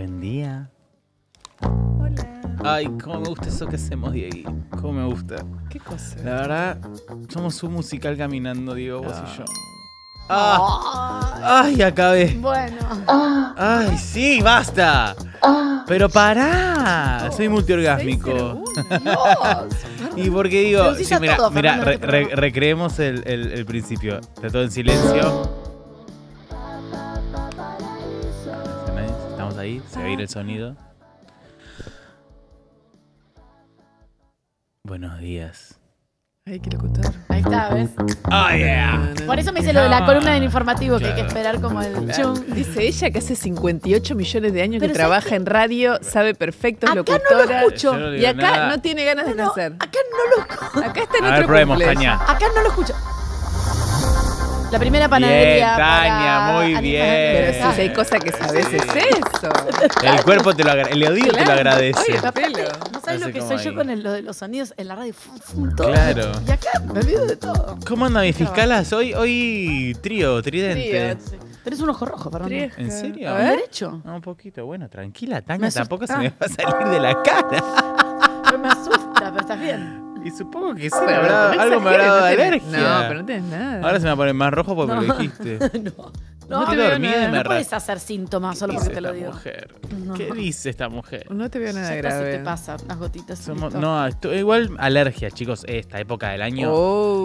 Buen día. Hola. Ay, cómo me gusta eso que hacemos, Diego. Cómo me gusta. Qué cosa. La verdad, somos un musical caminando, Diego, vos y yo. Ah, ¡ay, acabé! Bueno. ¡Ay, sí, basta! Pero pará, soy multiorgásmico. Y porque digo, sí, mira, recreemos el principio. Está todo en silencio. Estamos ahí, se va a ir el sonido. Buenos días. Hay que locutar. Ahí está, ¿ves? Oh, yeah. Por eso me hice lo de la columna del informativo, claro, que hay que esperar como el... Dice ella que hace 58 millones de años que trabaja en radio, sabe perfecto, es locutora. Acá no lo escucho. No y acá nada. No tiene ganas de nacer. Acá no lo escucho. Acá está en otro cumple. Acá no lo escucho. La primera panadería. Bien, Tania, muy bien. Pero si hay cosas que sabes, sí, es eso. El cuerpo te lo agradece, el oído te lo agradece. Oye, papelo. No sabes lo que soy yo con lo de los sonidos en la radio. Todo. Claro. Y acá me olvido de todo. ¿Cómo andan mis fiscalas? Hoy trío, tridente. Sí. Tenés un ojo rojo, perdón. ¿En serio? A ver. ¿Derecho? No, un poquito. Bueno, tranquila, Tania. Tampoco se me va a salir de la cara. Pero me asusta, pero estás bien. Y supongo que sí, algo me habrá dado alergia. No, pero no tenés nada. Ahora se me va a poner más rojo porque lo dijiste. No te veo nada. No puedes hacer síntomas solo porque te lo digo. ¿Qué dice esta mujer? No te veo nada grave. Te pasa unas gotitas. No, igual alergia, chicos. Esta época del año.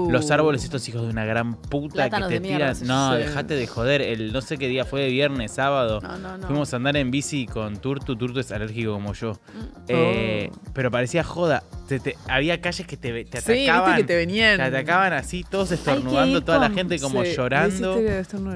Los árboles, estos hijos de una gran puta que te tiran. No, dejate de joder. El no sé qué día fue, viernes, sábado. Fuimos a andar en bici con Turtu. Turtu es alérgico como yo. Pero parecía joda. Había calles que te atacaban. Sí, viste que te venían. Te atacaban así, todos estornudando, toda la gente como llorando.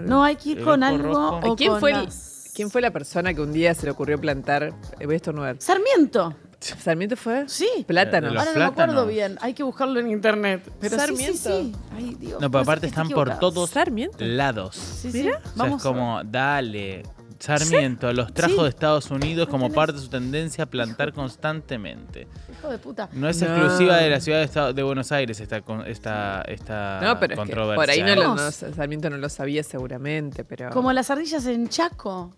No, hay que ir con algo. ¿Quién fue la persona que un día se le ocurrió plantar? Voy a estornudar. Sarmiento. ¿Sarmiento fue? Sí. Plátanos. Ahora no me acuerdo bien. Hay que buscarlo en internet. Pero Sarmiento. Sí. Ay, Dios. No, pero aparte están por todos lados. Sí, sí. Vamos. Es como, dale. Sarmiento, ¿sí? Los trajo de Estados Unidos como parte de su tendencia a plantar constantemente. Hijo de puta. No es exclusiva de la ciudad de Buenos Aires esta no, pero controversia. Es que por ahí Sarmiento no lo sabía seguramente, pero... Como las ardillas en Chaco.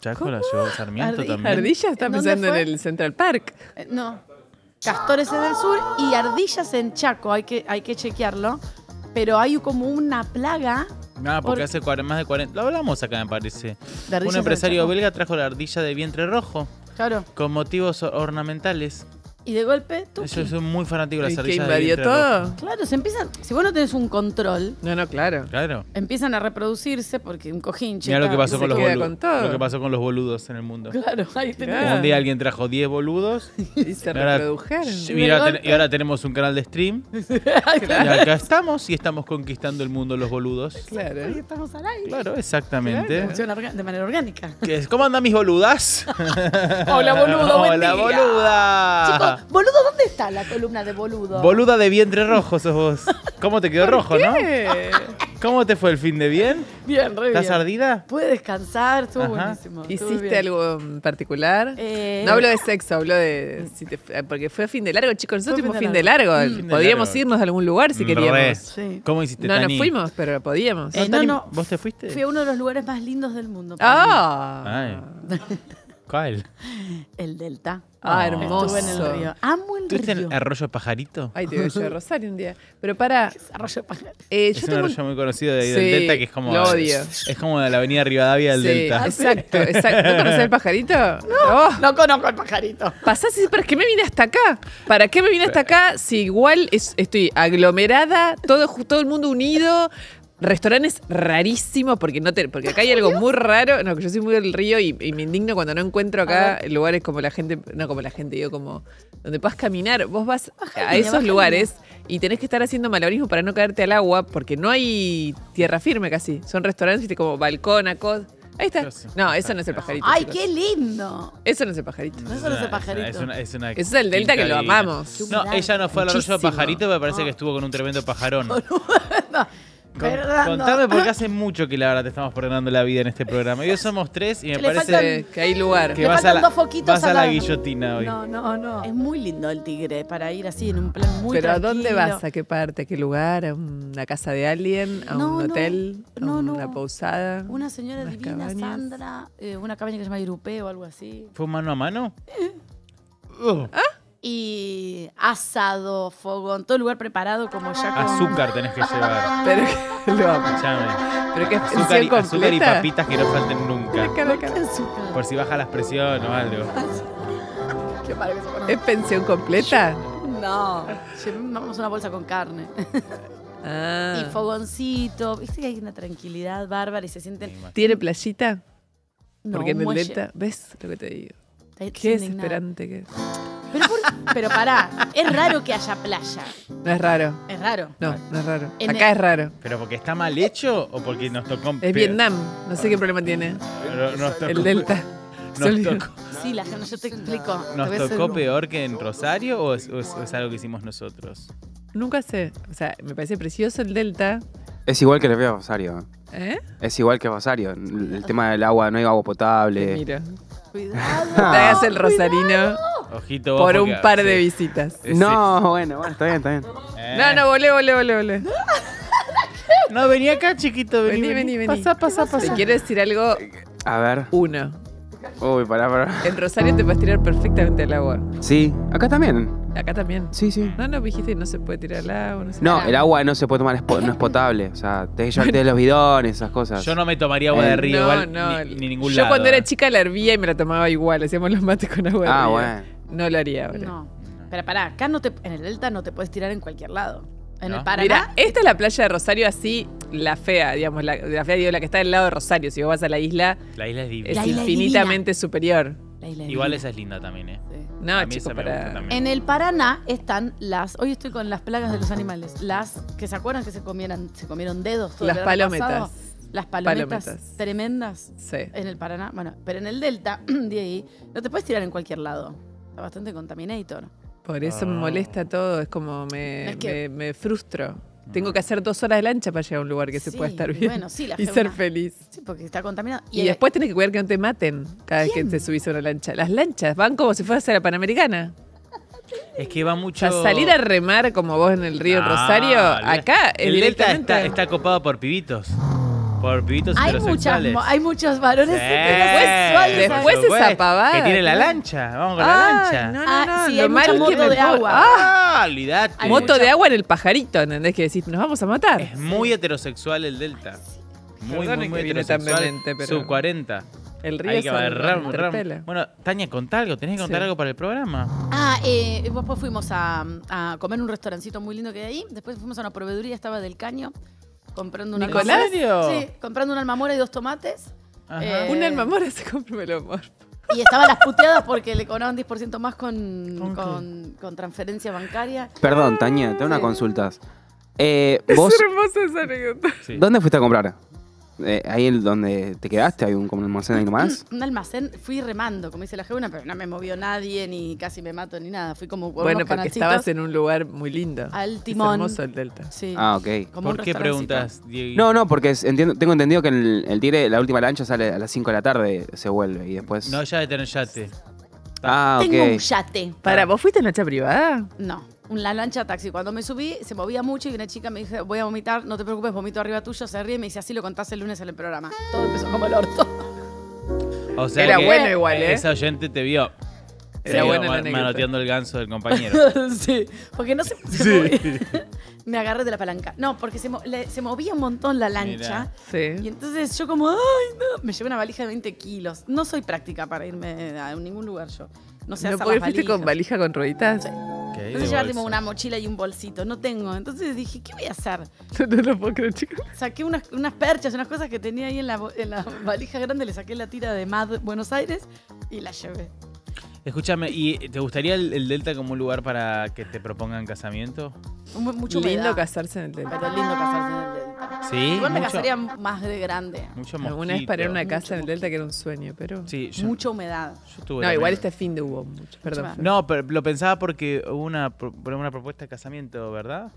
Chaco las llevó Sarmiento también. Ardillas está pensando en el Central Park. No. Castores en el sur y ardillas en Chaco. Hay que chequearlo. Pero hay como una plaga... Ah, porque hace más de 40... Lo hablamos acá, me parece. Un empresario belga trajo la ardilla de vientre rojo. Claro. Con motivos ornamentales. Y de golpe... Yo soy muy fanático de las ardillas de vientre rojo. Claro, se empiezan... Si vos no tenés un control... No, claro. Empiezan a reproducirse porque un cojín... Mirá lo que pasó con los boludos. Lo que pasó con los boludos en el mundo. Claro, ahí tenés. Un día alguien trajo 10 boludos. Y se reprodujeron. Y ahora tenemos un canal de stream. Y acá estamos y estamos conquistando el mundo los boludos. Claro. Ahí estamos al aire. Claro, exactamente. Funciona de manera orgánica. ¿Cómo andan mis boludas? Hola, boludo, buen día. Hola, boluda. Boludo, ¿dónde está la columna de boludo? Boluda de vientre rojo sos vos. ¿Cómo te quedó rojo, no? ¿Cómo te fue el fin de bien? Bien, re bien. ¿Estás ardida? Pude descansar, estuvo buenísimo. ¿Hiciste algo en particular? No hablo de sexo, hablo de... porque fue fin de largo, chicos. Nosotros tuvimos fin de largo. Podríamos irnos a algún lugar si queríamos. Sí. ¿Cómo hiciste, Tani? No nos fuimos, pero podíamos. No. ¿Vos te fuiste? Fui a uno de los lugares más lindos del mundo. ¡Ah! ¿Cuál? El Delta. Ah, hermoso. Estuve en el río. Amo el río. ¿Tuviste en Arroyo Pajarito? Ay, te veo yo de Rosario un día. Pero para... ¿Qué es Arroyo Pajarito? Es un arroyo muy conocido de ahí del Delta, que es como... Lo odio. Es como la avenida Rivadavia del Delta. Exacto. ¿No conocés el Pajarito? No, no conozco el Pajarito. Pasás y dices, ¿para qué me vine hasta acá? ¿Para qué me vine hasta acá? Si igual estoy aglomerada, todo el mundo unido... Restaurantes rarísimos porque porque acá hay algo muy raro. No, que yo soy muy del río y me indigno cuando no encuentro acá lugares como la gente, digo, como donde puedas caminar. Vos vas a esos lugares y tenés que estar haciendo malabarismo para no caerte al agua porque no hay tierra firme casi. Son restaurantes, viste, como balcón, acos. Ahí está. No, eso no es el Pajarito. ¡Ay, chicos, qué lindo! Eso no es el Pajarito. No, eso no es el Pajarito. Eso es el Delta que lo amamos. No, ella no fue al arroyo de Pajarito, pero parece que estuvo con un tremendo pajarón. Contame, porque hace mucho que la verdad te estamos perdonando la vida en este programa. Hoy somos tres y me parece que hay lugar. Que vas a la guillotina hoy. No, no, no. Es muy lindo el Tigre para ir así en un plan muy tranquilo. ¿Pero a dónde vas? ¿A qué parte? ¿A qué lugar? ¿A una casa de alguien? ¿A un hotel? ¿A una pausada? Una señora divina, Sandra, una cabaña que se llama Irupé o algo así. ¿Fue mano a mano? ¿Ah? Y asado, fogón, todo lugar preparado como ya con... Azúcar tenés que llevar. Pero que lo amo. Pero que azúcar y papitas que no falten nunca. Por si baja las presiones o algo. Qué padre que se pone. ¿Es pensión completa? No. Llevamos una bolsa con carne. Ah. Y fogoncito. Viste que hay una tranquilidad bárbara y se sienten... ¿Tiene playita? No, porque en el Delta... ¿Ves lo que te digo? Qué desesperante que es. Pero pará, es raro que haya playa. No es raro. Es raro. No, no es raro. Acá es raro. ¿Pero porque está mal hecho o porque nos tocó? Es Vietnam, no sé qué problema tiene. El Delta. Nos tocó. Sí, la gente, yo te explico. ¿Nos tocó peor que en Rosario o es algo que hicimos nosotros? Nunca sé. O sea, me parece precioso el Delta. Es igual que le veo a Rosario. ¿Eh? Es igual que Rosario. El tema del agua, no hay agua potable. Mira. Cuidado. Te hagas el rosarino. Ojito, por un par de visitas. No, bueno, está bien, está bien. No, volé. No, vení acá, chiquito, vení. Pasá. Te quiero decir algo. A ver. Uno. Uy, pará. En Rosario te puedes tirar perfectamente al agua. Sí, acá también. Acá también. Sí. No, dijiste que no se puede tirar al agua. No, el agua no se puede tomar, no es potable. O sea, te llevarte de los bidones, esas cosas. Yo no me tomaría agua de río, ni ningún lado. Yo cuando era chica la hervía y me la tomaba igual. Hacíamos los mates con agua de río. Ah, bueno. No lo haría ahora. No. Pero pará, acá en el Delta no te puedes tirar en cualquier lado. En el Paraná. Mira, esta es la playa de Rosario así, la fea, digamos. La fea, digo, la que está del lado de Rosario. Si vos vas a la isla, es infinitamente superior. Igual esa es linda también, ¿eh? Sí. No, chicos, en el Paraná están las... Hoy estoy con las plagas de los animales. Las que se acuerdan que se comieron dedos. Todo las palometas. Pasado. Las palometas tremendas. Sí. En el Paraná. Bueno, pero en el Delta, de ahí, no te puedes tirar en cualquier lado. Está bastante contaminator. Por eso me molesta todo, es como me frustro. Tengo que hacer 2 horas de lancha para llegar a un lugar que se pueda estar bien y ser feliz. Sí, porque está contaminado. Y después tenés que cuidar que no te maten cada vez que te subís a una lancha. Las lanchas van como si fueras a la Panamericana. Es que va mucho... Para salir a remar como vos en el río Rosario, acá el Delta está copado por pibitos. Por pibitos heterosexuales. Hay muchos varones heterosexuales. Después esa pavada. Que tiene la lancha. Vamos con la lancha. No. Sí, hay mucha moto de agua. Olvidate. Hay moto de agua en el Pajarito, ¿entendés? Que decís, nos vamos a matar. Es muy heterosexual el Delta. Muy heterosexual. Pero... Sub 40. El río hay que barrar. Bueno, Tania, contá algo. Tenés que contar algo para el programa. Después fuimos a comer en un restaurancito muy lindo que hay ahí. Después fuimos a una proveeduría, estaba del Caño. Comprando una almamora y 2 tomates. Una almamora se compró el amor. Y estaban las puteadas porque le cobraban 10% más con transferencia bancaria. Perdón, Tania, tengo una consulta. Es hermosa esa anécdota. Sí. ¿Dónde fuiste a comprar? ¿Ahí donde te quedaste? ¿Hay un almacén ahí nomás? Un almacén, fui remando, como dice la jefa, pero no me movió nadie, ni casi me mato, ni nada. Fui como unos canastitos. Bueno, porque estabas en un lugar muy lindo. Al timón. Es hermoso el Delta. Sí. Ah, ok. ¿Por qué preguntas, Diego? No, porque tengo entendido que el Tigre, la última lancha sale a las 5 de la tarde, se vuelve y después... No, ya de tener yate. Ah, ok. Tengo un yate. Pará, ¿vos fuiste en lancha privada? No. La lancha taxi. Cuando me subí, se movía mucho y una chica me dijo, voy a vomitar, no te preocupes, vomito arriba tuyo, se ríe y me dice, así lo contás el lunes en el programa. Todo empezó como el orto. O sea, era bueno igual, ¿eh? Esa oyente te vio. Era bueno manoteando el ganso del compañero. Sí, porque no se me agarré de la palanca. No, porque se movía un montón la lancha. Sí. Y entonces yo como, ay, no. Me llevé una valija de 20 kilos. No soy práctica para irme a ningún lugar yo. No sé, ¿por qué fuiste con valija con rueditas? Sí. Entonces llevarte una mochila y un bolsito. No tengo. Entonces dije, ¿qué voy a hacer? No lo puedo creer, chicos. Saqué unas perchas, unas cosas que tenía ahí en la valija grande. Le saqué la tira de Mad Buenos Aires y la llevé. Escúchame, ¿y te gustaría el Delta como un lugar para que te propongan casamiento? Mucho lindo casarse en el Delta. Pero lindo casarse en el Delta. Sí. Igual me casaría más de grande. Mucho mosquito. Alguna vez paré en una casa en el Delta que era un sueño, pero... Sí, mucha humedad. No, igual este fin de hubo mucho. Perdón. No, pero lo pensaba porque hubo una propuesta de casamiento, ¿verdad?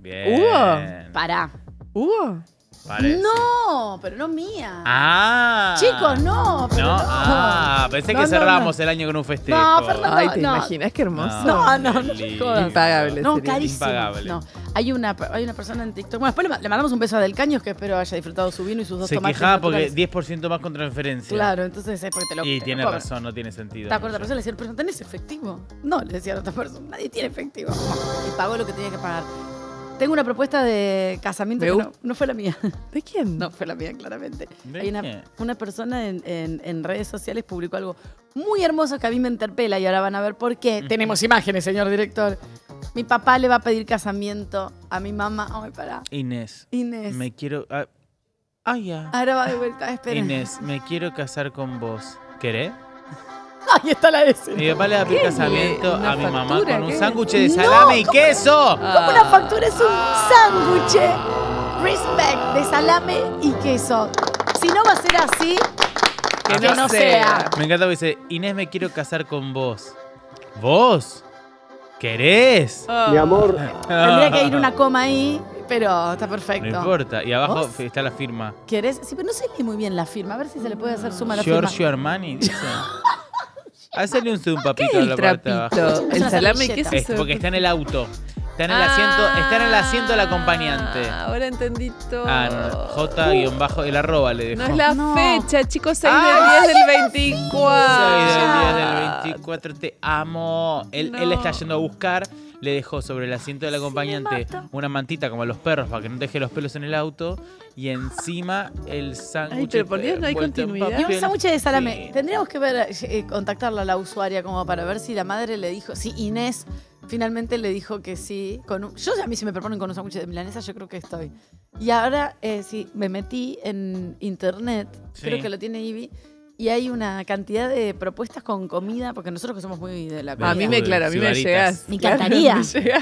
Bien. ¿Hubo? Pará. ¿Hubo? Parece. No, pero no mía. Ah. Chicos, no. Pero no. Ah, pensé que cerramos el año con un festejo. No, Fernando. Ay, te imaginas qué hermoso. No, no, no. Impagable. No, carísimo. Impagable. No. Hay una persona en TikTok. Bueno, después le mandamos un beso a Del Caños, que espero haya disfrutado su vino y sus dos tomates. Se quejaba porque 10% más con transferencia. Claro, entonces es porque te lo... Y tiene razón, no tiene sentido. ¿Te acuerdas? La persona le decía al personal, ¿tenés efectivo? No, le decía a otra persona, nadie tiene efectivo. Y pagó lo que tenía que pagar. Tengo una propuesta de casamiento que no fue la mía. ¿De quién? No fue la mía, claramente. Hay una persona en redes sociales publicó algo muy hermoso que a mí me interpela y ahora van a ver por qué. Tenemos imágenes, señor director. Mi papá le va a pedir casamiento a mi mamá. Ay, pará. Inés. Inés. Me quiero... ya. Ahora va de vuelta, espera. Inés, me quiero casar con vos. ¿Querés? Ahí está la S. Mi papá le da mi casamiento a mi mamá con un sándwich de salame y queso. Como una factura es un sándwich, respect, de salame y queso. Si no va a ser así, que no sea. Me encanta que dice, Inés, me quiero casar con vos. ¿Vos? ¿Querés? Mi amor. Tendría que ir una coma ahí, pero está perfecto. No importa. Y abajo está la firma. ¿Querés? Sí, pero no se lee muy bien la firma. A ver si se le puede hacer suma a la firma. Giorgio Armani, dice. Hazle un zoom, papito, a la parte de abajo. El salame, ¿qué es eso? Es porque está en el auto. Está en el asiento, está en el asiento del acompañante. Ahora entendí todo. No. J- el arroba le dejó. No es la fecha, chicos. 6 del 10 del 24. 6 del 10 del 24, te amo. Él está yendo a buscar. Le dejó sobre el asiento del acompañante una mantita como a los perros para que no te deje los pelos en el auto. Y encima el sándwich. Pero por Dios, no hay continuidad. Y un sándwich de salame. Sí. Tendríamos que ver, contactarla a la usuaria como para ver si la madre le dijo, si Inés finalmente le dijo que sí. A mí si me proponen con un sándwich de milanesa, yo creo que estoy. Y ahora sí, me metí en internet, creo que lo tiene Ibi. Y hay una cantidad de propuestas con comida, porque nosotros que somos muy de la comida. A mí me llegas. Me encantaría.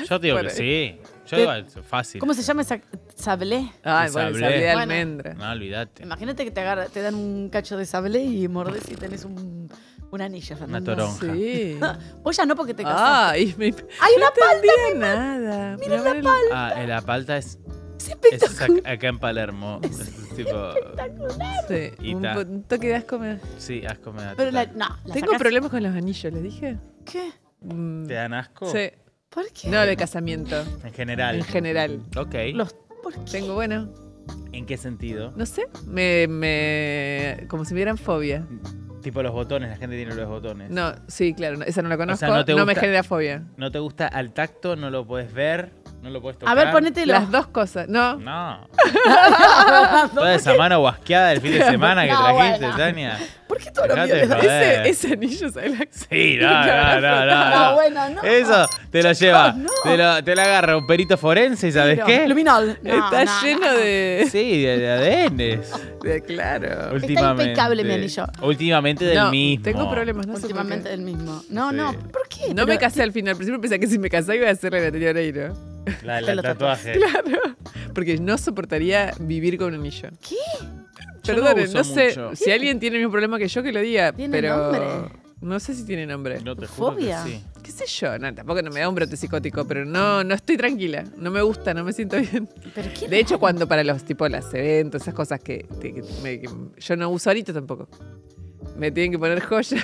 Yo te digo que sí. Yo digo fácil. ¿Cómo se llama esa? ¿Sablé? Ay, bueno, sablé de almendra. No, olvídate. Imagínate que te dan un cacho de sablé y mordés y tenés un anillo. Una toronja. Sí. Vos ya no, porque te casaste. Ay, hay una palta. Nada. Mira la palta. La palta es... acá en Palermo. Es tipo, espectacular. Sí, un toque de asco me da. Sí, asco me da. Pero tengo problemas con los anillos, les dije. ¿Qué? ¿Te dan asco? Sí. ¿Por qué? No, de casamiento. En general. En general. Ok. ¿Por qué? Tengo, bueno. ¿En qué sentido? No sé. Como si me dieran fobia. Tipo los botones, la gente tiene los botones. No, sí, claro. Esa no la conozco. O sea, no me genera fobia. No te gusta al tacto, no lo puedes ver. No lo puedes tocar. A ver, ponete las dos cosas. No. No. Toda esa mano guasqueada del fin de semana que trajiste, bueno. Tania. ¿Por qué todo lo mío? Ese anillo es el... Sí, no. Bueno, no. Eso te lo lleva. No. Te lo agarra un perito forense y ¿sabes qué? Luminol. Está lleno de... Sí, de ADN. Claro. Está impecable mi anillo. Últimamente del mismo. Tengo problemas, no sé. Últimamente del mismo. No. ¿Por qué? No me casé al final. Al principio pensé que si me casaba iba a hacerle la anterior Oreiro. El tatuaje. Claro. Porque no soportaría vivir con un anillo. ¿Qué? Perdonen, no sé. Mucho. Si alguien tiene el mismo problema que yo, que lo diga. ¿Tiene nombre? No sé si tiene nombre. No te juro que sí. ¿Qué sé yo? No, tampoco me da un brote psicótico, pero no estoy tranquila. No me gusta, no me siento bien. ¿Pero qué? De hecho, cuando para los tipos las eventos, esas cosas que yo no uso ahorita tampoco. Me tienen que poner joya.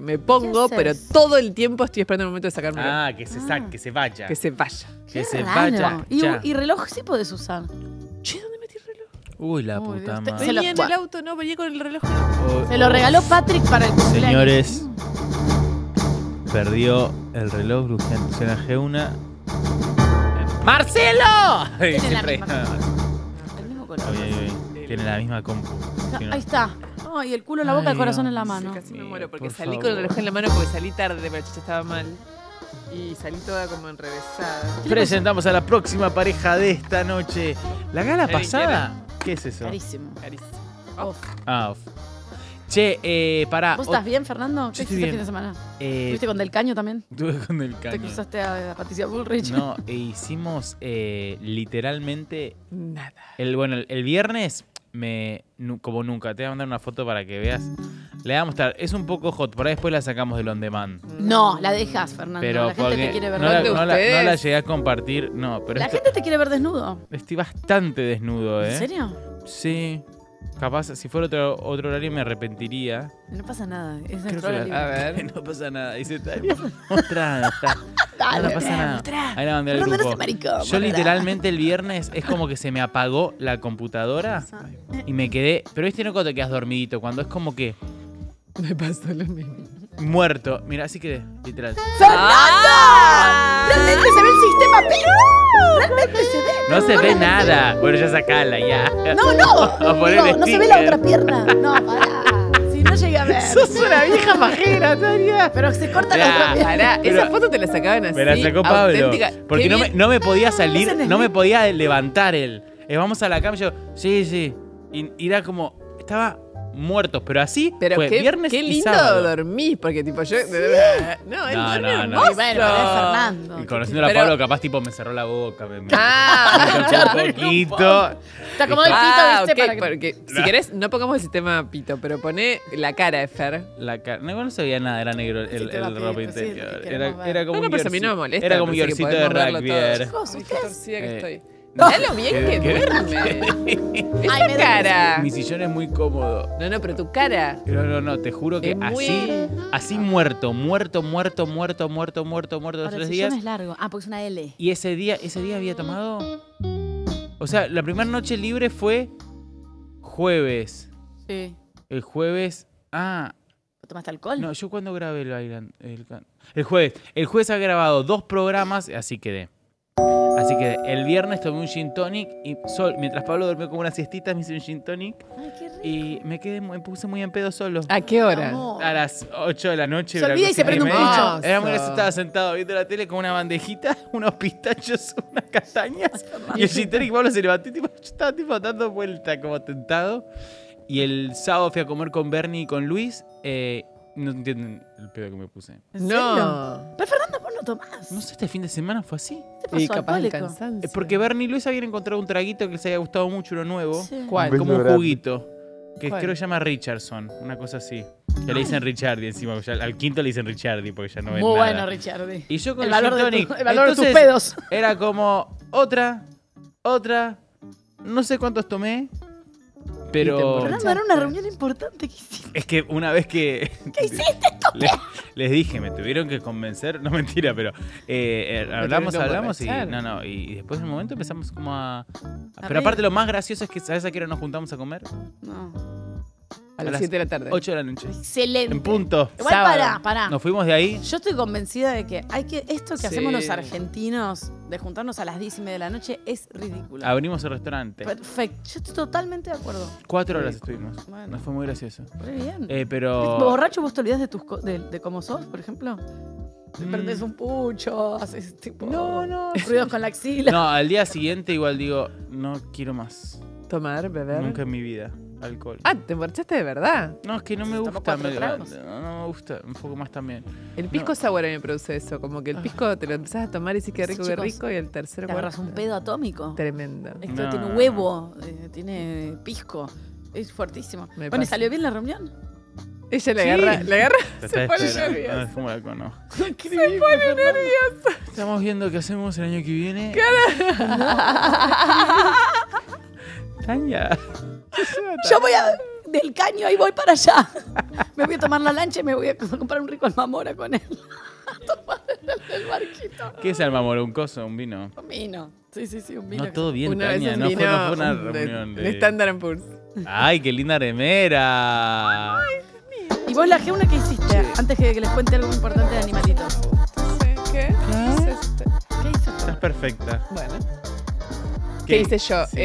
Me pongo, pero todo el tiempo estoy esperando el momento de sacarme. Que se vaya. Que se vaya. Que se vaya. ¿Y reloj sí podés usar? Che, ¿dónde metí el reloj? Uy, la puta madre. Venía en el auto, no, venía con el reloj. Se lo regaló Patrick para el cumpleaños. Señores, perdió el reloj Brujantes en la G1. ¡Marcelo! Tiene la misma el mismo color. Tiene la misma compu. Ahí está. Ay, el culo en la boca, el corazón en la mano. Casi me muero porque salí con el reloj en la mano porque salí tarde, pero yo estaba mal. Y salí toda como enrevesada. Presentamos a la próxima pareja de esta noche. La gala pasada. ¿Qué es eso? Carísimo. Carísimo. Off. Off. Che, pará. ¿Vos estás bien, Fernando? ¿Qué hiciste el fin de semana? ¿Estuviste con Del Caño también? Estuve con Del Caño. ¿Te cruzaste a Patricia Bullrich? No, hicimos literalmente nada. El viernes... como nunca. Te voy a mandar una foto para que veas. Le voy a mostrar. Es un poco hot. Por ahí después la sacamos del on demand. No, la dejas, Fernando. Pero la gente te quiere ver desnudo. No la llegué a compartir. No, pero la gente te quiere ver desnudo. Estoy bastante desnudo, ¿eh? ¿En serio? Sí. Capaz, si fuera otro horario me arrepentiría. No pasa nada. Es nuestro horario. A ver. No pasa nada. Dice, mostrá. No pasa nada. Ahí la mandé al grupo. Yo literalmente el viernes es como que se me apagó la computadora y me quedé. Pero viste, no cuando te quedas dormidito, cuando es como que. Me pasó lo mismo. Muerto. Mira, así quedé, literal. ¡Fernando! ¡Realmente se ve el sistema, pero! ¡Realmente se ve! No se ve nada. Bueno, ya sacala, ya. No, no. No se ve la otra pierna. No, pará. Si no llegué a ver. Sos una vieja pajera, Tania. Pero se corta la otra pierna. Esa foto te la sacaban así. Me la sacó Pablo. Porque no me podía salir, no me podía levantar él. Vamos a la cama y yo, sí. Y era como, estaba... muertos, pero así pero fue qué, viernes qué lindo y sábado. Dormís, porque tipo yo... Sí. No, él no. Y bueno, Fernando. Y conociendo a Pablo, capaz tipo me cerró la boca. Me un poquito. Te acomodó el pito, ¿viste? Okay, para que... Si querés, no pongamos el sistema pito, pero poné la cara de Fer. La cara... No se veía nada, era negro el ropa interior. Era como un guiorcito de rugby. Chicos, qué torcida que estoy. Mirá lo bien que duerme. Esa cara. Mi sillón es muy cómodo. No, pero tu cara. No, te juro que así muerto los 3 días. El sillón es largo. Ah, porque es una L. Y ese día había tomado... O sea, la primera noche libre fue jueves. Sí. El jueves... Ah. ¿Tomaste alcohol? No, yo cuando grabé el Island... El jueves. El jueves había grabado 2 programas, así quedé. Así que el viernes tomé un gin tonic y mientras Pablo dormía como una siestita me hice un gin tonic. Ay, qué rico. Y me puse muy en pedo solo. ¿A qué hora? Amor. A las 8 de la noche. Se olvida y se prende un bicho. Era muy gracioso, estaba sentado viendo la tele con una bandejita, unos pistachos, unas castañas. Y el gin tonic, Pablo se levantó y tipo, yo estaba tipo dando vuelta como tentado. Y el sábado fui a comer con Bernie y con Luis. No entienden el pedo que me puse. No. Pero Fernando, vos no tomás. No sé, este fin de semana fue así. ¿Qué te pasó? Y capaz el cansancio. Porque Bernie y Luis habían encontrado un traguito que les había gustado mucho, uno nuevo. Sí. ¿Cuál? Como un juguito. Que creo que se llama Richardson, una cosa así. Que le dicen Richardi encima. Ya, al quinto le dicen Richardi porque ya no ven nada. Muy bueno, Richardi. Y yo con el valor de tus pedos. Era como otra. No sé cuántos tomé. Pero Fernando, era una reunión importante que hiciste. Es que una vez que... ¿Qué hiciste, les dije, me tuvieron que convencer. No, mentira, pero hablamos y... No, y después de un momento empezamos como a... Pero aparte lo más gracioso es que ¿sabes a qué hora nos juntamos a comer? No. A las 7 de la tarde. 8 de la noche. Excelente. En punto. Igual pará. Nos fuimos de ahí. Yo estoy convencida de que esto que hacemos los argentinos de juntarnos a las 10:30 de la noche es ridículo. Abrimos el restaurante. Perfecto. Yo estoy totalmente de acuerdo. 4 horas estuvimos. Bueno. Nos fue muy gracioso. Muy bien. Pero... ¿Borracho vos te olvidás de cómo sos, por ejemplo? Te perdés un pucho, haces tipo... No. Ruidos con la axila. No, al día siguiente igual digo, no quiero más. Tomar, beber. Nunca en mi vida. Alcohol. Ah, ¿te emborrachaste de verdad? No, es que no me gusta. No me gusta, un poco más también. El pisco sour me produce eso, como que el pisco te lo empezás a tomar y sí, qué rico, y el tercero... Te agarras un pedo atómico. Tremendo. Esto tiene huevo, tiene pisco, es fuertísimo. Bueno, ¿salió bien la reunión? Ella le agarra, se pone nerviosa. Estamos viendo qué hacemos el año que viene. Tania... Yo voy del caño y voy para allá. Me voy a tomar la lancha y me voy a comprar un rico almamora con él. Tomar el barquito. ¿Qué es almamora? ¿Un coso? ¿Un vino? Un vino. Sí, un vino. No, todo bien, Tania. No fue una reunión de Standard & Poor's. ¡Ay, qué linda remera! ¡Ay, Dios mío! ¿Y vos la una que hiciste? Antes que les cuente algo importante de animalitos. ¿Qué? ¿Qué hiciste? Estás perfecta. Bueno. ¿Qué hice yo? Sí.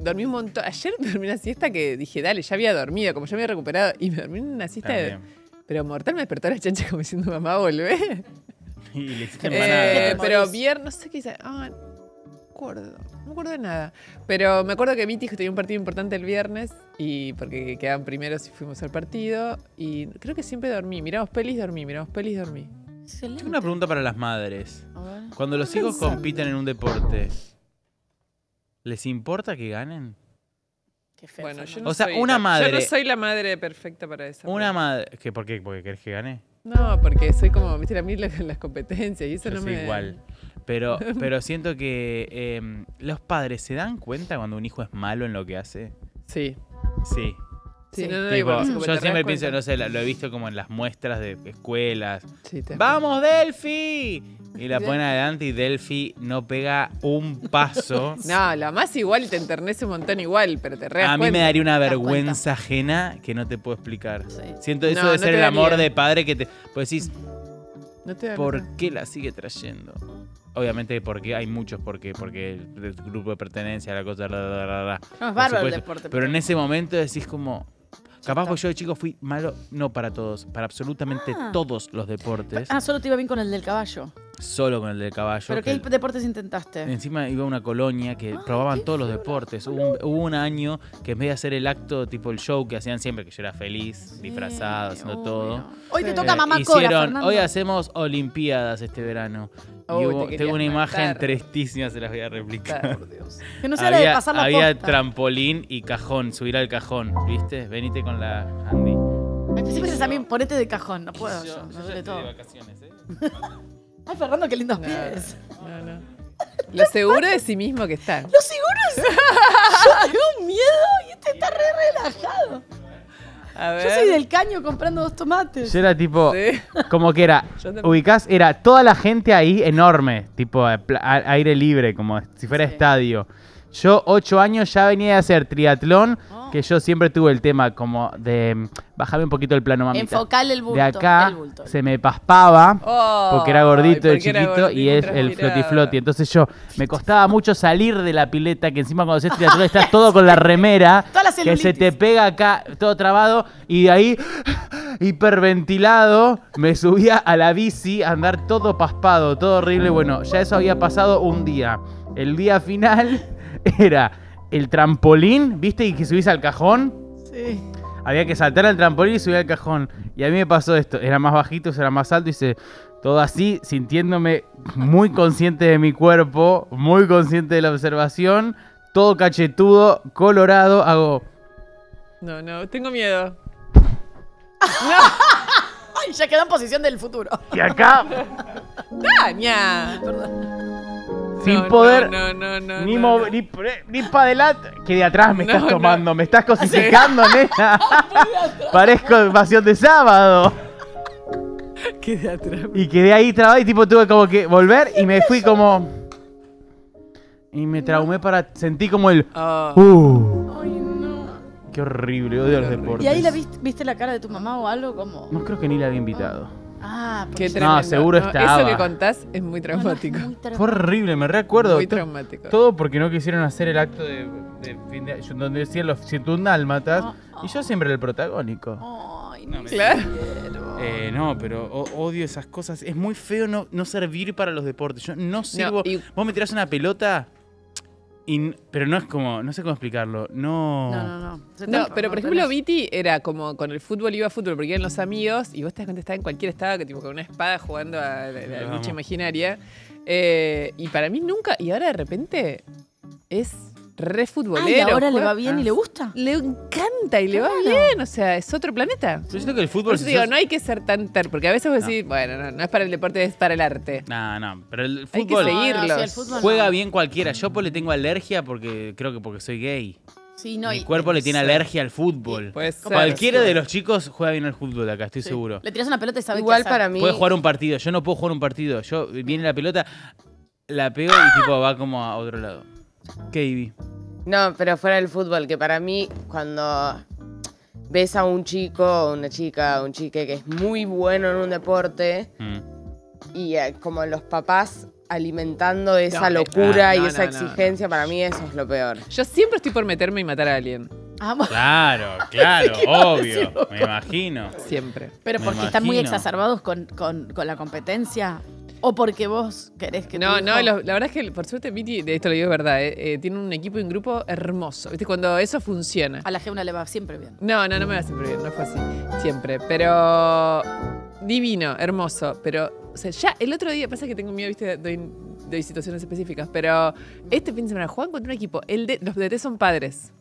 Dormí un montón. Ayer dormí una siesta que dije, dale, ya había dormido, como ya me había recuperado. Y me dormí una siesta, pero mortal, me despertó la chancha como diciendo, mamá, volvé. Y le hiciste pero viernes, no sé qué hice. No me acuerdo de nada. Pero me acuerdo que Viti tenía un partido importante el viernes, y porque quedaban primeros y fuimos al partido. Y creo que siempre dormí. Miramos pelis, dormí. Excelente. Tengo una pregunta para las madres. A ver. Cuando los hijos compiten en un deporte... ¿Les importa que ganen? Qué feo. Bueno, yo no madre. Yo no soy la madre perfecta para eso. Una madre. ¿Qué, por qué? ¿Porque querés que gane? No, porque soy como, viste, a mí las competencias y eso yo no me. Igual. Pero siento que los padres se dan cuenta cuando un hijo es malo en lo que hace. Sí. Sí. Sí, no, no, tipo, yo siempre pienso, no sé, lo he visto como en las muestras de escuelas. Sí, ¡vamos, Delphi! Y la ponen adelante y Delphi no pega un paso. No, la más igual te enternece un montón igual, pero te reas cuenta. A mí me daría una vergüenza ajena que no te puedo explicar. Sí. Siento eso de ser el amor de padre que te... Pues decís, no te ¿por qué la sigue trayendo? Obviamente porque hay muchos porque el grupo de pertenencia, la cosa... No, es bárbaro el deporte. Pero en ese momento decís como... Capaz porque yo de chico fui malo, no para todos, para absolutamente todos los deportes. Ah, solo te iba bien con el del caballo. Solo con el del caballo. ¿Pero qué deportes intentaste? Encima iba a una colonia que probaban todos los deportes. Hubo un año que en vez de hacer el acto, tipo el show que hacían siempre, que yo era feliz, sí, disfrazado, haciendo todo. Hoy te toca mamá Cora, hoy hacemos olimpiadas este verano. Y hubo, tengo una imagen tristísima, se las voy a replicar. Por Dios. Que no sea la de pasar la posta. Trampolín y cajón, subir al cajón, ¿viste? Venite con la Andy. Siempre se también ponete de cajón, no puedo yo. Yo de todo. De vacaciones, ¿eh? Ay, Fernando, qué lindos pies. No. Lo seguro de sí mismo que está. Lo seguro es... Yo tengo miedo y este está re relajado. A ver. Yo soy del caño comprando dos tomates. Yo era tipo, como que era, ubicás, era toda la gente ahí enorme, tipo aire libre, como si fuera estadio. Yo, 8 años, ya venía a hacer triatlón, que yo siempre tuve el tema como de... Bájame un poquito el plano, mamita. Enfocale el bulto. De acá el bulto. Se me paspaba porque era gordito de chiquito gordito, y es el floti-floti. Entonces yo me costaba mucho salir de la pileta, que encima cuando haces triatlón estás todo con la remera, que se te pega acá, todo trabado, y de ahí, hiperventilado, me subía a la bici a andar todo paspado, todo horrible. Bueno, ya eso había pasado un día. El día final... Era el trampolín, ¿viste? Y que subís al cajón. Sí. Había que saltar al trampolín y subir al cajón. Y a mí me pasó esto. Era más bajito, era más alto. Hice todo así, sintiéndome muy consciente de mi cuerpo, muy consciente de la observación. Todo cachetudo, colorado. Hago... No, tengo miedo. Ay, ya quedó en posición del futuro. Y acá... ¡Daña! Perdón. Sin poder ni para adelante. Que de atrás me estás tomando, me estás cosificando, nena. Parezco invasión de sábado. Que de atrás. Y quedé ahí trabado y tipo tuve como que volver y me fui como... Y me traumé para... Sentí como el... Ay, no. Qué horrible, odio los deportes. ¿Y ahí la viste la cara de tu mamá o algo? ¿Cómo? No creo que ni la había invitado. Ah, qué tremendo. No, seguro estaba. Eso que contás es muy traumático. Fue horrible, me recuerdo. Muy traumático. Todo porque no quisieron hacer el acto de fin de año, donde decían los 101 dálmatas. Y yo siempre era el protagónico. Ay, no, claro. No, pero odio esas cosas. Es muy feo no servir para los deportes. Yo no sirvo. No, vos me tirás una pelota... pero no es como, no sé cómo explicarlo. No, pero por ejemplo Viti era como con el fútbol, iba a fútbol porque eran los amigos y vos te das cuenta, estaba en cualquier estado que tipo con una espada jugando a la lucha imaginaria. Y para mí nunca, y ahora de repente es re futbolero. Y ahora le va bien y le gusta. Le encanta y le va bien, o sea, es otro planeta. Yo siento que el fútbol... digo, no hay que ser tan porque a veces vos decís, bueno, no es para el deporte, es para el arte. No, pero el fútbol... Hay que seguirlo. Juega bien cualquiera. Yo le tengo alergia porque creo que porque soy gay. Sí, no, mi cuerpo le tiene alergia al fútbol. Cualquiera de los chicos juega bien al fútbol acá, estoy seguro. Le tiras una pelota y sabe qué hacer. Para mí... Puede jugar un partido, yo no puedo jugar un partido. Yo viene la pelota, la pego y tipo va como a otro lado. Katie. No, pero fuera del fútbol, que para mí cuando ves a un chico, una chica, un chique que es muy bueno en un deporte y como los papás alimentando esa locura y esa exigencia, para mí eso es lo peor. Yo siempre estoy por meterme y matar a alguien. Claro, obvio, me imagino. Siempre. Pero porque están muy exacerbados con la competencia. ¿O porque vos querés que... la verdad es que por suerte Viti, de esto lo digo es verdad, tiene un equipo y un grupo hermoso. ¿Viste? Cuando eso funciona. A la G1 le va siempre bien. No me va siempre bien, no fue así. Siempre. Pero divino, hermoso. Pero, o sea, ya el otro día, pasa que tengo miedo, viste, de situaciones específicas, pero este fin de semana juegan contra un equipo. Los DT son padres.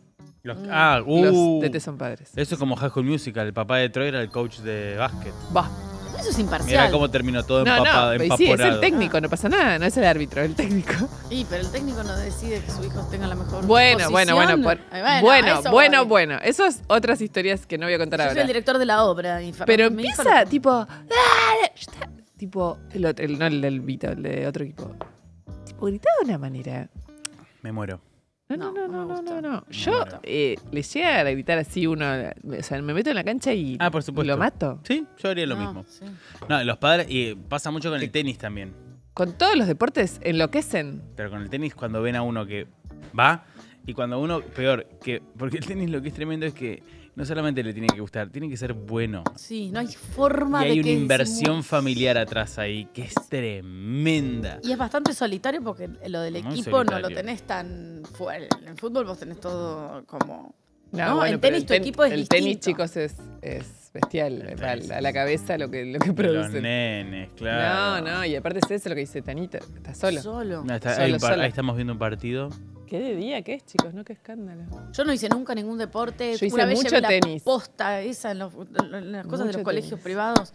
Los DT son padres. Eso es como High School Musical. El papá de Troy era el coach de básquet. Va. Eso es imparcial. Mirá cómo terminó todo empapado, empaporado. Sí, es el técnico, no pasa nada, no es el árbitro, el técnico. Sí, pero el técnico no decide que sus hijos tengan la mejor posición. Bueno. Esas otras historias que no voy a contar ahora. Yo soy el director de la obra. Pero empieza, tipo... Tipo, no el del Vito, el de otro equipo. Tipo, gritado de una manera. Me muero. No. Yo le llega a gritar así uno, o sea, me meto en la cancha y por supuesto. Lo mato. Sí, yo haría lo mismo. Sí. No, los padres, y pasa mucho con el tenis también. Con todos los deportes enloquecen. Pero con el tenis cuando ven a uno que va, y cuando uno, peor, que porque el tenis lo que es tremendo es que no solamente le tiene que gustar, tiene que ser bueno. Sí, no hay forma de que... Y hay una inversión familiar atrás ahí que es tremenda. Y es bastante solitario porque lo del equipo no lo tenés tan... En fútbol vos tenés todo como... No, en tenis tu equipo es distinto. El tenis, chicos, es bestial. A la cabeza lo que producen. Los nenes, claro. No, y aparte es eso lo que dice Tanita. Está solo. Ahí estamos viendo un partido... ¿Qué de día que es, chicos? No, qué escándalo. Yo no hice nunca ningún deporte. Yo hice una vez mucho tenis. La posta esa en las cosas mucho de los colegios privados.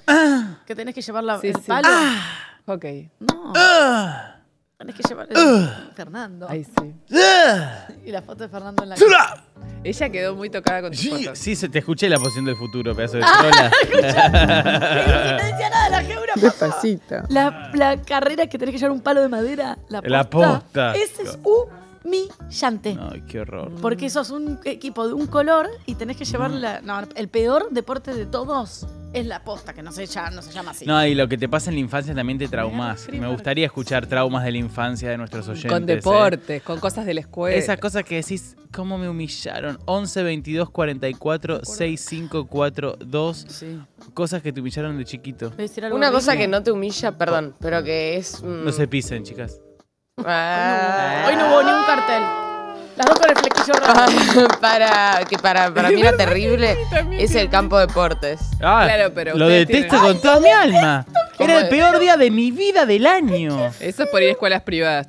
Que tenés que llevar el palo. Ok. No. Tenés que llevar Fernando. Ahí sí. Y la foto de Fernando en la casa. Ella quedó muy tocada con tus fotos. Sí, te escuché la posición del futuro, pedazo de trola. La carrera que tenés que llevar un palo de madera. La posta. Ese es humillante. Ay, qué horror. Porque sos un equipo de un color y tenés que llevar el peor deporte de todos es la posta, que no se llama así. No, y lo que te pasa en la infancia también te traumás. Me gustaría escuchar traumas de la infancia de nuestros oyentes. Con deportes, con cosas de la escuela. Esas cosas que decís, ¿cómo me humillaron? 11, 22, 44, 6, 5, 4, 2. Sí. Cosas que te humillaron de chiquito. Una cosa que no te humilla, perdón, pero que es... No se pisen, chicas. Hoy no hubo ni un cartel. Las dos con el flequillo rojo. Para mí lo terrible es el campo de deportes. Claro, pero lo detesto con toda mi alma. Era el peor día de mi vida del año. Eso es por ir a escuelas privadas.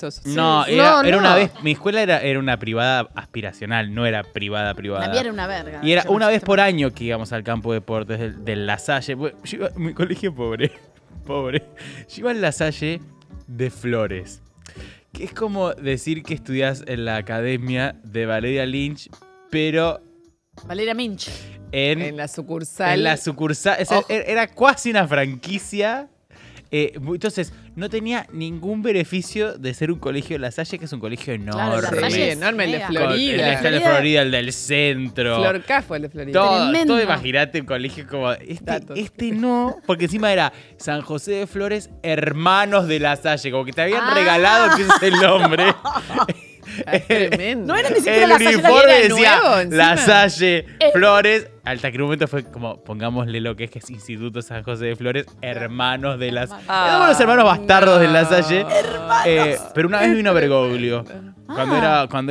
Era una vez. Mi escuela era una privada aspiracional, no era privada. La mía era una verga. Y era una vez por año que íbamos al campo de deportes de La Salle. Yo iba, mi colegio pobre. Yo iba en La Salle de Flores. Que es como decir que estudias en la academia de Valeria Lynch, pero... Valeria Minch. En la sucursal. En la sucursal. Era casi una franquicia. Entonces, no tenía ningún beneficio de ser un colegio de La Salle, que es un colegio enorme. Claro, La Salle es enorme, el de Florida. El de Florida, el del centro. Florcafo, el de Florida. Todo imagínate un colegio como... Este no, porque encima era San José de Flores, hermanos de La Salle. Como que te habían regalado, que es el nombre. No era ni siquiera La Salle, era nuevo, La Salle, Flores. Hasta que en un momento fue como, pongámosle lo que es Instituto San José de Flores, hermanos de La Salle. Éramos los hermanos bastardos de La Salle. Pero una vez vino Bergoglio. Cuando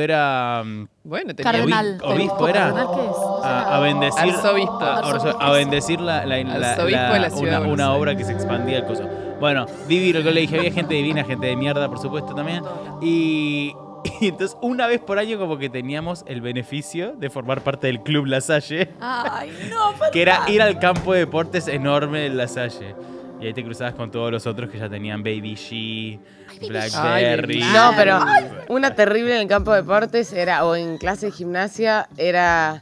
era cardenal. Obispo era. A bendecir. Arzobispo. A bendecir una obra que se expandía el coso. Bueno, divino, yo le dije, había gente divina, gente de mierda, por supuesto, también. Y entonces una vez por año como que teníamos el beneficio de formar parte del Club La Salle. Ay, no, que era ir al campo de deportes enorme de La Salle. Y ahí te cruzabas con todos los otros que ya tenían Baby G, Blackberry. No, pero una terrible en el campo de deportes era, o en clase de gimnasia, era...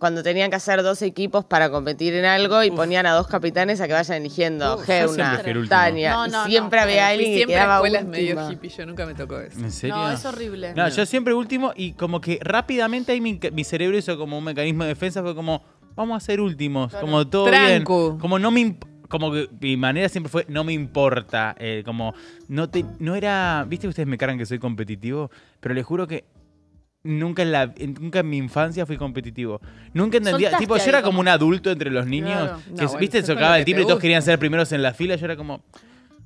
Cuando tenían que hacer dos equipos para competir en algo y ponían a dos capitanes a que vayan eligiendo. Geuna, Tania. Siempre había alguien que quedaba último. Siempre medio hippie, yo nunca me tocó eso. ¿En serio? No, es horrible. No, yo siempre último y como que rápidamente ahí mi cerebro hizo como un mecanismo de defensa. Fue como, vamos a ser últimos. Claro. Como todo tranco. Bien. Como no me importa. Como que mi manera siempre fue, no me importa. Como, no era... Viste, ustedes me cargan que soy competitivo, pero les juro que nunca en mi infancia fui competitivo. Nunca entendía. Tipo, yo era como un adulto entre los niños. Claro. Que, no, viste, tocaba el timbre y todos querían ser primeros en la fila. Yo era como,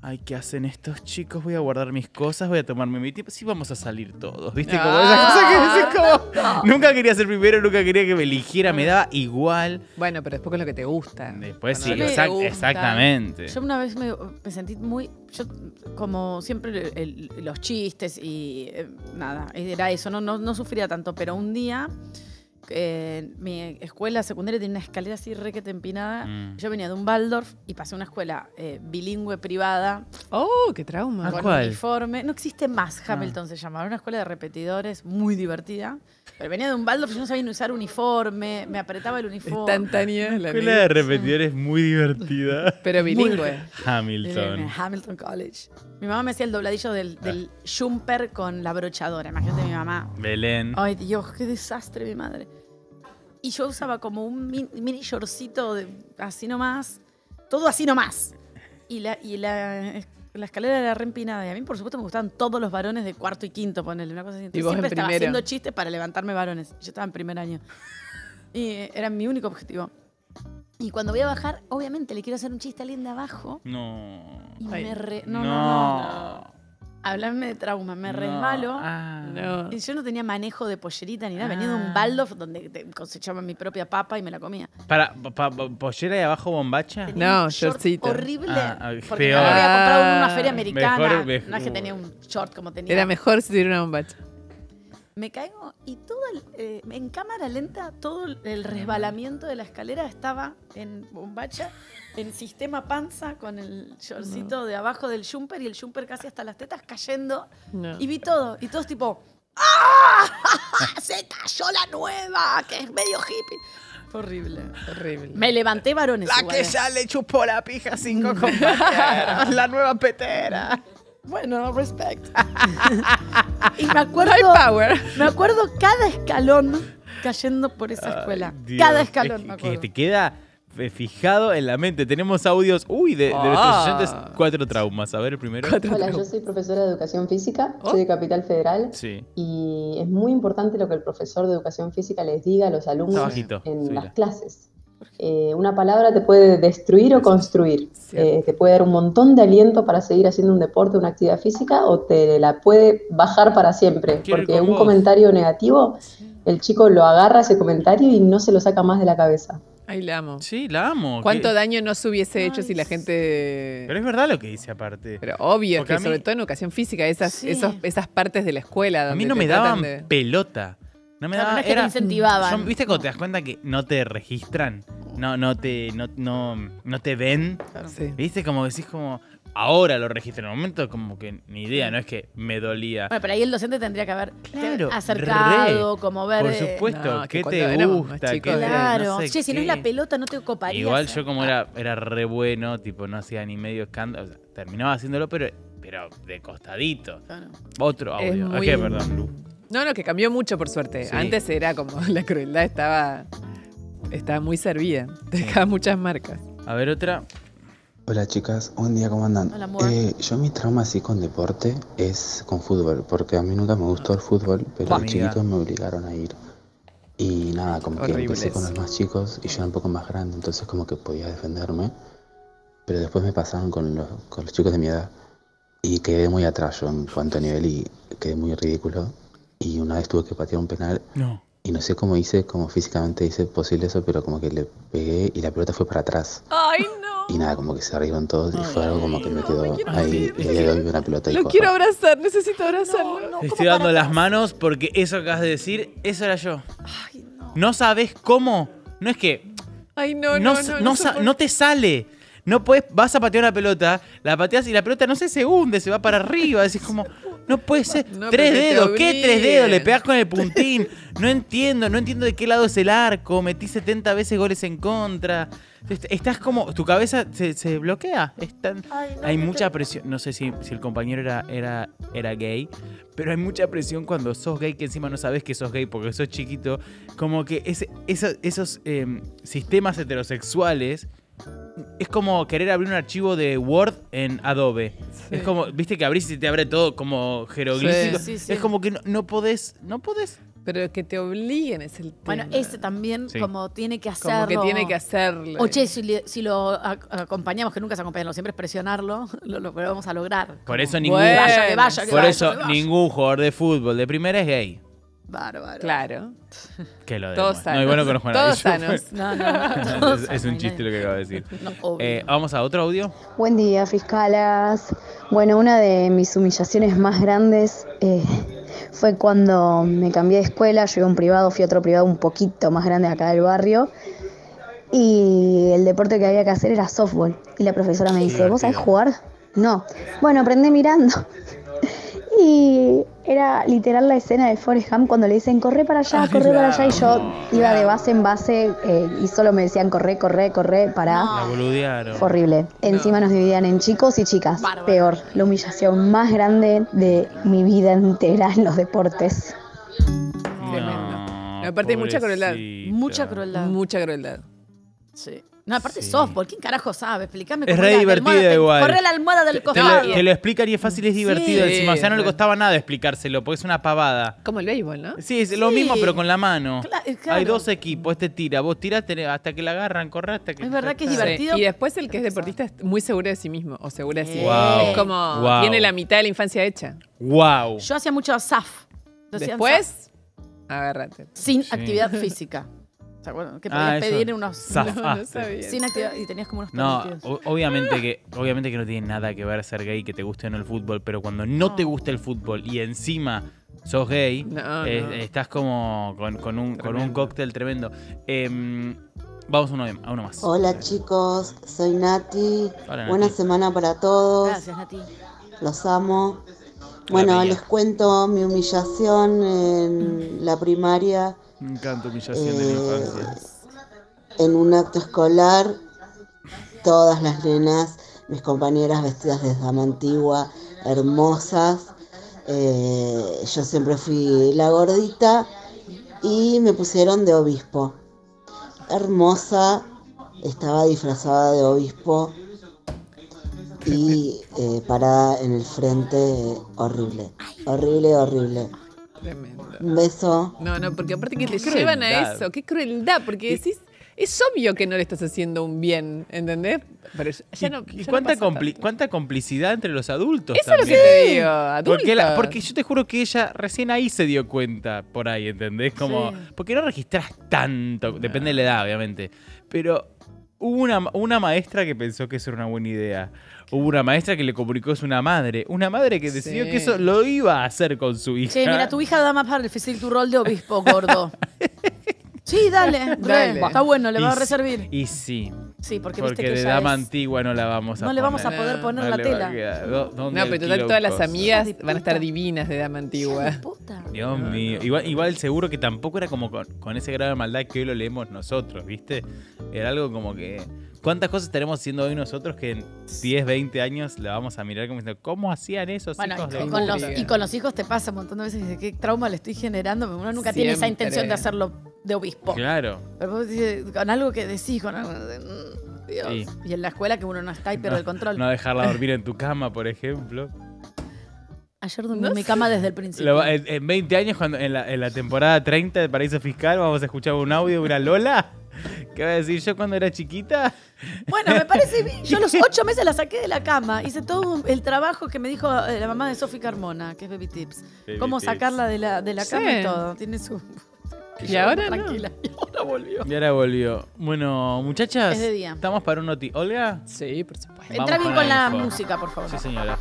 ay, ¿qué hacen estos chicos? Voy a guardar mis cosas, voy a tomarme mi tiempo. Sí, vamos a salir todos. Viste, como esa cosa que como, nunca quería ser primero, nunca quería que me eligiera, me daba igual. Bueno, pero después con lo que te gustan. Después sí, exactamente. Yo una vez me sentí muy... Yo, como siempre, los chistes y nada, era eso, no sufría tanto, pero un día mi escuela secundaria tenía una escalera así requete empinada. Yo venía de un Waldorf y pasé a una escuela bilingüe privada. ¡Oh, qué trauma! Con uniforme. No existe más, Hamilton se llamaba. Era una escuela de repetidores muy divertida. Pero venía de un Waldorf, yo no sabía ni usar uniforme, me apretaba el uniforme. Instantánea la escuela de repetidores muy divertida. Pero bilingüe. Hamilton. En Hamilton College. Mi mamá me hacía el dobladillo del jumper con la brochadora. Imagínate mi mamá. Belén. Ay, Dios, qué desastre mi madre. Y yo usaba como un mini shortcito de, así nomás. Todo así nomás. Y la escalera era re empinada. Y a mí, por supuesto, me gustaban todos los varones de cuarto y quinto, ponerle una cosa así. Entonces, siempre estaba haciendo chistes para levantarme varones. Yo estaba en primer año. Y era mi único objetivo. Y cuando voy a bajar, obviamente, le quiero hacer un chiste a alguien de abajo. No. Y me re... No. Hablarme de trauma, me resbalo. Y yo no tenía manejo de pollerita ni nada. Venía de un Waldorf donde cosechaba mi propia papa y me la comía. ¿Para pollera y abajo bombacha? Tenía shortcito. Horrible. Porque me había comprado en una feria americana. No es que tenía un short como tenía. Era mejor si tuviera una bombacha. Me caigo y todo en cámara lenta, todo el resbalamiento de la escalera estaba en bombacha, en sistema panza, con el shortcito de abajo del jumper y el jumper casi hasta las tetas cayendo. Y vi todo, y todos tipo, ¡ah! ¡Se cayó la nueva! Que es medio hippie. Horrible, horrible. Me levanté varones. La que ya le chupó la pija 5 compañeras. La nueva petera. Bueno, respect. Y me acuerdo, cada escalón cayendo por esa escuela. Cada escalón, me acuerdo. Que te queda fijado en la mente. Tenemos audios, de nuestros oyentes, 4 traumas. A ver, el primero. Hola, yo soy profesora de educación física, soy de Capital Federal. Sí. Y es muy importante lo que el profesor de educación física les diga a los alumnos en las clases. Una palabra te puede destruir o construir, te puede dar un montón de aliento para seguir haciendo un deporte, una actividad física, o te la puede bajar para siempre, porque un comentario negativo, el chico lo agarra ese comentario y no se lo saca más de la cabeza. Ay, la amo. Sí, la amo. ¿Cuánto daño no se hubiese hecho si la gente... Pero es verdad lo que dice aparte. Pero obvio, porque que sobre todo en educación física, esas partes de la escuela donde a mí no me daban pelota. No me daba, que te incentivaban. Yo, ¿viste cuando te das cuenta que no te registran? No te ven. Claro. Sí. ¿Viste? Como decís como... Ahora lo registran. En el momento como que ni idea, no es que me dolía. Bueno, pero ahí el docente tendría que haber acercado, como ver... Por supuesto, ¿qué te gusta? Claro. No sé si no es la pelota, no te ocuparía. Igual yo como era re bueno, tipo no hacía ni medio escándalo. O sea, terminaba haciéndolo, pero de costadito. Claro. Otro audio. Muy... Ok, perdón, Lu. No, que cambió mucho, por suerte. Sí. Antes era como la crueldad estaba muy servida. Dejaba muchas marcas. A ver, otra. Hola, chicas. Buen día, ¿cómo andan? Hola, amor. Yo mi trauma así con deporte es con fútbol, porque a mí nunca me gustó el fútbol, pero los chiquitos me obligaron a ir. Y nada, como que empecé con los más chicos y yo era un poco más grande, entonces como que podía defenderme. Pero después me pasaron con los chicos de mi edad y quedé muy atrás yo en cuanto a nivel y quedé muy ridículo. Y una vez tuve que patear un penal y no sé cómo hice, como físicamente hice posible eso, pero como que le pegué y la pelota fue para atrás. ¡Ay, no! Y nada, como que se rieron todos y fue algo como que me quedó ahí y le doy una pelota y lo quiero abrazar, necesito abrazarlo. Estoy dando las manos porque eso que acabas de decir, eso era yo. Ay, no. No sabes cómo. No es que... Ay, no te sale. No puedes, vas a patear una pelota, la pateas y la pelota no sé, se hunde, se va para arriba. Decís como, no puede ser. No, 3 dedos, ¿qué 3 dedos? Le pegás con el puntín. No entiendo de qué lado es el arco. Metí 70 veces goles en contra. Estás como, tu cabeza se bloquea. Hay mucha presión. No sé si el compañero era gay, pero hay mucha presión cuando sos gay, que encima no sabes que sos gay porque sos chiquito. Como que esos sistemas heterosexuales. Es como querer abrir un archivo de Word en Adobe. Sí. Es como, viste que abrís y te abre todo como jeroglífico. Sí. Es como que no podés. Pero que te obliguen es el tema. Bueno, ese también como tiene que hacerlo. Como que tiene que hacerlo. Oye, si lo acompañamos, que nunca se acompañan, siempre es presionarlo, lo vamos a lograr. Por eso ningún jugador de fútbol de primera es gay. Bárbaro. Claro. Que lo todos sanos. No, y bueno que nos juegan. Todos sanos. Todos es un chiste lo que acabo de decir. Vamos a otro audio. Buen día, fiscalas. Bueno, una de mis humillaciones más grandes fue cuando me cambié de escuela, llegué a un privado, fui a otro privado un poquito más grande acá del barrio, y el deporte que había que hacer era softball, y la profesora me dice, ¿vos sabés jugar? No. Bueno, aprendí mirando. Y era literal la escena de Forrest Gump cuando le dicen corre para allá, corre para allá, y yo iba de base en base y solo me decían corre, corre, corre, pará. Fue horrible. Encima nos dividían en chicos y chicas. Peor, la humillación más grande de mi vida entera en los deportes. No, aparte mucha crueldad. Mucha crueldad. Mucha crueldad. Sí. No, aparte softball, ¿quién carajo sabe? Explícame. Es re divertida igual. Corre la almohada del costado. Te lo explican y es fácil, es divertido. Sí, encima, o sea, no le costaba nada explicárselo, porque es una pavada. Como el béisbol, ¿no? Sí, es lo mismo, pero con la mano. Claro. Hay dos equipos, este tira, vos tirás hasta que la agarran, corrás hasta que... Es verdad que es divertido. Sí. Y después el que es deportista es muy seguro de sí mismo, o segura de sí mismo. Wow. Es como, tiene la mitad de la infancia hecha. Wow. Yo hacía mucho SAF. Después, agárrate. Sin actividad física. O sea, bueno, que podías pedir unos... No sabía. Sin actividad y tenías como unos... No, obviamente que no tiene nada que ver ser gay, que te guste o no el fútbol, pero cuando no te gusta el fútbol y encima sos gay, estás como con un cóctel tremendo. Vamos a uno más. Hola chicos, soy Nati. Hola, Nati. Buena semana para todos. Gracias, Nati. Los amo. Bueno, les cuento mi humillación en la primaria. Me encanta humillación de infancia. En un acto escolar, todas las nenas, mis compañeras vestidas de dama antigua, hermosas. Yo siempre fui la gordita y me pusieron de obispo. Hermosa, estaba disfrazada de obispo y parada en el frente, horrible. Tremendo. Un beso. No, porque aparte que te llevan a eso. Qué crueldad, porque decís... Es obvio que no le estás haciendo un bien, ¿entendés? Pero ya no, ya ¿Cuánta complicidad entre los adultos? Eso también es lo que te digo, adultos. Porque yo te juro que ella recién ahí se dio cuenta, por ahí, ¿entendés? Como, porque no registrás tanto, depende de la edad, obviamente. Pero hubo una maestra que pensó que eso era una buena idea. Hubo una maestra que le comunicó es una madre que decidió que eso lo iba a hacer con su hija. Sí, mira, tu hija da más para difícil tu rol de obispo, gordo. Sí, dale. Está bueno, le va a reservir. Y sí. Sí, porque viste que de dama antigua no la vamos a poner. No le vamos a poder poner la tela. No, pero todas las amigas van a estar divinas de dama antigua. Dios mío. Igual seguro que tampoco era como con ese grado de maldad que hoy lo leemos nosotros, ¿viste? Era algo como que... ¿Cuántas cosas estaremos haciendo hoy nosotros que en 10, 20 años la vamos a mirar como diciendo, ¿cómo hacían esos hijos? Y con los hijos te pasa un montón de veces, ¿qué trauma le estoy generando? Uno nunca tiene esa intención de hacerlo de obispo. Claro. Pero vos decís, con algo que decís, con algo de, Dios. Sí. Y en la escuela que uno no está y pierde el control. No dejarla dormir en tu cama, por ejemplo. Ayer dormí en mi cama desde el principio. En 20 años, cuando en la temporada 30 de Paraíso Fiscal, vamos a escuchar un audio de una Lola. ¿Qué va a decir yo cuando era chiquita? Bueno, me parece bien. Yo a los 8 meses la saqué de la cama. Hice todo el trabajo que me dijo la mamá de Sofi Carmona, que es Baby Tips. Cómo sacarla de la cama y todo. Tiene su... Y ahora tranquila. No. Y ahora volvió. Bueno, muchachas, es de día. Estamos para un noti. ¿Olga? Sí, por supuesto. Entra bien con la música, por favor. Sí, señora.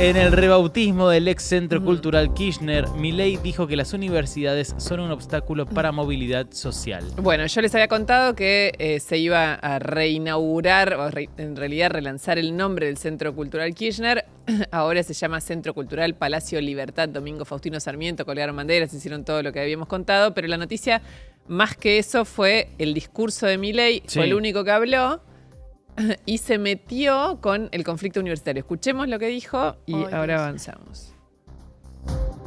En el rebautismo del ex Centro Cultural Kirchner, Milei dijo que las universidades son un obstáculo para movilidad social. Bueno, yo les había contado que se iba a reinaugurar, o en realidad relanzar el nombre del Centro Cultural Kirchner. Ahora se llama Centro Cultural Palacio Libertad, Domingo Faustino Sarmiento, colgaron banderas, hicieron todo lo que habíamos contado, pero la noticia, más que eso, fue el discurso de Milei, fue el único que habló. Y se metió con el conflicto universitario. Escuchemos lo que dijo y ahora avanzamos.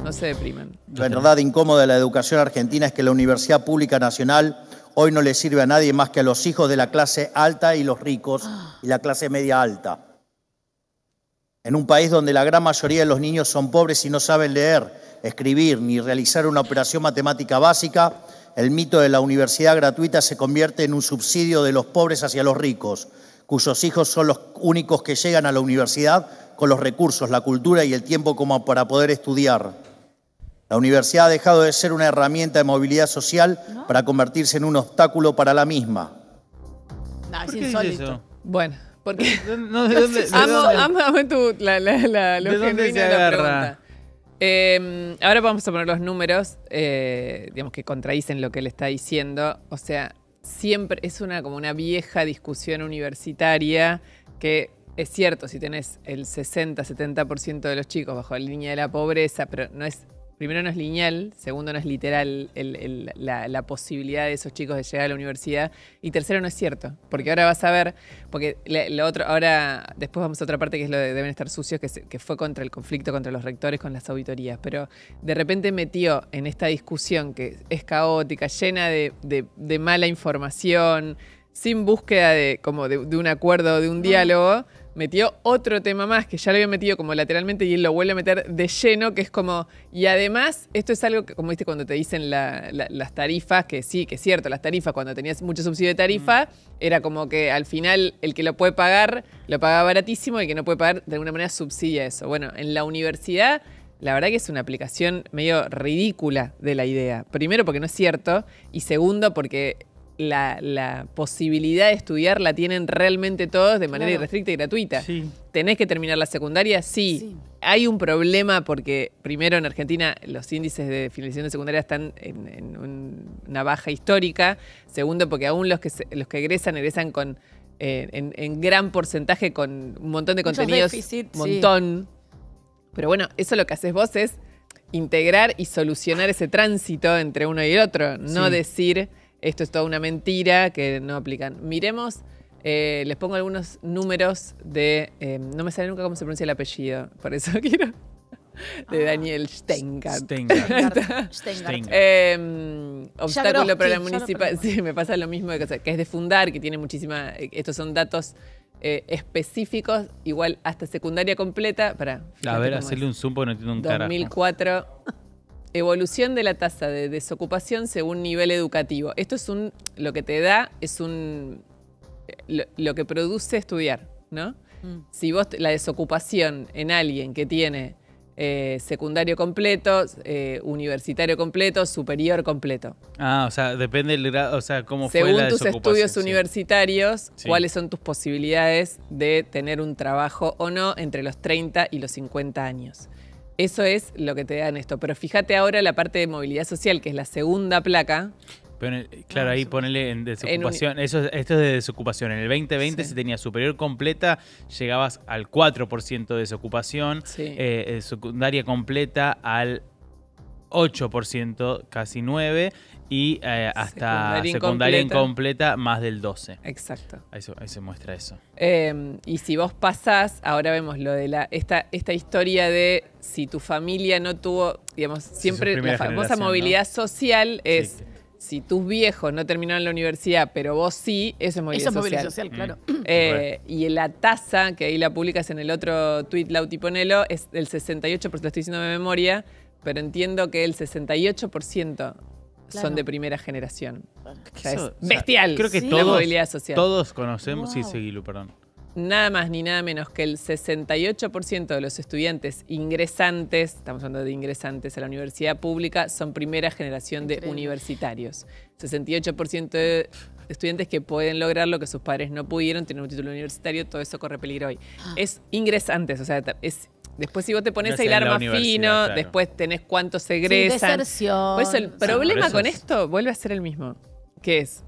No se depriman. La verdad incómoda de la educación argentina es que la Universidad Pública Nacional hoy no le sirve a nadie más que a los hijos de la clase alta y los ricos y la clase media alta. En un país donde la gran mayoría de los niños son pobres y no saben leer, escribir ni realizar una operación matemática básica, el mito de la universidad gratuita se convierte en un subsidio de los pobres hacia los ricos, cuyos hijos son los únicos que llegan a la universidad con los recursos, la cultura y el tiempo como para poder estudiar. La universidad ha dejado de ser una herramienta de movilidad social para convertirse en un obstáculo para la misma. ¿Por qué dice eso? Bueno, Porque no, ¿de dónde, ¿de dónde se agarra? Ahora vamos a poner los números, digamos, que contradicen lo que él está diciendo. O sea, siempre es una como una vieja discusión universitaria que es cierto, si tenés el 60-70% de los chicos bajo la línea de la pobreza, pero no es, primero no es lineal, segundo no es literal la posibilidad de esos chicos de llegar a la universidad, y tercero no es cierto, porque ahora vas a ver, porque lo otro, ahora después vamos a otra parte que es lo de deben estar sucios, que fue contra el conflicto contra los rectores con las auditorías, pero de repente metió en esta discusión que es caótica, llena de mala información, sin búsqueda de, como de un acuerdo, de un diálogo, metió otro tema más que ya lo había metido como lateralmente y él lo vuelve a meter de lleno, que es como, y además esto es algo que, como viste cuando te dicen las tarifas, que sí, que es cierto, las tarifas, cuando tenías mucho subsidio de tarifa, era como que al final el que lo puede pagar, lo pagaba baratísimo, y el que no puede pagar de alguna manera subsidia eso. Bueno, en la universidad la verdad que es una aplicación medio ridícula de la idea. Primero porque no es cierto, y segundo porque la posibilidad de estudiar la tienen realmente todos de manera irrestricta y gratuita. Sí. ¿Tenés que terminar la secundaria? Sí. Sí. Hay un problema porque, primero, en Argentina los índices de finalización de secundaria están en una baja histórica. Segundo, porque aún los que egresan con en gran porcentaje con un montón de contenidos. Déficit, montón. Sí. Pero bueno, eso lo que haces vos es integrar y solucionar ese tránsito entre uno y el otro. No decir... esto es toda una mentira, que no aplican. Miremos, les pongo algunos números de... no me sale nunca cómo se pronuncia el apellido, por eso quiero... De Daniel Schteingart. Obstáculo para la municipalidad. Sí, me pasa lo mismo, que es de fundar, que tiene muchísima... Estos son datos específicos, igual hasta secundaria completa. Pará, a ver, hacerle un zoom porque no tiene un carajo. 2004... Evolución de la tasa de desocupación según nivel educativo. Esto es lo que te da, es lo que produce estudiar, ¿no? Mm. Si vos la desocupación en alguien que tiene secundario completo, universitario completo, superior completo. Ah, o sea, depende del grado, o sea, cómo fue la desocupación. Según tus estudios universitarios, cuáles son tus posibilidades de tener un trabajo o no entre los 30 y los 50 años. Eso es lo que te dan esto. Pero fíjate ahora la parte de movilidad social, que es la segunda placa. Pero, claro, ahí ponele en desocupación. Esto es de desocupación. En el 2020 si tenías superior completa, llegabas al 4% de desocupación. Sí. Secundaria completa al 8%, casi 9%. Y hasta secundaria incompleta más del 12%. Exacto. Ahí se muestra eso. Y si vos pasás, ahora vemos lo de esta historia de si tu familia no tuvo, digamos, siempre la famosa movilidad social es si tus viejos no terminaron la universidad, pero vos sí, eso es movilidad social. Eso es movilidad social, claro. Y la tasa, que ahí la publicas en el otro tuit, Lauti, ponelo, es del 68%, lo estoy diciendo de memoria, pero entiendo que el 68%... Claro. Son de primera generación. O sea, es bestial. Creo que todos, la movilidad social. Todos conocemos, sí, Seguilu, perdón. Nada más ni nada menos que el 68% de los estudiantes ingresantes, estamos hablando de ingresantes a la universidad pública, son primera generación de universitarios. 68% de estudiantes que pueden lograr lo que sus padres no pudieron, tienen un título universitario, todo eso corre peligro hoy. Es ingresantes, o sea, es... Después si vos te pones a hilar más fino, claro, después tenés cuántos egresan. Deserción. Por eso el problema con esto vuelve a ser el mismo, que es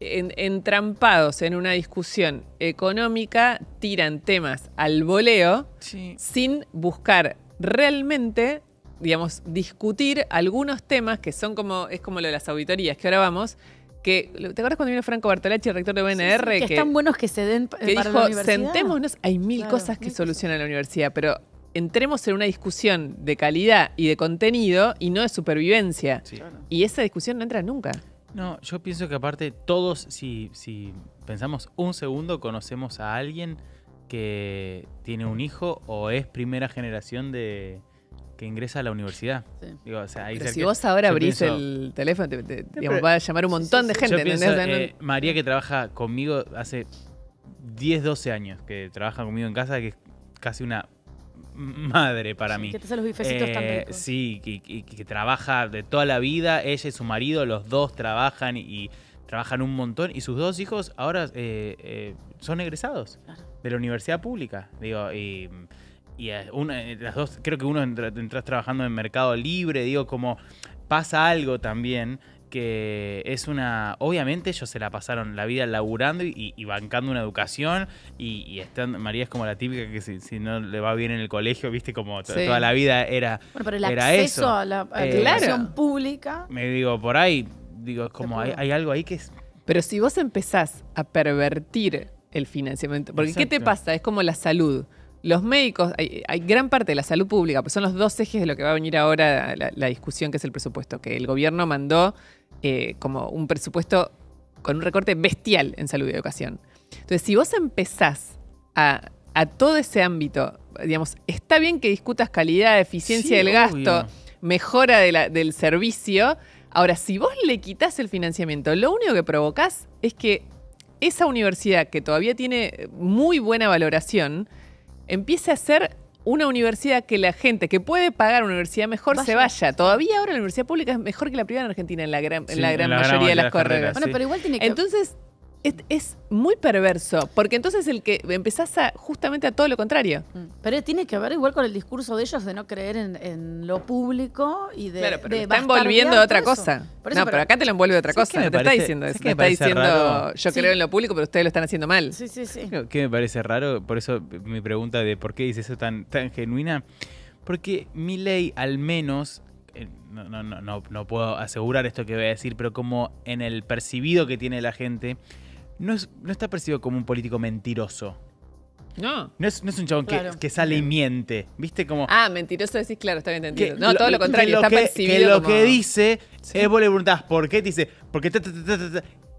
entrampados en una discusión económica, tiran temas al voleo sin buscar realmente, digamos, discutir algunos temas que son como, es como lo de las auditorías, que ahora vamos... Que, ¿te acuerdas cuando vino Franco Bartolacci, el rector de UNR? Que están buenos que se den para la universidad. Sentémonos, hay mil cosas que solucionan la universidad, pero entremos en una discusión de calidad y de contenido y no de supervivencia. Sí. Claro. Y esa discusión no entra nunca. No, yo pienso que aparte todos, si pensamos un segundo, conocemos a alguien que tiene un hijo o es primera generación de... que ingresa a la universidad. Sí. Digo, o sea, ahí pero si vos ahora abrís el teléfono, digamos, va a llamar un montón de gente. Yo pienso, María, que trabaja conmigo hace 10, 12 años, que trabaja conmigo en casa, que es casi una madre para mí. Que te hace los bifecitos también. Sí, que trabaja de toda la vida. Ella y su marido, los dos trabajan y trabajan un montón. Y sus dos hijos ahora son egresados de la universidad pública. Digo, y una, las dos, creo que uno entras trabajando en Mercado Libre, digo, como pasa algo también que es una... Obviamente ellos se la pasaron la vida laburando y bancando una educación y están, María es como la típica que si no le va bien en el colegio, viste, como sí, toda la vida era eso. Bueno, pero el acceso eso a la educación pública... Me digo, por ahí, digo, es como hay algo ahí que es... Pero si vos empezás a pervertir el financiamiento... Porque exacto, ¿qué te pasa? Es como la salud. Los médicos, hay gran parte de la salud pública, pues son los dos ejes de lo que va a venir ahora la discusión, que es el presupuesto, que el gobierno mandó como un presupuesto con un recorte bestial en salud y educación. Entonces, si vos empezás a todo ese ámbito, digamos, está bien que discutas calidad, eficiencia sí, del gasto, mejora del servicio. Ahora, si vos le quitás el financiamiento, lo único que provocás es que esa universidad, que todavía tiene muy buena valoración, empieza a ser una universidad que la gente que puede pagar una universidad mejor se vaya. Todavía ahora la universidad pública es mejor que la privada en Argentina en la gran mayoría de las carreras. Bueno, pero igual tiene que... Entonces, es muy perverso, porque entonces el que empezás justamente a todo lo contrario. Pero tiene que ver igual con el discurso de ellos de no creer en lo público y de... Claro, pero te está envolviendo de otra cosa. No, pero acá te lo envuelve de otra cosa. Te está diciendo eso. Te está diciendo yo creo en lo público, pero ustedes lo están haciendo mal. Sí, sí, sí. ¿Qué me parece raro? Por eso mi pregunta de por qué dice eso tan genuina. Porque Milei al menos... No puedo asegurar esto que voy a decir, pero como en el percibido que tiene la gente... No está percibido como un político mentiroso. No. No es un chabón que sale y miente. ¿Viste? Como... Ah, mentiroso decís, claro, está bien entendido. No, todo lo contrario, está percibido. Que lo como... que dice, sí, es vos le preguntás, ¿por qué? Te dice, porque...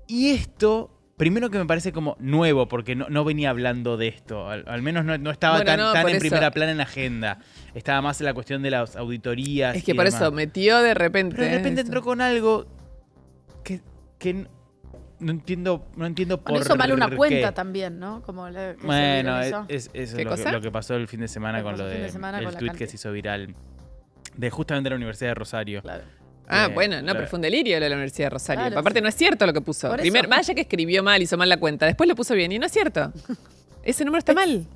Y esto, primero que me parece como nuevo, porque no venía hablando de esto. Al menos no estaba tan en primera plana en la agenda. Estaba más en la cuestión de las auditorías. Es que por eso metió de repente. Pero de repente entró con algo que no entiendo por qué. Hizo mal una cuenta también, ¿no? Como bueno, eso es lo que pasó el fin de semana con lo del tuit que se hizo viral de justamente la Universidad de Rosario. Claro. Ah, bueno, no, pero fue un delirio lo de la Universidad de Rosario. Claro, aparte, sí, no es cierto lo que puso. Primero, más allá que escribió mal, hizo mal la cuenta, después lo puso bien y no es cierto. Ese número está mal.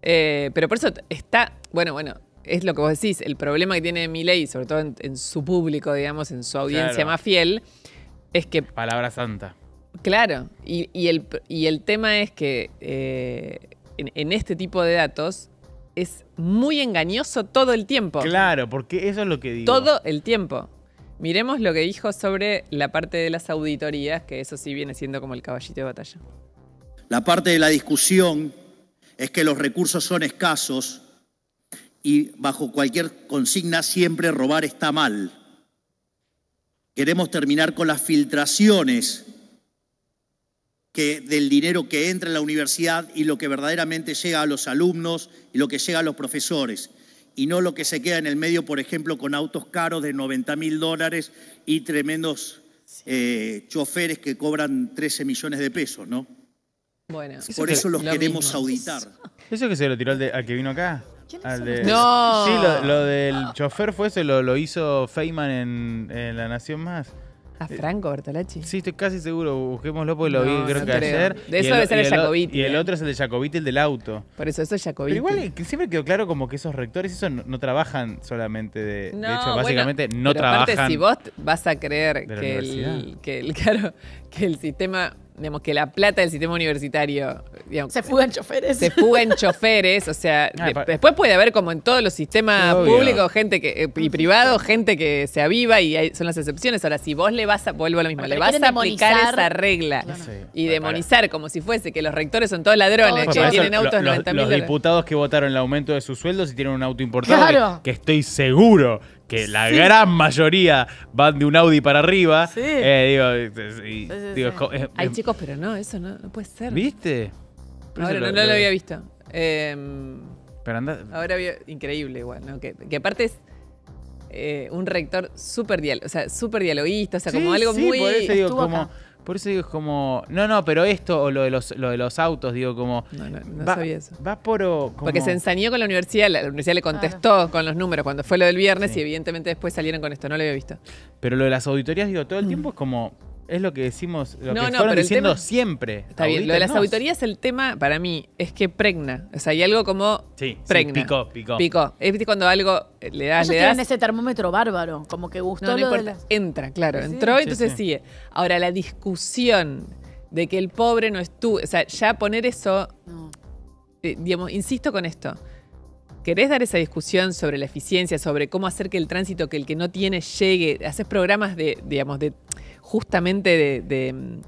Pero por eso está... Bueno, es lo que vos decís. El problema que tiene Milei, sobre todo en su público, digamos, en su audiencia más fiel... Es que... Palabra santa. Claro. Y el tema es que en este tipo de datos es muy engañoso todo el tiempo. Claro, porque eso es lo que digo. Todo el tiempo. Miremos lo que dijo sobre la parte de las auditorías, que eso sí viene siendo como el caballito de batalla. La parte de la discusión es que los recursos son escasos y bajo cualquier consigna siempre robar está mal. Queremos terminar con las filtraciones del dinero que entra en la universidad y lo que verdaderamente llega a los alumnos y lo que llega a los profesores. Y no lo que se queda en el medio, por ejemplo, con autos caros de $90.000 y tremendos choferes que cobran 13 millones de pesos, ¿no? Bueno, por eso los queremos auditar. ¿Eso que se lo tiró al que vino acá? ¡No! Sí, lo del chofer fue eso, lo hizo Feynman en La Nación Más. ¿A Franco Bartolacci? Sí, estoy casi seguro. Busquémoslo porque lo vi, creo que ayer. De eso debe ser el Jacobiti. Y el otro es el de Jacobiti, el del auto. Por eso es Jacobiti. Pero igual siempre quedó claro como que esos rectores eso no trabajan solamente de... No, de hecho, básicamente bueno, no trabajan... Aparte, si vos vas a creer que el sistema... Digamos, que la plata del sistema universitario... Digamos, se fugan choferes. Se fugan choferes, o sea... después puede haber, como en todos los sistemas públicos y privados, gente que se aviva y son las excepciones. Ahora, si vos le vas a... Vuelvo a lo mismo. Porque le vas a aplicar esa regla y demonizar como si fuese que los rectores son todos ladrones, que tienen autos $90.000. Los diputados que votaron el aumento de sus sueldos y tienen un auto importado que estoy seguro... Que la gran mayoría van de un Audi para arriba. Sí. Hay chicos, pero no, eso no puede ser. ¿Viste? Ahora, no lo había visto. Pero ahora veo increíble igual, ¿no? Que aparte es un rector súper dialoguista, o sea, como algo muy... Por eso digo, es como... No, pero esto, o lo de los autos, digo, como... No sabía eso. Va por... Como... Porque se ensañó con la universidad le contestó con los números cuando fue lo del viernes y evidentemente después salieron con esto, no lo había visto. Pero lo de las auditorías, digo, todo el tiempo es como... Es lo que decimos, lo que fueron diciendo tema, siempre. Está bien, lo de las auditorías, el tema para mí es que pregna. O sea, hay algo como pregna. Sí, picó, picó. Picó. Es cuando algo le das, ellos tienen ese termómetro bárbaro, como que gustó lo importa. Entra, claro, sí, entró y entonces sigue. Ahora, la discusión de que el pobre no estuvo... O sea, ya poner eso... No. Digamos, insisto con esto. ¿Querés dar esa discusión sobre la eficiencia, sobre cómo hacer que el tránsito, que el que no tiene, llegue? Haces programas de, digamos, de... justamente de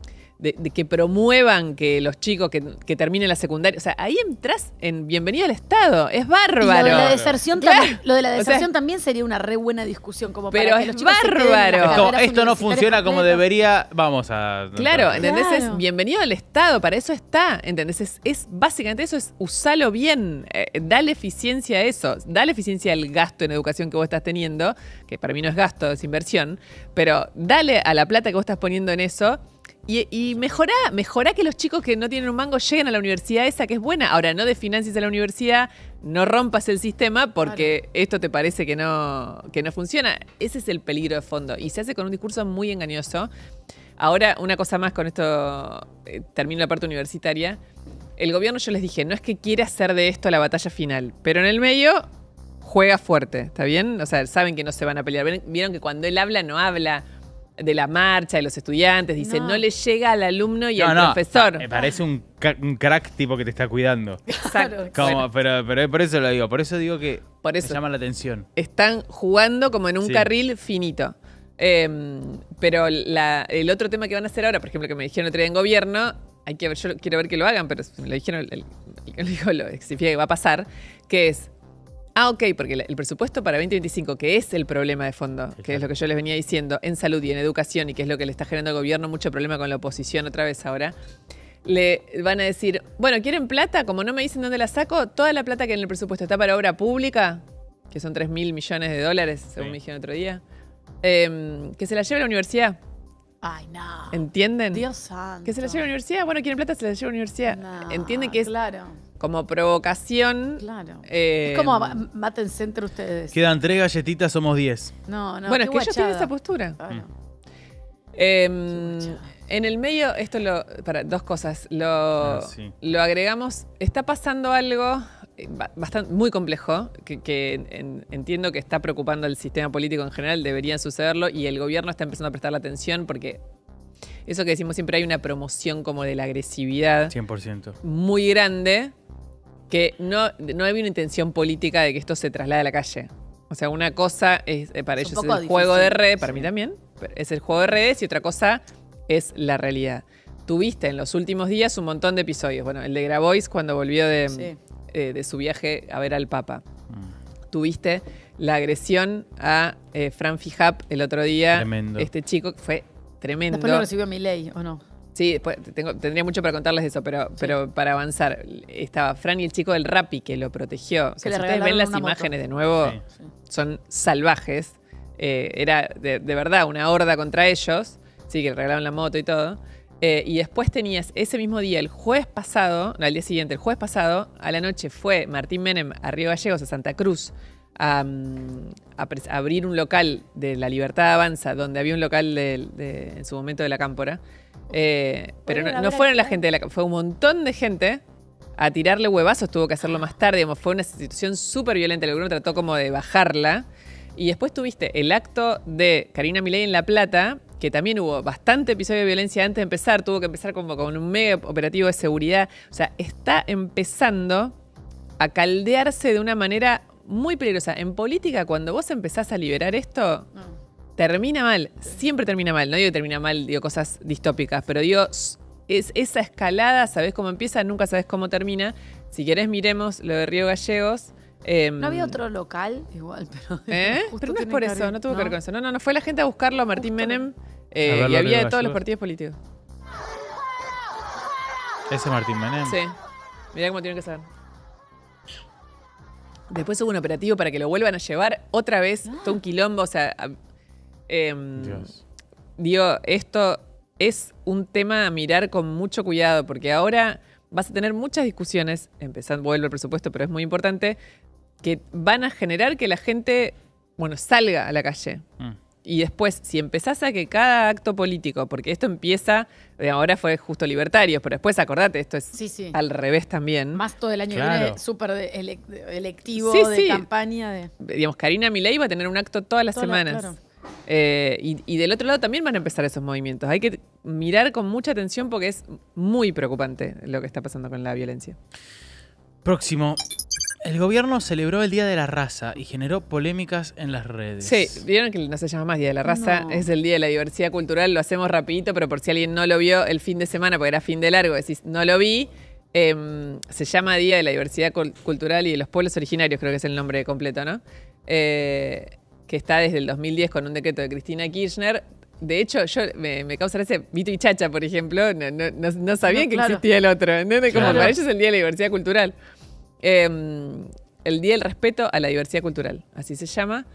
que promuevan que los chicos que terminen la secundaria. O sea, ahí entras en Bienvenido al Estado. Es bárbaro. Y lo de la deserción, lo de la deserción, o sea, también sería una re buena discusión. Como para pero que los chicos bárbaro. Como, esto no funciona como debería. Vamos a... Claro, ¿entendés? Claro. Es Bienvenido al Estado. Para eso está. ¿Entendés? Es básicamente eso. Es usalo bien. Dale eficiencia a eso. Dale eficiencia al gasto en educación que vos estás teniendo. Que para mí no es gasto, es inversión. Pero dale a la plata que vos estás poniendo en eso. Y mejorá que los chicos que no tienen un mango lleguen a la universidad esa que es buena. Ahora, no desfinancies a la universidad, no rompas el sistema porque esto te parece que no funciona. Ese es el peligro de fondo. Y se hace con un discurso muy engañoso. Ahora, una cosa más con esto, termino la parte universitaria. El gobierno, yo les dije, no es que quiera hacer de esto la batalla final, pero en el medio... juega fuerte, ¿está bien? O sea, saben que no se van a pelear. Vieron que cuando él habla, no habla de la marcha, de los estudiantes. Dice, no le llega al alumno y al profesor. Me parece un crack tipo que te está cuidando. Exacto. Como, bueno. pero por eso lo digo. Por eso digo que por eso me llama la atención. Están jugando como en un carril finito. Pero el otro tema que van a hacer ahora, por ejemplo, que me dijeron el otro día en gobierno... Hay que ver, yo quiero ver que lo hagan, pero me lo dijeron... lo exigía que va a pasar, que es... Ah, ok, porque el presupuesto para 2025, que es el problema de fondo, que es lo que yo les venía diciendo en salud y en educación, y que es lo que le está generando al gobierno mucho problema con la oposición otra vez ahora, le van a decir, bueno, ¿quieren plata? Como no me dicen dónde la saco, toda la plata que en el presupuesto está para obra pública, que son 3.000 millones de dólares, según me dijeron otro día, que se la lleve a la universidad. Ay, no. ¿Entienden? Dios santo. Que se la lleve a la universidad. Bueno, ¿quieren plata? Se la lleve a la universidad. No, ¿entienden que es...? Claro. Como provocación. Claro. Es como mátense entre ustedes. Quedan 3 galletitas, somos 10. No. Bueno, es que ellos tienen esa postura. Claro. En el medio, esto lo... Para, 2 cosas. Lo agregamos. Está pasando algo bastante muy complejo, que entiendo que está preocupando al sistema político en general, debería sucederlo, y el gobierno está empezando a prestar la atención porque... Eso que decimos siempre, hay una promoción como de la agresividad 100%. Muy grande, que no había una intención política de que esto se traslade a la calle. O sea, una cosa es, para ellos es el juego de redes, para mí también, es el juego de redes, y otra cosa es la realidad. Tuviste en los últimos días un montón de episodios. Bueno, el de Grabois cuando volvió de su viaje a ver al Papa. Tuviste la agresión a Fran Fijap el otro día. Tremendo. Este chico que fue... Tremendo. Después lo recibió Milei, ¿o no? Sí, después tendría mucho para contarles eso, pero para avanzar. Estaba Fran y el chico del Rappi que lo protegió. O sea, si ustedes ven las imágenes de nuevo, son salvajes. Era de verdad una horda contra ellos. Sí, que le regalaron la moto y todo. Y después tenías ese mismo día, el jueves pasado, a la noche fue Martín Menem a Río Gallegos, a Santa Cruz, a abrir un local de La Libertad Avanza, donde había un local en su momento de La Cámpora, pero no fueron la gente de La Cámpora, fue un montón de gente a tirarle huevazos, tuvo que hacerlo más tarde, digamos, fue una situación súper violenta, el gobierno trató como de bajarla, y después tuviste el acto de Karina Milei en La Plata, que también hubo bastante episodio de violencia antes de empezar, tuvo que empezar como con un mega operativo de seguridad, o sea, está empezando a caldearse de una manera muy peligrosa. En política, cuando vos empezás a liberar esto, termina mal. Siempre termina mal. No digo que termina mal, digo cosas distópicas, pero digo, es esa escalada, sabés cómo empieza, nunca sabés cómo termina. Si querés, miremos lo de Río Gallegos. No había otro local, igual, pero... Pero no es por eso, no tuvo que ver con eso. No, fue la gente a buscarlo a Martín Menem, y había de todos los partidos políticos. Ese Martín Menem. Sí. Mirá cómo tienen que saber. Después hubo un operativo para que lo vuelvan a llevar otra vez, todo un quilombo, o sea... Digo, esto es un tema a mirar con mucho cuidado, porque ahora vas a tener muchas discusiones, empezando, vuelvo al presupuesto, pero es muy importante, que van a generar que la gente, bueno, salga a la calle. Y después, si empezás a que cada acto político, porque esto empieza, ahora fue justo libertarios, pero después acordate, esto es al revés también. Más todo el año viene súper electivo, de campaña. Digamos, Karina Milei va a tener un acto todas las semanas. Y del otro lado también van a empezar esos movimientos. Hay que mirar con mucha atención porque es muy preocupante lo que está pasando con la violencia. Próximo. El gobierno celebró el Día de la Raza y generó polémicas en las redes. Sí, vieron que no se llama más Día de la Raza, es el Día de la Diversidad Cultural, lo hacemos rapidito, pero por si alguien no lo vio el fin de semana, porque era fin de largo, decís, no lo vi, se llama Día de la Diversidad Cultural y de los Pueblos Originarios, creo que es el nombre completo, ¿no? Que está desde el 2010 con un decreto de Cristina Kirchner. De hecho, yo me causa gracia, Vito y Chacha, por ejemplo, no sabían que existía el otro, ¿entendés? Como para ellos es el Día de la Diversidad Cultural. El Día del Respeto a la Diversidad Cultural, así se llama.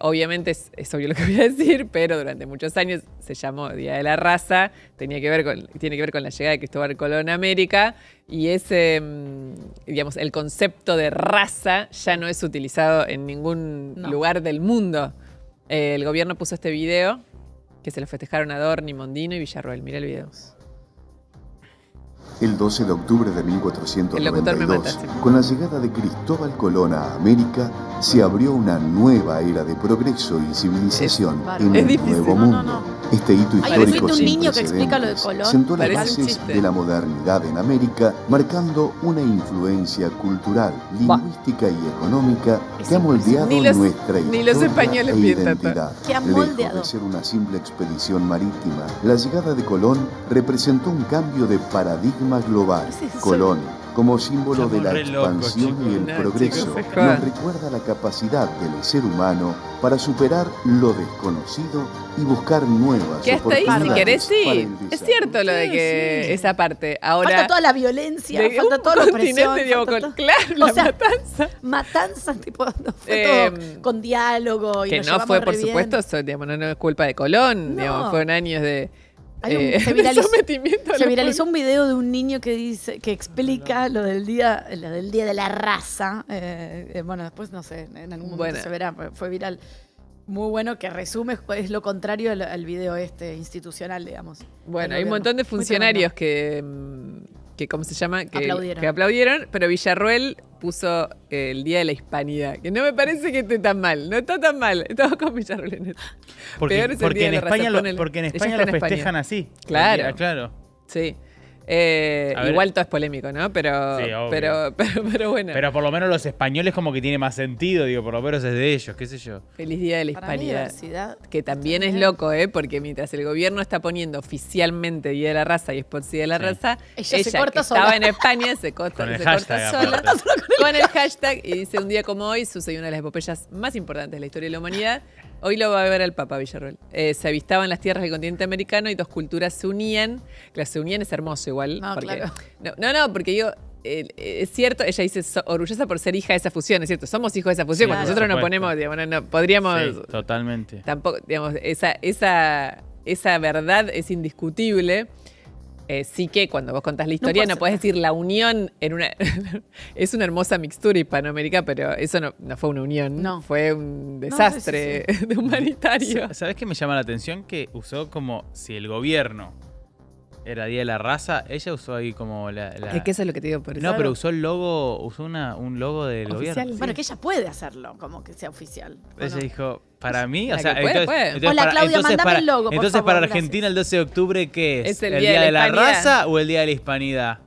Obviamente es obvio lo que voy a decir, pero durante muchos años se llamó Día de la Raza, tiene que ver con la llegada de Cristóbal Colón a América y ese, digamos, el concepto de raza ya no es utilizado en ningún lugar del mundo. El gobierno puso este video que se lo festejaron a Dorni, Mondino y Villarroel. Mira el video. El 12 de octubre de 1492, con la llegada de Cristóbal Colón a América, se abrió una nueva era de progreso y civilización en el Nuevo Mundo. Este hito histórico sin precedentes sentó las bases de la modernidad en América, marcando una influencia cultural, lingüística y económica que ha moldeado nuestra historia e identidad. Lejos de ser una simple expedición marítima, la llegada de Colón representó un cambio de paradigma global. Colón, como símbolo de la expansión y el progreso, nos recuerda la capacidad del ser humano para superar lo desconocido y buscar nuevas oportunidades. Es cierto lo de que esa parte. Ahora, falta toda la violencia, falta toda la opresión. Claro, la matanza. Tipo, no fue todo con diálogo. Y que no fue, por supuesto, digamos, no es culpa de Colón, digamos, fueron años de... Se viralizó un video de un niño que dice, que explica lo del día de la raza. Bueno, después no sé, en algún momento se verá, fue viral. Muy bueno, que resume, es lo contrario al video institucional, digamos. Bueno, hay un montón de funcionarios que ¿cómo se llama? Que aplaudieron, pero Villarroel puso el Día de la Hispanidad, que no me parece que esté tan mal, no está tan mal, estamos con Villarroel en esto. Porque en España lo festejan así. Claro. Sí. Igual todo es polémico, ¿no? Pero, sí, pero bueno. Pero por lo menos los españoles como que tiene más sentido, digo, por lo menos es de ellos, qué sé yo. Feliz Día de la Hispanidad. Que también es loco, porque mientras el gobierno está poniendo oficialmente Día de la Raza y es por Día de la Raza, ella que estaba en España se corta sola con el hashtag y dice: un día como hoy sucedió una de las epopeyas más importantes de la historia de la humanidad. Hoy lo va a ver el Papa Villarroel. Se avistaban las tierras del continente americano y dos culturas se unían. Claro, se unían es hermoso igual. No, porque, porque yo, es cierto, ella dice, orgullosa por ser hija de esa fusión, es cierto, somos hijos de esa fusión, cuando nosotros nos ponemos, digamos, no podríamos... Sí, totalmente. Tampoco, digamos, esa verdad es indiscutible. Sí que cuando vos contás la historia no podés decir la unión en una... es una hermosa mixtura hispanoamericana, pero eso no fue una unión, fue un desastre humanitario. ¿Sabés qué me llama la atención? Que usó como si el gobierno era Día de la Raza, ella usó ahí como la... Es que eso es lo que te digo por eso. No, pero usó el logo, usó un logo del gobierno. Bueno, que ella puede hacerlo, como que sea oficial. Ella dijo... Para mí, o sea, hola, Claudia, mandame el logo. Entonces, para Argentina, el 12 de octubre, ¿qué es? ¿Es el Día de la Raza o el Día de la Hispanidad?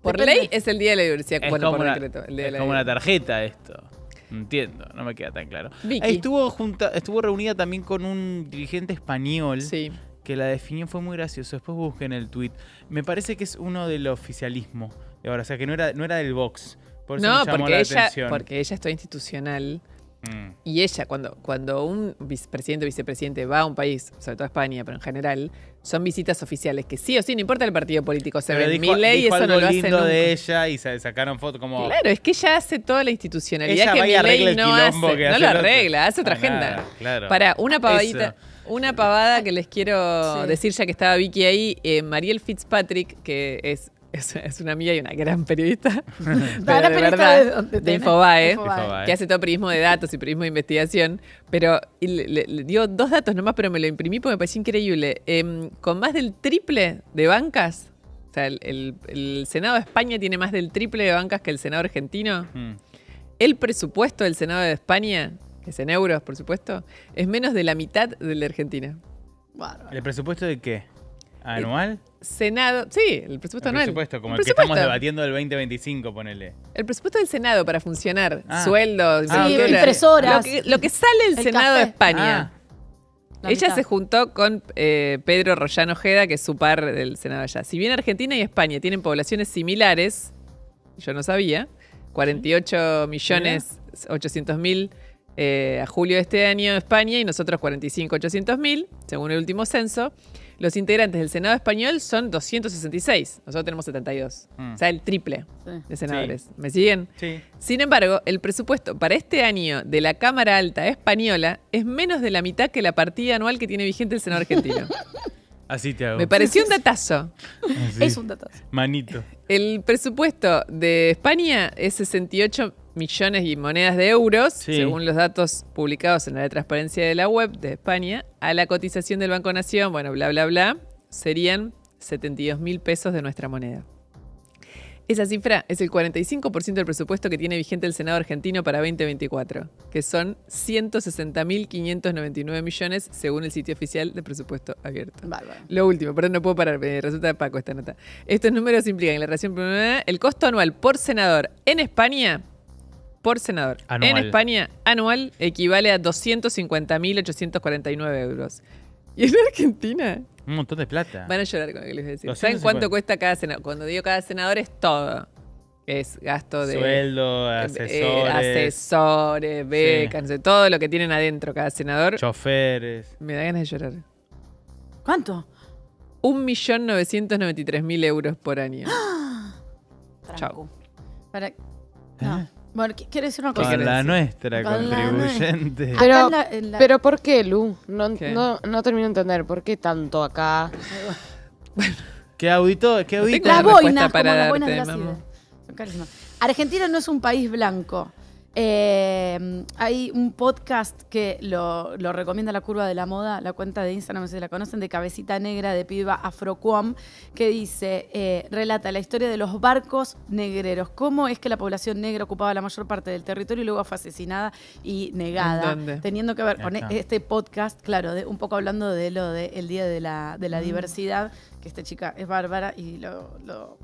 Por ley es el Día de la Diversidad. Es como una tarjeta esto. Entiendo, no me queda tan claro. Estuvo reunida también con un dirigente español que la definió, fue muy gracioso. Después busquen el tuit. Me parece que es uno del oficialismo. O sea, que no era del Vox. Por eso me llamó la atención. Porque ella es toda institucional. Y ella, cuando un presidente o vicepresidente va a un país, sobre todo a España, pero en general, son visitas oficiales que sí o sí, no importa el partido político, se ve Milei y eso no lo hace lindo nunca. De ella y sacaron fotos como... Claro, es que ella hace toda la institucionalidad ella que Milei no hace. No lo arregla, hace otra agenda. Nada, claro. Para una pavadita... Eso. Una pavada que les quiero decir, ya que estaba Vicky ahí, Marielle Fitzpatrick, que es Es una amiga y una gran periodista, pero de verdad, de Infobae, que hace todo periodismo de datos y periodismo de investigación, pero le dio dos datos nomás, pero me lo imprimí porque me pareció increíble. Con más del triple de bancas, o sea, el Senado de España tiene más del triple de bancas que el Senado argentino. El presupuesto del Senado de España, que es en euros, por supuesto, es menos de la mitad del de Argentina. ¿El presupuesto de qué? ¿Anual? Senado, sí, el presupuesto anual. El presupuesto, como el que estamos debatiendo del 2025, ponele. El presupuesto del Senado para funcionar, sueldos, impresoras. Lo que sale el Senado de España. Ella se juntó con Pedro Royano Ojeda, que es su par del Senado allá. Si bien Argentina y España tienen poblaciones similares, yo no sabía, 48.800.000 a julio de este año España y nosotros 45.800.000, según el último censo. Los integrantes del Senado Español son 266. Nosotros tenemos 72. O sea, el triple de senadores. ¿Me siguen? Sí. Sin embargo, el presupuesto para este año de la Cámara Alta Española es menos de la mitad que la partida anual que tiene vigente el Senado argentino. Así te hago. Me pareció un datazo. Así. Es un datazo. Manito. El presupuesto de España es 68 millones y monedas de euros, según los datos publicados en la de transparencia de la web de España, a la cotización del Banco Nación, bueno, bla, bla, bla, serían 72.000 pesos de nuestra moneda. Esa cifra es el 45% del presupuesto que tiene vigente el Senado argentino para 2024, que son 160.599 millones según el sitio oficial de presupuesto abierto. Bárbaro. Lo último, perdón, no puedo parar, me resulta Paco esta nota. Estos números implican en la relación el costo anual por senador en España... Por senador. Anual. En España, anual equivale a 250.849 euros. Y en Argentina... Un montón de plata. Van a llorar con lo que les voy a decir. 250. ¿Saben cuánto cuesta cada senador? Cuando digo cada senador es todo. Es gasto de... Sueldo, asesores, becas, no sé, todo lo que tienen adentro cada senador. Choferes. Me da ganas de llorar. ¿Cuánto? 1.993.000 euros por año. ¡Ah! Chau. Para... No. Bueno, ¿quieres decir una cosa? Con la nuestra, contribuyente. Pero ¿por qué, Lu? No termino de entender. ¿Por qué tanto acá? Bueno. ¿Qué auditó? ¿Qué auditó? Las boinas, como las boinas de la ciudad. Son carísimas. Argentina no es un país blanco. Hay un podcast que lo recomienda La Curva de la Moda, la cuenta de Instagram, no sé si la conocen, de Cabecita Negra, de piba Afrocuam, que dice, relata la historia de los barcos negreros. ¿Cómo es que la población negra ocupaba la mayor parte del territorio y luego fue asesinada y negada? ¿Dónde? Teniendo que ver con este podcast, claro, un poco hablando de lo del Día de la Diversidad, que esta chica es bárbara y lo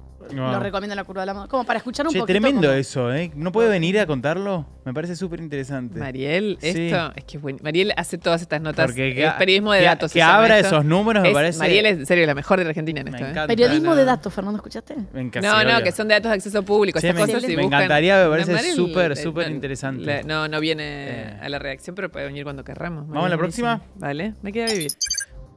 recomiendo en La Curva de la Moda. Como para escuchar un poquito. Tremendo como... eso, ¿eh? ¿No puede venir a contarlo? Me parece súper interesante. Mariel, esto es que es bueno. Mariel hace todas estas notas. Porque que, es periodismo de datos. Que abra esos números me parece. Mariel es, en serio, la mejor de la Argentina en esto. Encanta, periodismo de datos, Fernando, ¿escuchaste? No, que son de datos de acceso público. Sí, estas cosas, si me encantaría, me parece súper, súper interesante. No viene a la redacción, pero puede venir cuando querramos. Mariel, ¿vamos a la próxima? Vale, me queda vivir.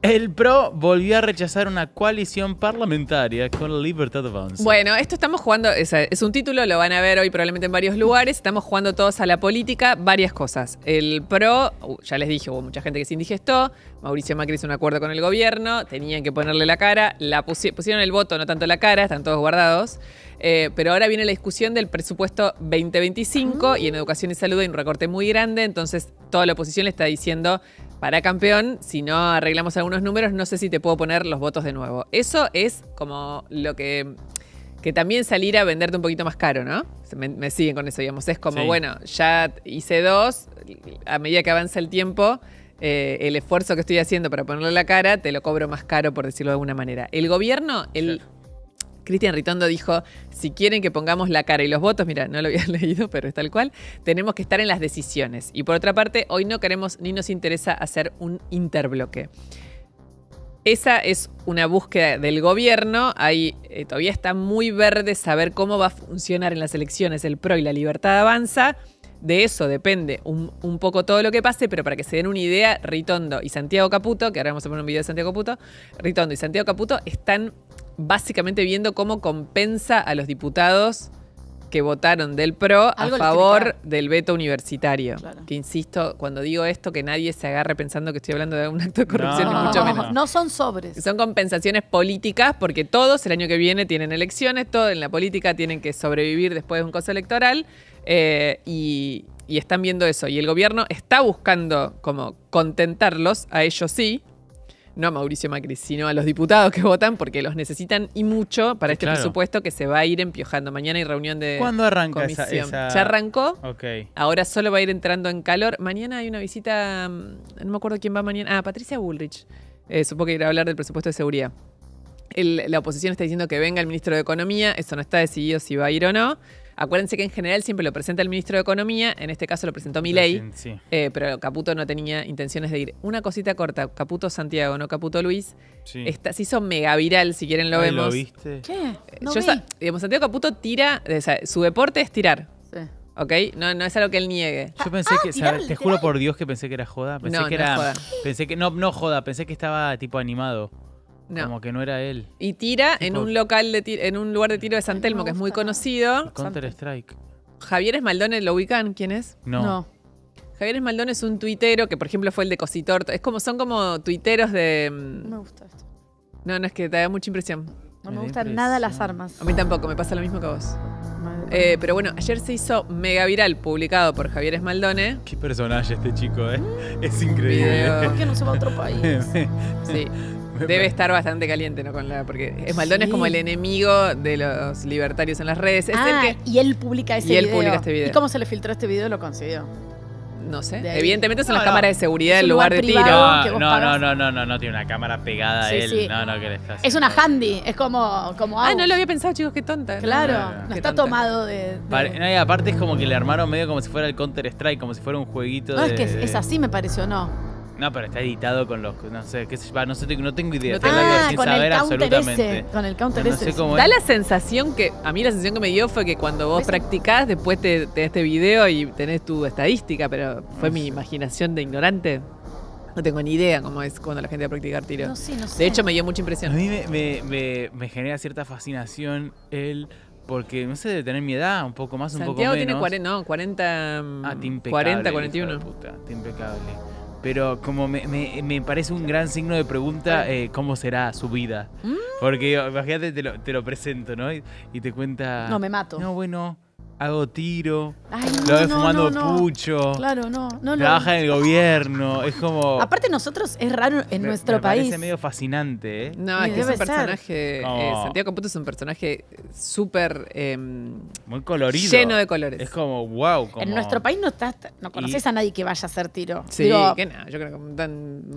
El PRO volvió a rechazar una coalición parlamentaria con la Libertad Avanza. Bueno, esto estamos jugando, es un título, lo van a ver hoy probablemente en varios lugares. Estamos jugando todos a la política, varias cosas. El PRO, ya les dije, hubo mucha gente que se indigestó. Mauricio Macri hizo un acuerdo con el gobierno, tenían que ponerle la cara, pusieron el voto, no tanto la cara, están todos guardados. Pero ahora viene la discusión del presupuesto 2025 y en educación y salud hay un recorte muy grande, entonces toda la oposición le está diciendo... Para campeón, si no arreglamos algunos números, no sé si te puedo poner los votos de nuevo. Eso es como lo que también salir a venderte un poquito más caro, ¿no? Me siguen con eso, digamos. Es como, bueno, ya hice dos, a medida que avanza el tiempo, el esfuerzo que estoy haciendo para ponerle la cara, te lo cobro más caro, por decirlo de alguna manera. El gobierno, Cristian Ritondo dijo, si quieren que pongamos la cara y los votos, mira, no lo había leído, pero es tal cual, tenemos que estar en las decisiones. Y por otra parte, hoy no queremos ni nos interesa hacer un interbloque. Esa es una búsqueda del gobierno. Ahí, todavía está muy verde saber cómo va a funcionar en las elecciones el PRO y la Libertad Avanza. De eso depende un poco todo lo que pase, pero para que se den una idea, Ritondo y Santiago Caputo, que ahora vamos a poner un video de Santiago Caputo, Ritondo y Santiago Caputo están... básicamente viendo cómo compensa a los diputados que votaron del PRO a favor del veto universitario. Claro. Que insisto, cuando digo esto, que nadie se agarre pensando que estoy hablando de un acto de corrupción, ni mucho menos. No son sobres. Son compensaciones políticas, porque todos el año que viene tienen elecciones, todos en la política tienen que sobrevivir después de un coso electoral, y están viendo eso. Y el gobierno está buscando como contentarlos, a ellos sí, no a Mauricio Macri, sino a los diputados que votan, porque los necesitan y mucho para este presupuesto que se va a ir empiojando. Mañana hay reunión de comisión. ¿Cuándo arranca esa? Ya arrancó. Okay. Ahora solo va a ir entrando en calor. Mañana hay una visita, no me acuerdo quién va mañana. Ah, Patricia Bullrich. Supongo que irá a hablar del presupuesto de seguridad. La oposición está diciendo que venga el ministro de Economía. Eso no está decidido si va a ir o no. Acuérdense que en general siempre lo presenta el ministro de Economía, en este caso lo presentó Milei, sí. Pero Caputo no tenía intenciones de ir. Una cosita corta, Caputo Santiago, no Caputo Luis, sí. Se hizo mega viral, si quieren lo vemos. ¿Lo viste? ¿Qué? No vi. Digamos, Santiago Caputo tira, o sea, su deporte es tirar. Sí. ¿Ok? No, no es algo que él niegue. Yo pensé que, ¿sabes? Te juro por Dios que pensé que era joda. Pensé no, que no era joda. Pensé que, no joda, pensé que estaba tipo animado. No. Como que no era él. Y tira tipo, en un local en un lugar de tiro de San Telmo, que es muy conocido. Counter Strike. Javier Esmaldones, ¿lo ubican? ¿Quién es? No. Javier Esmaldones es un tuitero que, por ejemplo, fue el de Cositorto. Son como tuiteros de. No me gusta esto. No, no es que te da mucha impresión. No me gustan nada las armas. A mí tampoco, me pasa lo mismo que a vos. Pero bueno, ayer se hizo mega viral, publicado por Javier Esmaldones. Qué personaje este chico, ¿eh? Es increíble. ¿Por qué no se va a otro país? Sí. Debe estar bastante caliente, ¿no? Porque Esmaldones es como el enemigo de los libertarios en las redes. Es y él publica ese video. ¿Y cómo se le filtró este video? ¿Lo consiguió? No sé. Evidentemente son las cámaras de seguridad del lugar de tiro. No tiene una cámara pegada a él. Sí. No, que le está haciendo. Es una handy. Es como no lo había pensado, chicos, qué tonta. Claro, no está tonta. Tomado de... No, y aparte es como que le armaron medio como si fuera el Counter Strike, como si fuera un jueguito. No, es así me pareció, No, pero está editado con los... No sé, no tengo idea. Sin saber absolutamente. Con el counter ese. Da la sensación que... A mí la sensación que me dio fue que cuando vos practicás, después te das este video y tenés tu estadística, pero fue mi imaginación de ignorante. No tengo ni idea cómo es cuando la gente va a practicar tiro. No, sí, no sé. De hecho, me dio mucha impresión. A mí me genera cierta fascinación el... Porque, no sé, de tener mi edad, un poco más, un poco menos. Santiago tiene 40... No, 40... Ah, te impecable. 40, 41. Puta, te impecable. Pero como me parece un gran signo de pregunta cómo será su vida. Porque imagínate, te lo presento, ¿no? Y te cuenta... No, me mato. No, bueno, hago tiro, lo ves fumando pucho. Claro, no. Trabaja en el gobierno, es como... Aparte nosotros, es raro en nuestro país. Me parece medio fascinante, ¿eh? No, es que es un personaje... Santiago Caputo es un personaje súper... muy colorido. Lleno de colores. Es como, wow. En nuestro país no conoces a nadie que vaya a hacer tiro. Sí, digo, que no, yo creo que un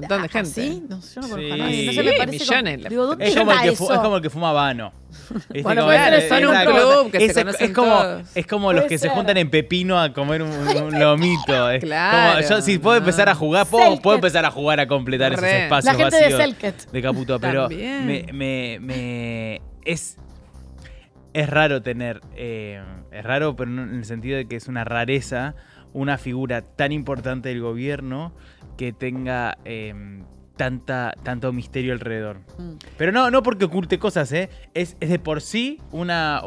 montón de gente. ¿Sí? No, yo no conozco a nadie. No sé, me parece millones. Es como el que fuma habano. Bueno, son un club que se conocen todos. Es como los que se juntan en Pepino a comer un lomito. Claro. Si puedo empezar a jugar, puedo empezar a jugar a completar esos espacios vacíos de Caputo. Pero es raro tener... es raro, pero en el sentido de que es una rareza una figura tan importante del gobierno que tenga... tanto misterio alrededor. Pero no porque oculte cosas, ¿eh? Es de por sí una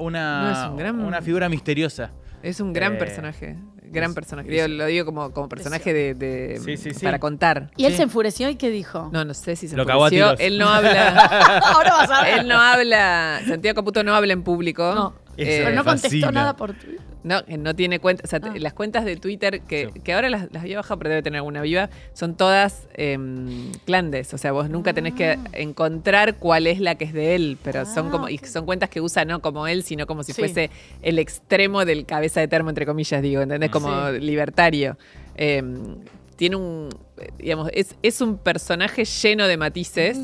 figura misteriosa. Es un gran personaje. Gran personaje. Lo digo como personaje de para contar. ¿Y él se enfureció y qué dijo? No, no sé si se enfureció. Él no habla. Ahora vas a ver. Él no habla. Santiago Caputo no habla en público. No. Pero no contestó nada por Twitter. No tiene cuentas. O sea, las cuentas de Twitter, que ahora las había bajado, pero debe tener alguna viva, son todas clandes. O sea, vos nunca tenés que encontrar cuál es la que es de él. Pero son cuentas que usa no como él, sino como si fuese el extremo del cabeza de termo, entre comillas, digo, ¿entendés? Como libertario. Tiene un... Digamos, es un personaje lleno de matices.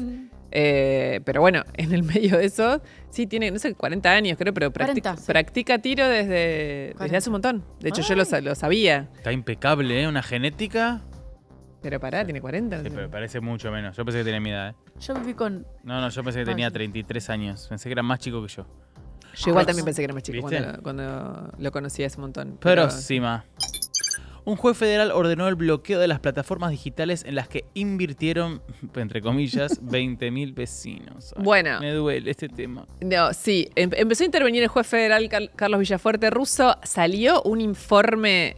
Pero bueno, en el medio de eso, sí, tiene, no sé, 40 años creo, pero 40, practica tiro desde hace un montón. De hecho, yo lo sabía. Está impecable, ¿eh? Una genética. Pero pará, tiene 40. Sí, pero parece mucho menos. Yo pensé que tenía mi edad, ¿eh? Yo viví con... No, yo pensé que tenía 33 años. Pensé que era más chico que yo. Yo igual también pensé que era más chico cuando lo conocí hace un montón. Pero encima... un juez federal ordenó el bloqueo de las plataformas digitales en las que invirtieron, entre comillas, 20.000 vecinos. Ay, bueno. Me duele este tema. No, sí. Empezó a intervenir el juez federal Carlos Villafuerte Russo. Salió un informe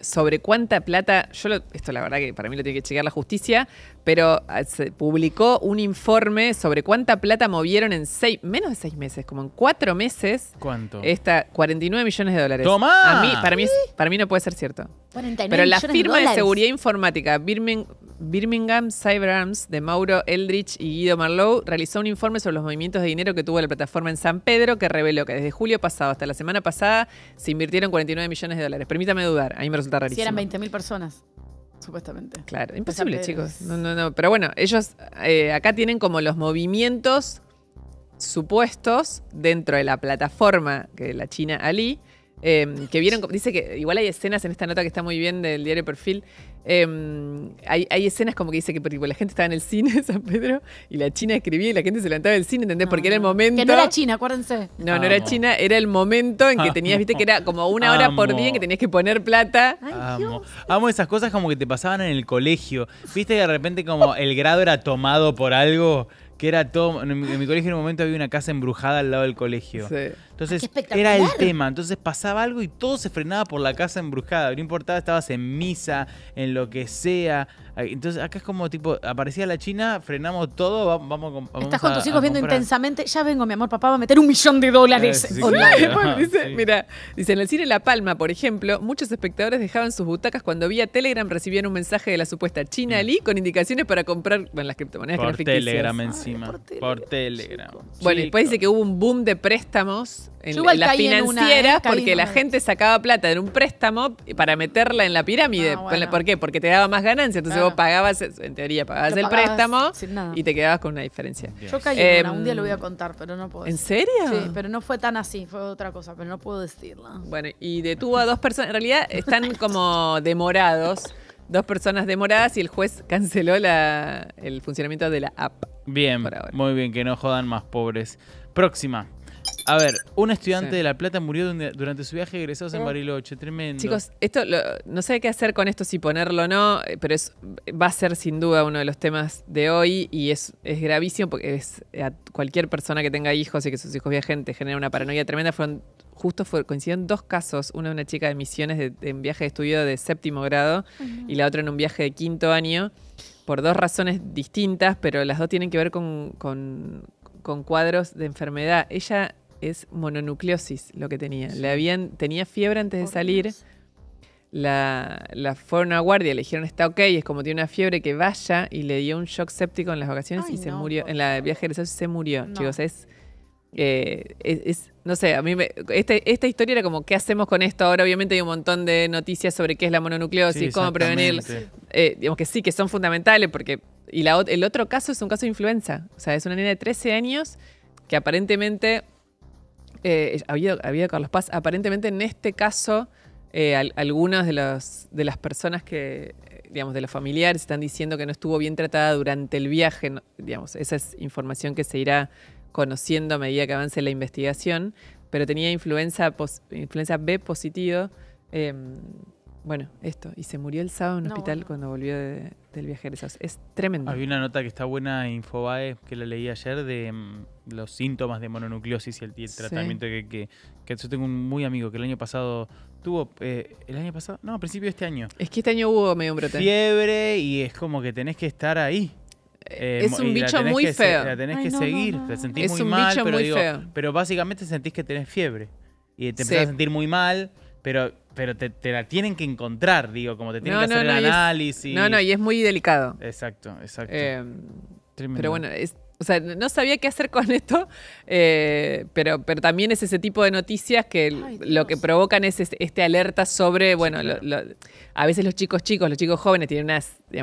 sobre cuánta plata... Esto la verdad que para mí lo tiene que chequear la justicia, pero se publicó un informe sobre cuánta plata movieron en menos de seis meses, como en 4 meses. ¿Cuánto? Esta, 49 millones de dólares. ¡Toma! Para mí no puede ser cierto. 49 Pero la firma de seguridad informática Birmingham Cyberarms de Mauro Eldrich y Guido Marlowe realizó un informe sobre los movimientos de dinero que tuvo la plataforma en San Pedro, que reveló que desde julio pasado hasta la semana pasada se invirtieron 49 millones de dólares. Permítame dudar, a mí me resulta rarísimo. Si eran 20.000 personas. Supuestamente. Claro, imposible, chicos. No, no, no. Pero bueno, ellos acá tienen como los movimientos supuestos dentro de la plataforma que la China Ali, que vieron, dice que igual hay escenas en esta nota que está muy bien del diario Perfil, hay escenas como que dice que la gente estaba en el cine de San Pedro y la China escribía y la gente se levantaba del cine, ¿entendés? No, porque era el momento... Que no era China, acuérdense. No, no era China, era el momento en que tenías, viste que era como una hora por día en que tenías que poner plata. Ay, Dios. Amo esas cosas como que te pasaban en el colegio, viste que de repente como el grado era tomado por algo... Que era todo. En mi colegio en un momento había una casa embrujada al lado del colegio. Sí. Entonces era el tema. Entonces pasaba algo y todo se frenaba por la casa embrujada. No importaba, estabas en misa, en lo que sea. Entonces acá es como tipo, aparecía la China, frenamos todo, vamos. Estás con tus hijos viendo Intensamente. Ya vengo, mi amor, papá va a meter $1.000.000. Sí, claro. Dice, mira, dice, en el cine La Palma, por ejemplo, muchos espectadores dejaban sus butacas cuando vía Telegram recibían un mensaje de la supuesta China Ali con indicaciones para comprar las criptomonedas que eran ficticias. Telegram por Telegram. Chico. Bueno, después dice que hubo un boom de préstamos en las financieras porque la gente sacaba plata de un préstamo para meterla en la pirámide. Bueno. ¿Por qué? Porque te daba más ganancia. Entonces vos pagabas, en teoría, pagabas el préstamo y te quedabas con una diferencia. Yes. Yo caí en una, un día lo voy a contar, pero no puedo decir. ¿En serio? Sí, pero no fue tan así, fue otra cosa, pero no puedo decirla. Bueno, y detuvo a 2 personas. En realidad están como demorados. 2 personas demoradas y el juez canceló el funcionamiento de la app. Bien, muy bien, que no jodan más, pobres. Próxima. A ver, un estudiante de La Plata murió durante su viaje de egresados en Bariloche. Tremendo. Chicos, esto no sé qué hacer con esto, si ponerlo o no, pero va a ser sin duda uno de los temas de hoy y es gravísimo porque a cualquier persona que tenga hijos y que sus hijos viajen te genera una paranoia tremenda. Coincidieron 2 casos, uno de una chica de Misiones en viaje de estudio de 7.º grado y la otra en un viaje de 5.º año, por 2 razones distintas, pero las 2 tienen que ver con cuadros de enfermedad. Ella es mononucleosis lo que tenía. Sí. Tenía fiebre antes de salir, la fueron a guardia, le dijeron está ok, es como tiene una fiebre que vaya y le dio un shock séptico en las vacaciones y se murió, en la viaje de egresados se murió. No. Chicos, no sé, a mí esta historia era como, ¿qué hacemos con esto? Ahora obviamente hay un montón de noticias sobre qué es la mononucleosis, cómo prevenir. Digamos que sí, que son fundamentales, porque... Y el otro caso es un caso de influenza. O sea, es una nena de 13 años que aparentemente... había Carlos Paz. Aparentemente en este caso, algunas de las personas que... digamos, de los familiares están diciendo que no estuvo bien tratada durante el viaje. No, digamos, esa es información que se irá conociendo a medida que avance la investigación, pero tenía influenza B positivo. Bueno, esto. Y se murió el sábado en un hospital cuando volvió del viaje de egresados. Es tremendo. Había una nota que está buena en Infobae, que la leí ayer, de los síntomas de mononucleosis y el tratamiento que yo tengo un muy amigo que el año pasado tuvo... ¿el año pasado? No, a principio de este año. Es que este año hubo medio un brote. Fiebre y es como que tenés que estar ahí. Es un bicho muy feo. La tenés que seguir, te sentís muy mal, pero básicamente sentís que tenés fiebre. Y te empezás a sentir muy mal, pero te la tienen que encontrar, digo, como te tienen que hacer el análisis. Y es muy delicado. Exacto. Pero bueno, o sea, no sabía qué hacer con esto, pero también es ese tipo de noticias que lo que provocan es este alerta sobre, bueno, a veces los chicos jóvenes tienen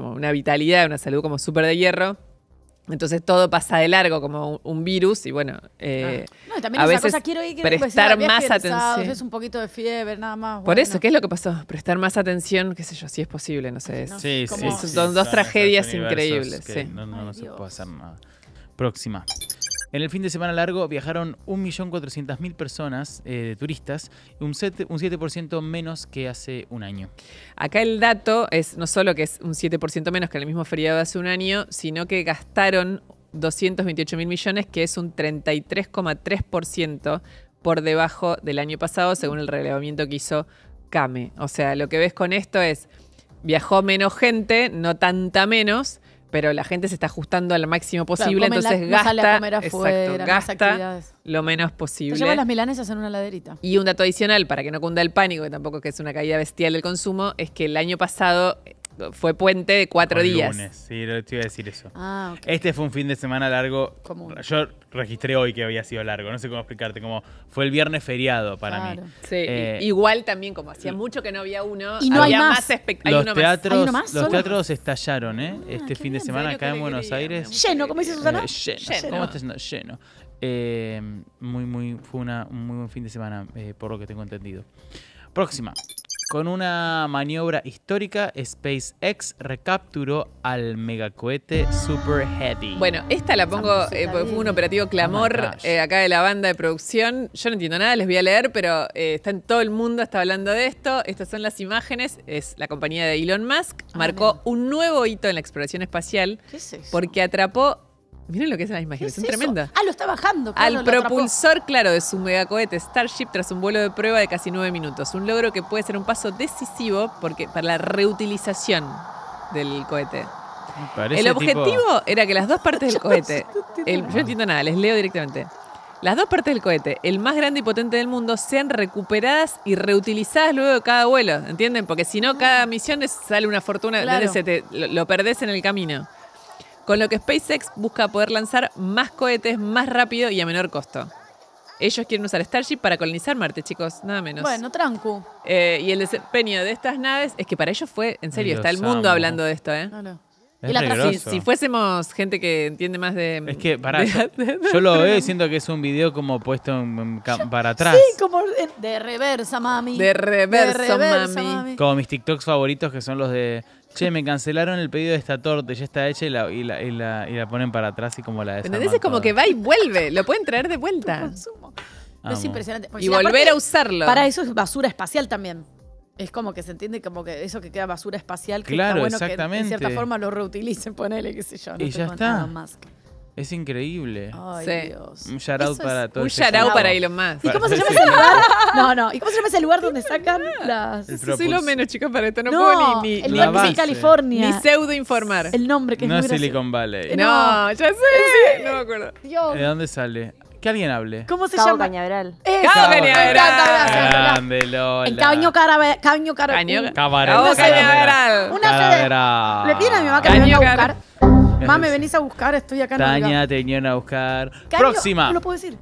una vitalidad, una salud como súper de hierro. Entonces todo pasa de largo como un virus y bueno, también a veces esa cosa, quiero ir, prestar más atención. Es un poquito de fiebre, nada más. Por eso, ¿qué es lo que pasó? Prestar más atención, qué sé yo, si es posible, no sé. Son 2 tragedias increíbles. No se puede hacer nada. Próxima. En el fin de semana largo viajaron 1.400.000 personas, turistas, un 7% menos que hace un año. Acá el dato es no solo que es un 7% menos que el mismo feriado de hace un año, sino que gastaron 228.000 millones, que es un 33,3% por debajo del año pasado, según el relevamiento que hizo CAME. O sea, lo que ves con esto es, viajó menos gente, no tanta menos, pero la gente se está ajustando al máximo posible, claro, entonces gasta lo menos posible. Se llevan las milanesas en una laderita. Y un dato adicional, para que no cunda el pánico, que tampoco es una caída bestial del consumo, es que el año pasado fue puente de 4 días. Lunes. Sí, te iba a decir eso. Ah, okay. Este fue un fin de semana largo. Común. Yo registré hoy que había sido largo, no sé cómo explicarte, como fue el viernes feriado para mí. Sí, igual también, como hacía mucho que no había uno, y no había más espectáculos. Los teatros estallaron, ¿eh? Ah, este fin de semana acá en Buenos Aires. Lleno, como dice Susana. Lleno. ¿Cómo está yendo? Lleno. Fue un muy buen fin de semana, por lo que tengo entendido. Próxima. Con una maniobra histórica, SpaceX recapturó al megacohete Super Heavy. Bueno, esta la pongo, porque fue un operativo clamor acá de la banda de producción. Yo no entiendo nada, les voy a leer, pero está en todo el mundo, está hablando de esto. Estas son las imágenes, es la compañía de Elon Musk. Marcó un nuevo hito en la exploración espacial. ¿Qué es eso? Porque atrapó... Miren lo que es las imágenes, son tremendas. Ah, lo está bajando. Claro, al propulsor, claro, de su megacohete Starship tras un vuelo de prueba de casi 9 minutos. Un logro que puede ser un paso decisivo para la reutilización del cohete. El objetivo era que las dos partes del cohete... yo no entiendo nada, les leo directamente. Las dos partes del cohete, el más grande y potente del mundo, sean recuperadas y reutilizadas luego de cada vuelo, ¿entienden? Porque si no, cada misión sale una fortuna, claro. Lo perdés en el camino. Con lo que SpaceX busca poder lanzar más cohetes más rápido y a menor costo. Ellos quieren usar Starship para colonizar Marte, chicos, nada menos. Bueno, tranco. Y el desempeño de estas naves es que para ellos fue, en serio, está el mundo hablando de esto, ¿eh? No, no. Si fuésemos gente que entiende más de... Es que, pará, yo lo veo y siento que es un video como puesto para atrás. Sí, como de reversa, mami. De reversa, mami. Como mis TikToks favoritos, que son los de... Che, me cancelaron el pedido de esta torta, ya está hecha, y la ponen para atrás y como la desarman. Entonces es como que va y vuelve, lo pueden traer de vuelta. Es impresionante. Porque y volver a usarlo. Para eso es basura espacial también. Es como que se entiende como que eso que queda basura espacial, que claro, está bueno que en cierta forma lo reutilicen, ponele, qué sé yo. No, y ya está. Más. Es increíble. Ay, sí. Dios. Un shout-out para todo. Un shout-out para Elon Musk. ¿Y cómo se llama ese lugar? ¿Y cómo se llama ese lugar donde sacan las... Soy lo menos, chicos, para esto. No puedo ni... El lugar de California. Ni pseudo informar. El nombre que es muy gracioso. No es Silicon Valley. No, ya sé. No me acuerdo. Dios. ¿De dónde sale? Que alguien hable. ¿Cómo se llama? Cañaveral. Cabo Cañaveral. Grande, Lola. El Cañaveral. Una le piden a mi mamá que me venga a buscar. Mame, venís a buscar, estoy acá. Tania, te vinieron a buscar. Próxima. No lo puedo decir.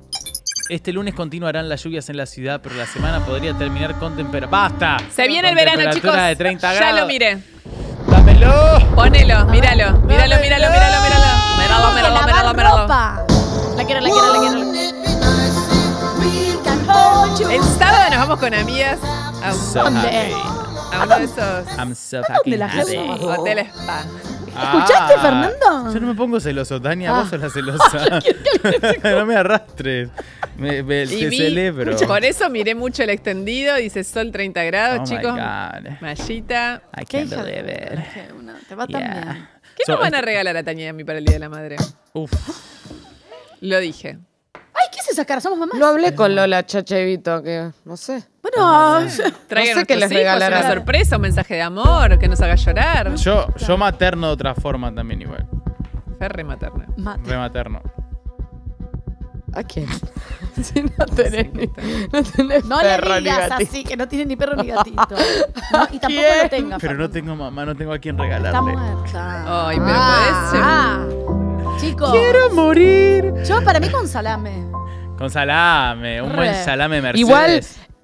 Este lunes continuarán las lluvias en la ciudad, pero la semana podría terminar con temperatura. ¡Basta! Se viene el verano, chicos. De 30 grados. Ya lo miré. ¡Dámelo! Ponelo, míralo. Míralo. La quiero. El sábado nos vamos con amigas a uno de esos. Hotel Spa. ¿Escuchaste, Fernando? Yo no me pongo celoso, Tania, vos sos la celosa. No me arrastres. Te celebro. Por eso miré mucho el extendido, dice sol 30 grados, chicos. Mallita. ¿Qué hija de ver? Te va tan bien. ¿Qué nos van a regalar a Tania y a mí para el Día de la Madre? Uf. Lo dije. Ay, ¿qué es esa cara? Somos mamás. Lo hablé con Lola Chachevito, que no sé. Bueno, traigan no sé que les regalará una sorpresa, un mensaje de amor, que nos haga llorar. Yo materno de otra forma también igual. Ferre materno. Rematerno. ¿A quién? Si no tenés no le digas así, que no tiene ni perro ni gatito. No, y tampoco lo tengas. Pero no tengo mamá, no tengo a quién regalarle. Está muerta. Ay, pero podés ser... Chicos, quiero morir. Yo, para mí, con salame. Con salame, un buen salame Mercedes. Igual,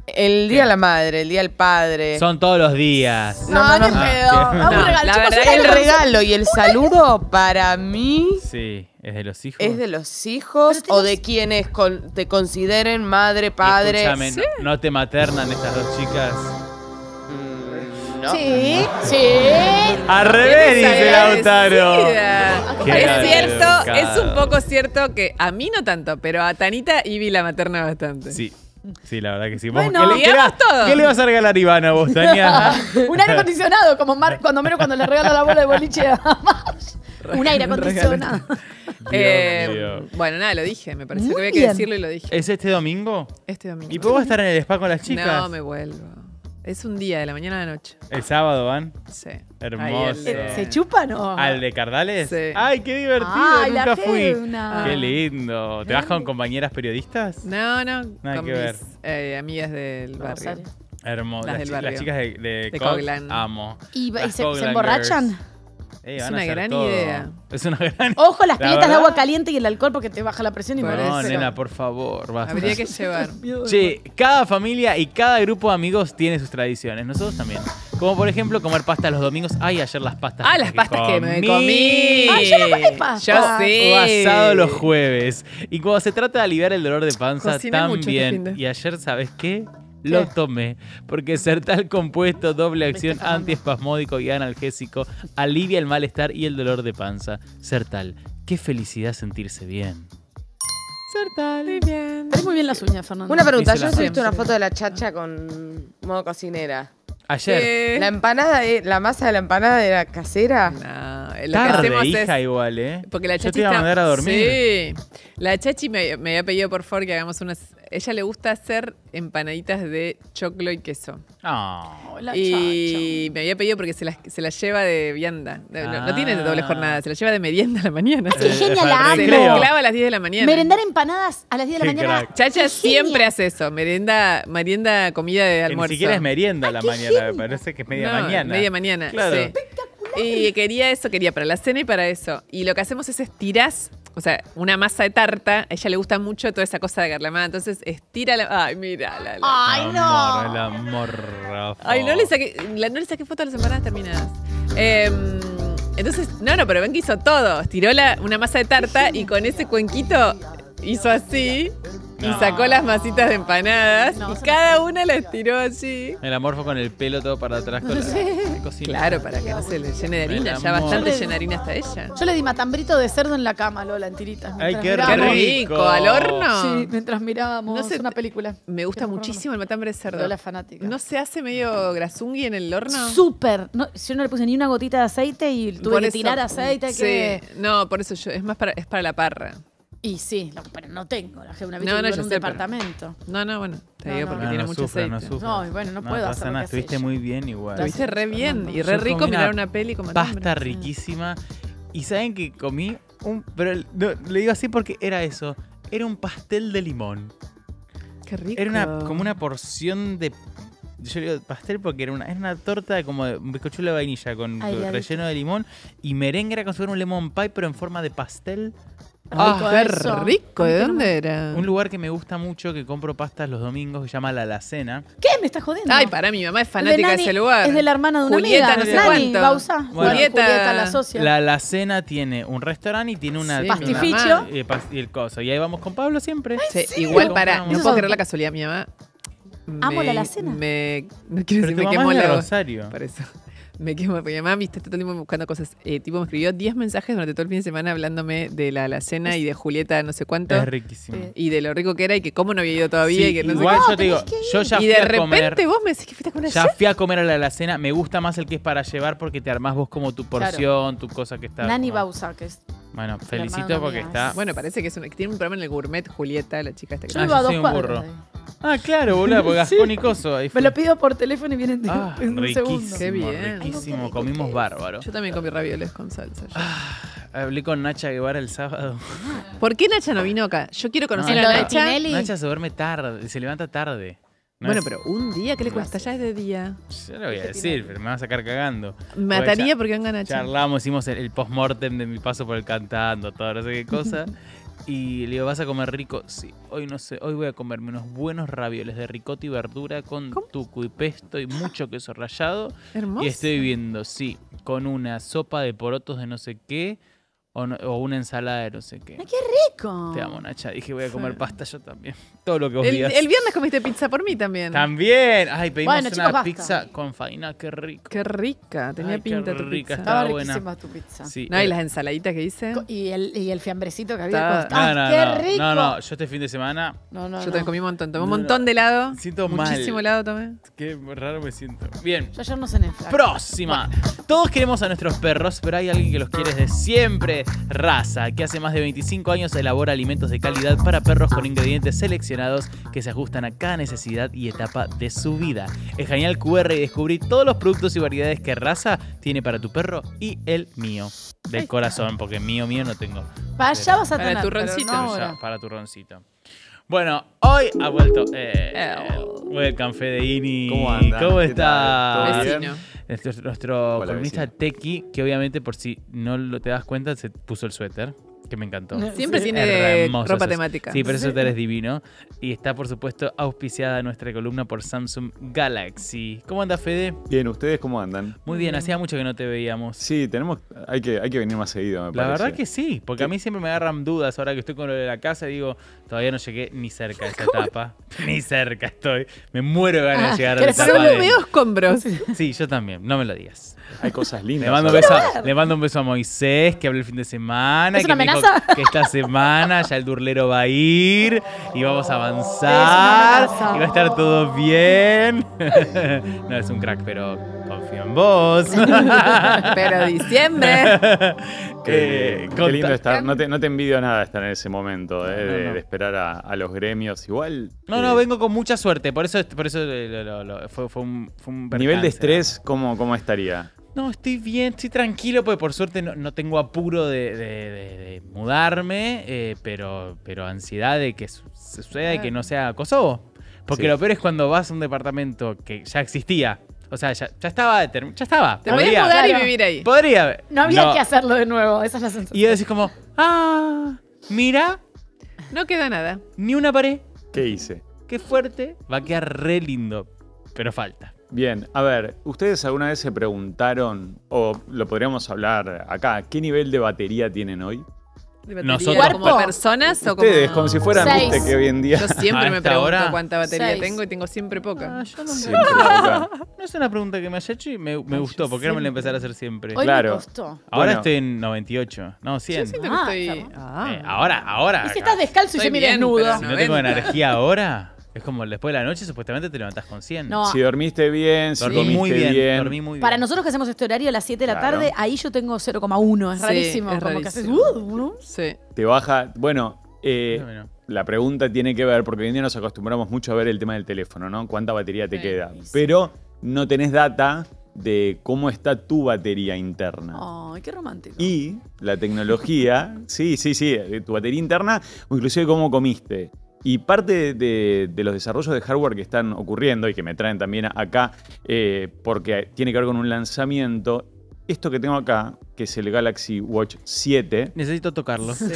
el día de la madre, el día del padre. Son todos los días. No. El regalo y el saludo para mí. Sí, es de los hijos. Es de los hijos o de quienes te consideren madre, padre. Escúchame, no te maternan estas dos chicas. ¿no? Sí, sí. Al revés, dice Lautaro. Es cierto, es un poco cierto que a mí no tanto, pero a Tanita y vi la materna bastante. Sí. Sí, la verdad que sí. Bueno, ¿qué le vas a regalar, Ivana, vos, Tania? Un aire acondicionado, como cuando le regalo la bola de boliche a Marsh. Un aire acondicionado. Bueno, nada, lo dije. Me pareció que había que decirlo y lo dije. ¿Es este domingo? Este domingo. ¿Y puedo estar en el spa con las chicas? No, me vuelvo. Es un día, de la mañana a la noche. ¿El sábado van? Sí. Hermoso. ¿Se chupan o...? ¿Al de Cardales? Sí. ¡Ay, qué divertido! Ay, nunca fui. ¡Qué lindo! ¿Te vas con compañeras periodistas? No, no. Nada con que mis, ver. Amigas del barrio. Rosario. Hermoso. Las chicas de Coghlan. Amo. ¿Y se emborrachan? Girls. Es una gran idea. Es una gran idea. Ojo las piletas de agua caliente y el alcohol porque te baja la presión y por eso. No, nena, por favor. Basta. Habría que llevar. Sí, cada familia y cada grupo de amigos tiene sus tradiciones. Nosotros también. Como por ejemplo comer pasta los domingos. Ay, ayer las pastas. Ah, las pastas que me comí. Ay, yo no comí pasta. Yo sí. O asado los jueves. Y cuando se trata de aliviar el dolor de panza, cociné también. Mucho, y ayer, ¿sabes qué? Lo tomé, porque Sertal compuesto, doble acción, antiespasmódico y analgésico, alivia el malestar y el dolor de panza. Sertal, qué felicidad sentirse bien. Sertal, muy bien. Tenés muy bien las uñas, Fernando. Una pregunta, yo he visto una foto de la chacha con modo cocinera. Ayer. La empanada, la masa de la empanada era casera. No, hija, igual, ¿eh? Porque la chachi. Yo te iba a mandar a dormir. Sí. La chachi me había pedido por favor que hagamos unas. Ella le gusta hacer empanaditas de choclo y queso. Oh, la y chacha. Me había pedido porque se las lleva de vianda. No tiene doble jornada, se las lleva de merienda a la mañana. ¡Qué genial! Se la clava a las 10 de la mañana. Merendar empanadas a las 10 de la mañana. Crack. Chacha siempre hace eso. Merienda, comida de almuerzo. Ni siquiera es merienda a la mañana. Me parece que es mañana. Media mañana. Claro. Sí. Y quería eso, quería para la cena y para eso. Y lo que hacemos es estirás, o sea, una masa de tarta. A ella le gusta mucho toda esa cosa de carlamada. Entonces estira la... Ay, mira. Ay, no. El amor, Rafa. Ay, no le saqué foto a las empanadas terminadas. Entonces, no, pero ven que hizo todo. Estiró una masa de tarta y con ese cuenquito hizo así... No. Y sacó las masitas de empanadas y cada una las tiró así. El amorfo con el pelo todo para atrás con la cocina. Claro, para que no se le llene de harina. Ya bastante llena de harina está ella. Yo le di matambrito de cerdo en la cama, Lola, en tiritas. Ay, qué rico. ¿Al horno? Sí, mientras mirábamos una película. Me gusta muchísimo el matambre de cerdo. Lola es fanática. ¿No se hace medio grasungui en el horno? Súper. No, yo no le puse ni una gotita de aceite y tuve que tirar aceite. Sí, no, por eso es para la parra. Y sí, pero no tengo. Una vez en un departamento. No, bueno, te digo porque tiene mucho aceite. No, bueno, no puedo hacer nada. Estuviste muy bien igual. Estuviste re bien y re rico mirar una peli como pasta riquísima. Y saben que comí pero le digo así porque era eso. Era un pastel de limón. Qué rico. Era como una porción de... Yo digo pastel porque era una torta como un bizcochuelo de vainilla con relleno de limón. Y merengue era como un lemon pie pero en forma de pastel. ¡Ah, qué rico! ¿De dónde era? Un lugar que me gusta mucho, que compro pastas los domingos, que se llama La Alacena. ¿Qué? ¿Me estás jodiendo? Ay, para mi mamá es fanática de ese lugar. Es de la hermana de una amiga. No sé cuánto. Bueno, Julieta, la socia. La Alacena tiene un restaurante y tiene una... pastificio. Y el coso. Y ahí vamos con Pablo siempre. Ay, sí. Igual para... No puedo creer la casualidad, mi mamá. Amo La Alacena. No quiero decir, me quemó la Rosario. Por eso. Me quemo, porque mi mamá está todo el tiempo buscando cosas. Me escribió 10 mensajes durante todo el fin de semana hablándome de la alacena y de Julieta no sé cuánto. Es riquísimo. Y de lo rico que era y que cómo no había ido todavía. Sí, y que no igual sé yo te digo, yo ya fui a comer. Y de repente vos me decís que fuiste con ya fui a comer a la alacena. Me gusta más el que es para llevar porque te armás vos como tu porción, tu cosa que está... Nani Bausa, que es... Bueno, felicito porque está... Bueno, parece que tiene un programa en el gourmet, Julieta, la chica esta que... Yo soy un burro. Ah, claro, boludo, porque Gascón y coso. Me lo pido por teléfono y vienen en un segundo. Qué bien. Riquísimo, comimos bárbaro. Yo también comí ravioles con salsa. Hablé con Nacha Guevara el sábado. ¿Por qué Nacha no vino acá? Yo quiero conocer a Nacha. Nacha se duerme tarde, se levanta tarde. Bueno, pero un día, ¿qué le cuesta? Ya es de día. Yo lo voy a decir, pero me van a sacar cagando. Mataría porque vengan a Nacha. Charlamos, hicimos el post-mortem de mi paso por el cantando, todo, no sé qué cosa. Y le digo, ¿vas a comer rico? Sí, hoy no sé, hoy voy a comerme unos buenos ravioles de ricota y verdura con tucu y pesto y mucho queso rallado. Hermoso. Y estoy viviendo, sí, con una sopa de porotos de no sé qué. O una ensalada de no sé qué. ¡Ay, qué rico! Te amo, Nacha. Dije, voy a comer pasta yo también. Todo lo que vos digas. El viernes comiste pizza por mí también. ¡También! Ay, pedimos una pizza con faina. ¡Qué rico! ¡Qué rica! Tenía pinta tu pizza. Estaba riquísima tu pizza. Sí, no, y las ensaladitas que hice. Y el fiambrecito que había costado. ¡Qué rico! No, no, yo este fin de semana... yo también comí un montón. Tomé un montón de helado. Siento muchísimo helado tomé. Qué raro me siento. Bien. Yo ayer no cené. Próxima. Todos queremos a nuestros perros, pero hay alguien que los quiere desde siempre. Raza, que hace más de 25 años elabora alimentos de calidad para perros con ingredientes seleccionados que se ajustan a cada necesidad y etapa de su vida. Escanea el QR y descubrí todos los productos y variedades que Raza tiene para tu perro y el mío. Del corazón, porque mío no tengo. Para allá vas a tener. Para turroncito. No, para turroncito. Bueno, hoy ha vuelto el café de Ini. ¿Cómo anda? ¿Cómo está? Nuestro columnista Tequi, que obviamente por si no te das cuenta, se puso el suéter, que me encantó. Siempre tiene ropa temática. Sí, pero el suéter es divino. Y está, por supuesto, auspiciada nuestra columna por Samsung Galaxy. ¿Cómo anda, Fede? Bien, ¿ustedes cómo andan? Muy bien, hacía mucho que no te veíamos. Sí, hay que venir más seguido, me parece. La verdad que sí, porque a mí siempre me agarran dudas. Ahora que estoy con lo de la casa, digo, todavía no llegué ni cerca de esa etapa. Ni cerca estoy. Me muero de ganas de llegar a la etapa. Pero solo veo escombros. Sí, yo también. No me lo digas. Hay cosas lindas. Le mando un beso a Moisés, que habló el fin de semana. ¿Es una amenaza? Que esta semana ya el durlero va a ir y vamos a avanzar y va a estar todo bien. No, es un crack, pero confío en vos. Pero diciembre. Qué lindo estar. No te envidio nada estar en ese momento de esperar a los gremios. Igual. No, vengo con mucha suerte. Por eso fue un nivel de estrés, ¿cómo estaría? No, estoy bien, estoy tranquilo, porque por suerte no tengo apuro de mudarme, pero ansiedad de que suceda y que no sea Kosovo. Porque lo peor es cuando vas a un departamento que ya existía. O sea, ya estaba. Te podías mudar y vivir ahí. Podría. No había que hacerlo de nuevo, esa es la sensación. Y yo decís como, mira. No queda nada. Ni una pared. ¿Qué hice? Qué fuerte. Va a quedar re lindo, pero falta. Bien, a ver, ¿ustedes alguna vez se preguntaron, o lo podríamos hablar acá, qué nivel de batería tienen hoy? ¿Nosotros como personas o como...? Ustedes, como si fueran, viste, que hoy en día... Yo siempre me pregunto cuánta batería tengo y tengo siempre poca. Yo no me pregunto. No es una pregunta que me haya hecho y me gustó, porque no me la empezar a hacer siempre. Hoy me costó. Ahora estoy en 98, no, 100. Yo siento que estoy... Ahora. ¿Y si estás descalzo y yo me desnudo? Si no tengo energía ahora... Es como después de la noche, supuestamente te levantás con 100. No. Si dormiste bien, si dormiste muy bien. Dormí muy bien. Para nosotros que hacemos este horario a las 7 de la tarde, ahí yo tengo 0,1. Es rarísimo. Es como que haces, ¿no? Sí. Te baja. Bueno, la pregunta tiene que ver, porque hoy en día nos acostumbramos mucho a ver el tema del teléfono, ¿no? ¿Cuánta batería te queda? Sí. Pero no tenés data de cómo está tu batería interna. ¡Ay, qué romántico! Y la tecnología, sí, tu batería interna, o inclusive cómo comiste. Y parte de los desarrollos de hardware que están ocurriendo y que me traen también acá, porque tiene que ver con un lanzamiento, esto que tengo acá, que es el Galaxy Watch 7. Necesito tocarlo. Sí.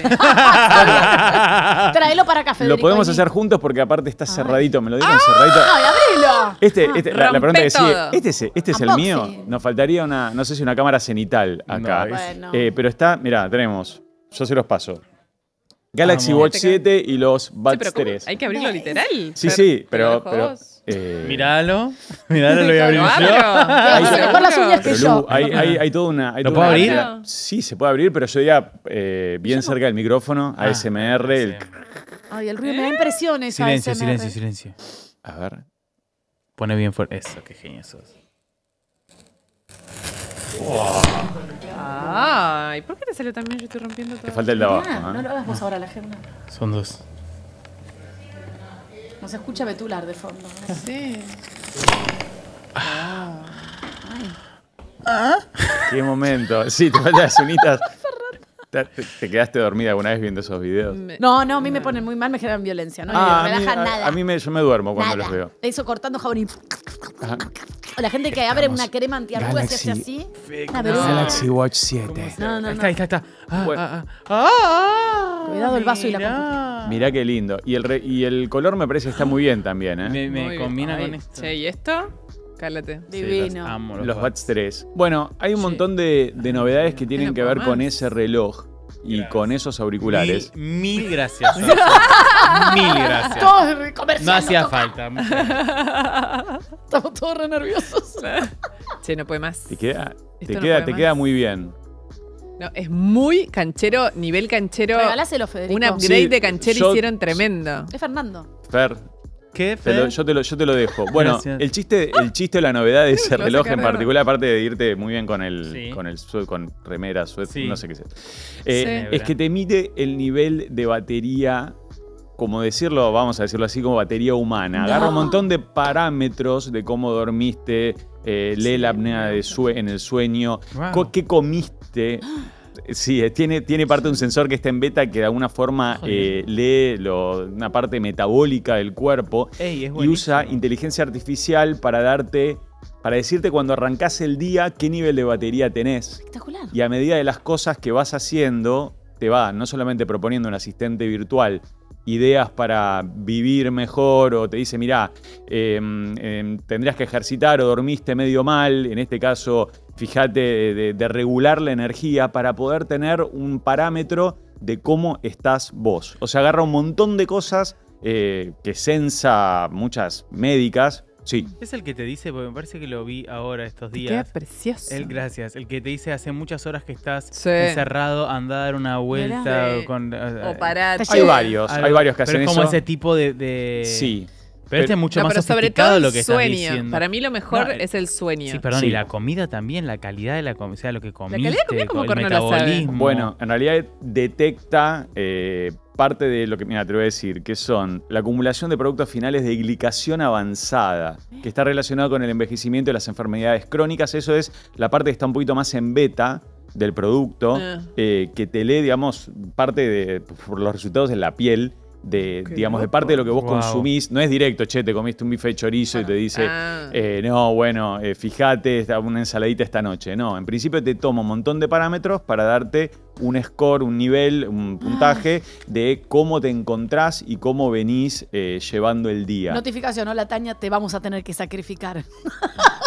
Traelo para acá, Federico. Lo podemos hacer juntos porque aparte está cerradito. Me lo dieron cerradito. ¡Ay, abrilo! La pregunta es, ¿este es el mío? Nos faltaría una, no sé si una cámara cenital acá. No, bueno. Pero está, mirá, tenemos, yo se los paso. Galaxy Watch 7 y los Buds 3. Hay que abrirlo literal. Sí, pero Míralo, lo voy a abrir yo. Hay toda una... ¿Lo puedo abrir? Sí, se puede abrir, pero yo ya bien cerca del micrófono, ASMR. Ay, el ruido me da impresiones. Silencio. A ver. Pone bien fuerte. Eso, qué genio sos. Ay, ¿por qué te salió también? Yo estoy rompiendo todo. Te falta el de abajo. No lo hagas vos ahora, la agenda. Son dos. Nos escucha Betular de fondo. ¿No? Sí. Qué momento. Sí, te faltan las unitas. ¿Te quedaste dormida alguna vez viendo esos videos? No, a mí me ponen muy mal, me generan violencia. No me relajan nada. A mí yo me duermo cuando los veo. Eso cortando jabón y... O la gente que abre una crema antiarrugas y hace así. Galaxy Watch 7. No. Ahí está. Cuidado el vaso y la computadora. Mirá qué lindo. Y el color me parece que está muy bien también, ¿eh? Me combina con esto. Che, ¿y esto? Cálate. Divino. Los Buds 3. Bueno, hay un montón de novedades que tienen que ver con ese reloj. y gracias. Con esos auriculares. Mil gracias. Mil gracias. Todos no hacía falta. Estamos todos re nerviosos. Che, no puede más. Te queda muy bien. No, es muy canchero, nivel canchero. Regaláselo, Federico. Un upgrade sí, de canchero hicieron tremendo. Es Fernando. Fer. ¿Qué, Fer? Yo te lo dejo. Bueno, gracias. el chiste o la novedad de ese reloj en particular, aparte de irte muy bien con el sí. con remera, suéter, sí. no sé qué es. Sí. Es que te mide el nivel de batería, como decirlo, vamos a decirlo así, como batería humana. No. Agarra un montón de parámetros de cómo dormiste, lee la apnea en el sueño, wow. qué comiste. Sí, tiene parte de un sensor que está en beta que de alguna forma lee una parte metabólica del cuerpo. Ey, es buenísimo. Y usa inteligencia artificial para decirte cuando arrancás el día qué nivel de batería tenés. Espectacular. Y a medida de las cosas que vas haciendo, te va no solamente proponiendo un asistente virtual, ideas para vivir mejor o te dice, mirá, tendrías que ejercitar o dormiste medio mal, en este caso, fíjate, de regular la energía para poder tener un parámetro de cómo estás vos. O sea, agarra un montón de cosas que sensa muchas médicas. Sí. Es el que te dice, porque me parece que lo vi ahora estos días. Qué precioso. Gracias. El que te dice hace muchas horas que estás sí. encerrado, anda a dar una vuelta. O parate. Hay varios que hacen eso. Es como ese tipo de... Sí. Pero este es mucho más sofisticado lo que estás diciendo. Para mí lo mejor es el sueño. Sí, perdón, sí. Y la comida también, la calidad de la comida, o sea, lo que comiste, la calidad de la comida, el metabolismo. Bueno, en realidad detecta parte de lo que, mira, te voy a decir, que son la acumulación de productos finales de glicación avanzada, que está relacionado con el envejecimiento y las enfermedades crónicas. Eso es la parte que está un poquito más en beta del producto, que te lee, digamos, parte de por los resultados de la piel, digamos, de parte de lo que vos wow. consumís. No es directo, che, te comiste un bife de chorizo y te dice, no, bueno, fíjate, una ensaladita esta noche. No, en principio te toma un montón de parámetros para darte un score, un nivel, un puntaje de cómo te encontrás y cómo venís llevando el día. Notificación, hola Tania, te vamos a tener que sacrificar.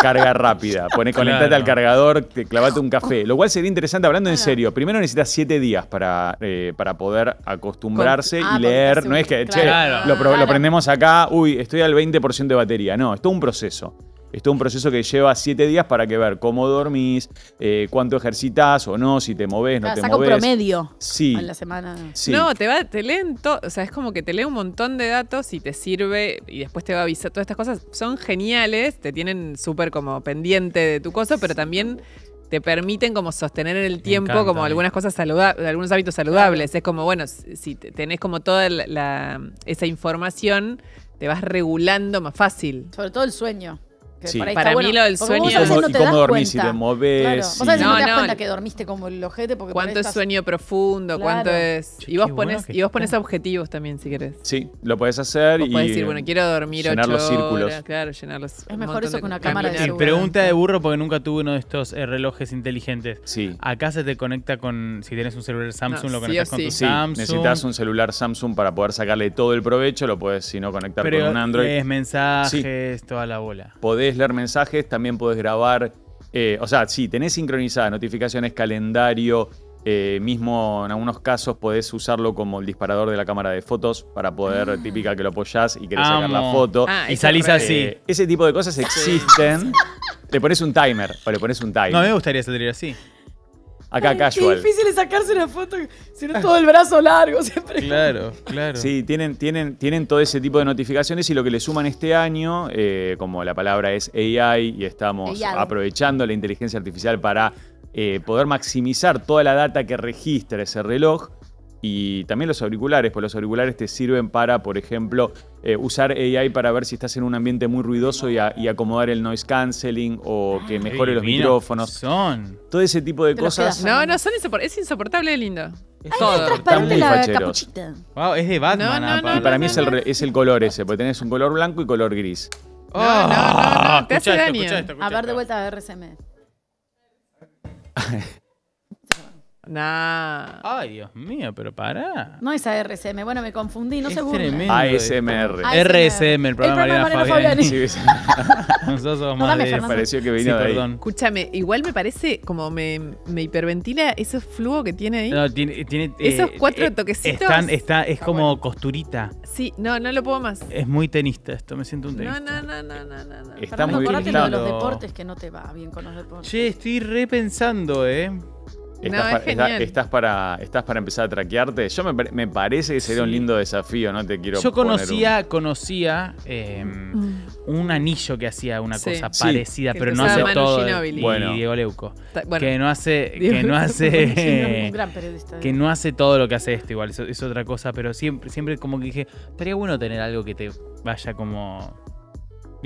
Carga rápida, conectate al cargador, clavate un café, lo cual sería interesante, hablando en serio. Primero necesitas 7 días para poder acostumbrarse y leer. No es que, che, lo prendemos acá, uy, estoy al 20% de batería. No, es todo un proceso. Esto es un proceso que lleva 7 días para que ver cómo dormís, cuánto ejercitas o no, si te movés, no te movés. Saca un promedio sí. en la semana. Sí. No, te leen todo, o sea, es como que te lee un montón de datos y te sirve y después te va a avisar. Todas estas cosas son geniales, te tienen súper como pendiente de tu cosa, pero también te permiten como sostener en el tiempo como algunas cosas saludables, algunos hábitos saludables. Es como, bueno, si tenés como toda esa información, te vas regulando más fácil. Sobre todo el sueño. Sí. Para mí lo del sueño. ¿Y cómo dormís? Si te movés. Claro. No te das cuenta que dormiste como el ojete. Porque ¿cuánto es sueño profundo? Claro. ¿Cuánto es? Y vos ponés objetivos también, si querés. Sí, lo podés hacer. Vos podés decir, bueno, quiero dormir 8 horas. Llenar los círculos. Claro, llenar los círculos. Es mejor eso que una cámara de seguridad. Pregunta de burro porque nunca tuve uno de estos relojes inteligentes. Sí. Acá se te conecta con, si tienes un celular Samsung, lo conectas con tu Samsung. Necesitas un celular Samsung para poder sacarle todo el provecho. Lo podés, si no, conectar con un Android. Lees mensajes, toda la bola. Podés leer mensajes, también podés grabar, o sea, sí, tenés sincronizadas notificaciones, calendario, mismo en algunos casos podés usarlo como el disparador de la cámara de fotos para poder, típica que lo apoyás y querés sacar la foto. Y salís así. Ese tipo de cosas existen. Le pones un timer, No, me gustaría salir así. Acá casual. Es difícil sacarse una foto, sino todo el brazo largo siempre. Claro, claro. Sí, tienen todo ese tipo de notificaciones y lo que le suman este año, como la palabra es AI y estamos aprovechando la inteligencia artificial para poder maximizar toda la data que registra ese reloj. Y también los auriculares, pues los auriculares te sirven para, por ejemplo, usar AI para ver si estás en un ambiente muy ruidoso y acomodar el noise canceling o que mejore los micrófonos. Todo ese tipo de cosas. No, es insoportable, lindo. Todo. Está muy facheros. Wow, es de Batman. Y para mí es el color ese, porque tenés un color blanco y color gris. No, te hace daño. A ver, de vuelta a RCM. Nah. Ay, Dios mío, pero pará. No es ARSM, bueno, me confundí, no es se burlen. ASMR. RSM, el programa de Mariana Fabiani. Nosotros somos más de... Pareció que vino de ahí. Escúchame, igual me parece como me hiperventila ese flujo que tiene ahí. No, tiene esos cuatro toquecitos. Es como costurita. Sí, no lo puedo más. Es muy tenista esto, me siento un tenista. No. Está muy bien. Acordate de los deportes, que no te va bien con los deportes. Che, estoy repensando, Estás para empezar a traquearte. Yo me parece que sería un lindo desafío, no te quiero. Yo conocía un anillo que hacía una cosa parecida, pero no hace todo. Y Diego Leuco. Que no hace todo lo que hace esto, igual, es otra cosa, pero siempre como que dije, estaría bueno tener algo que te vaya como...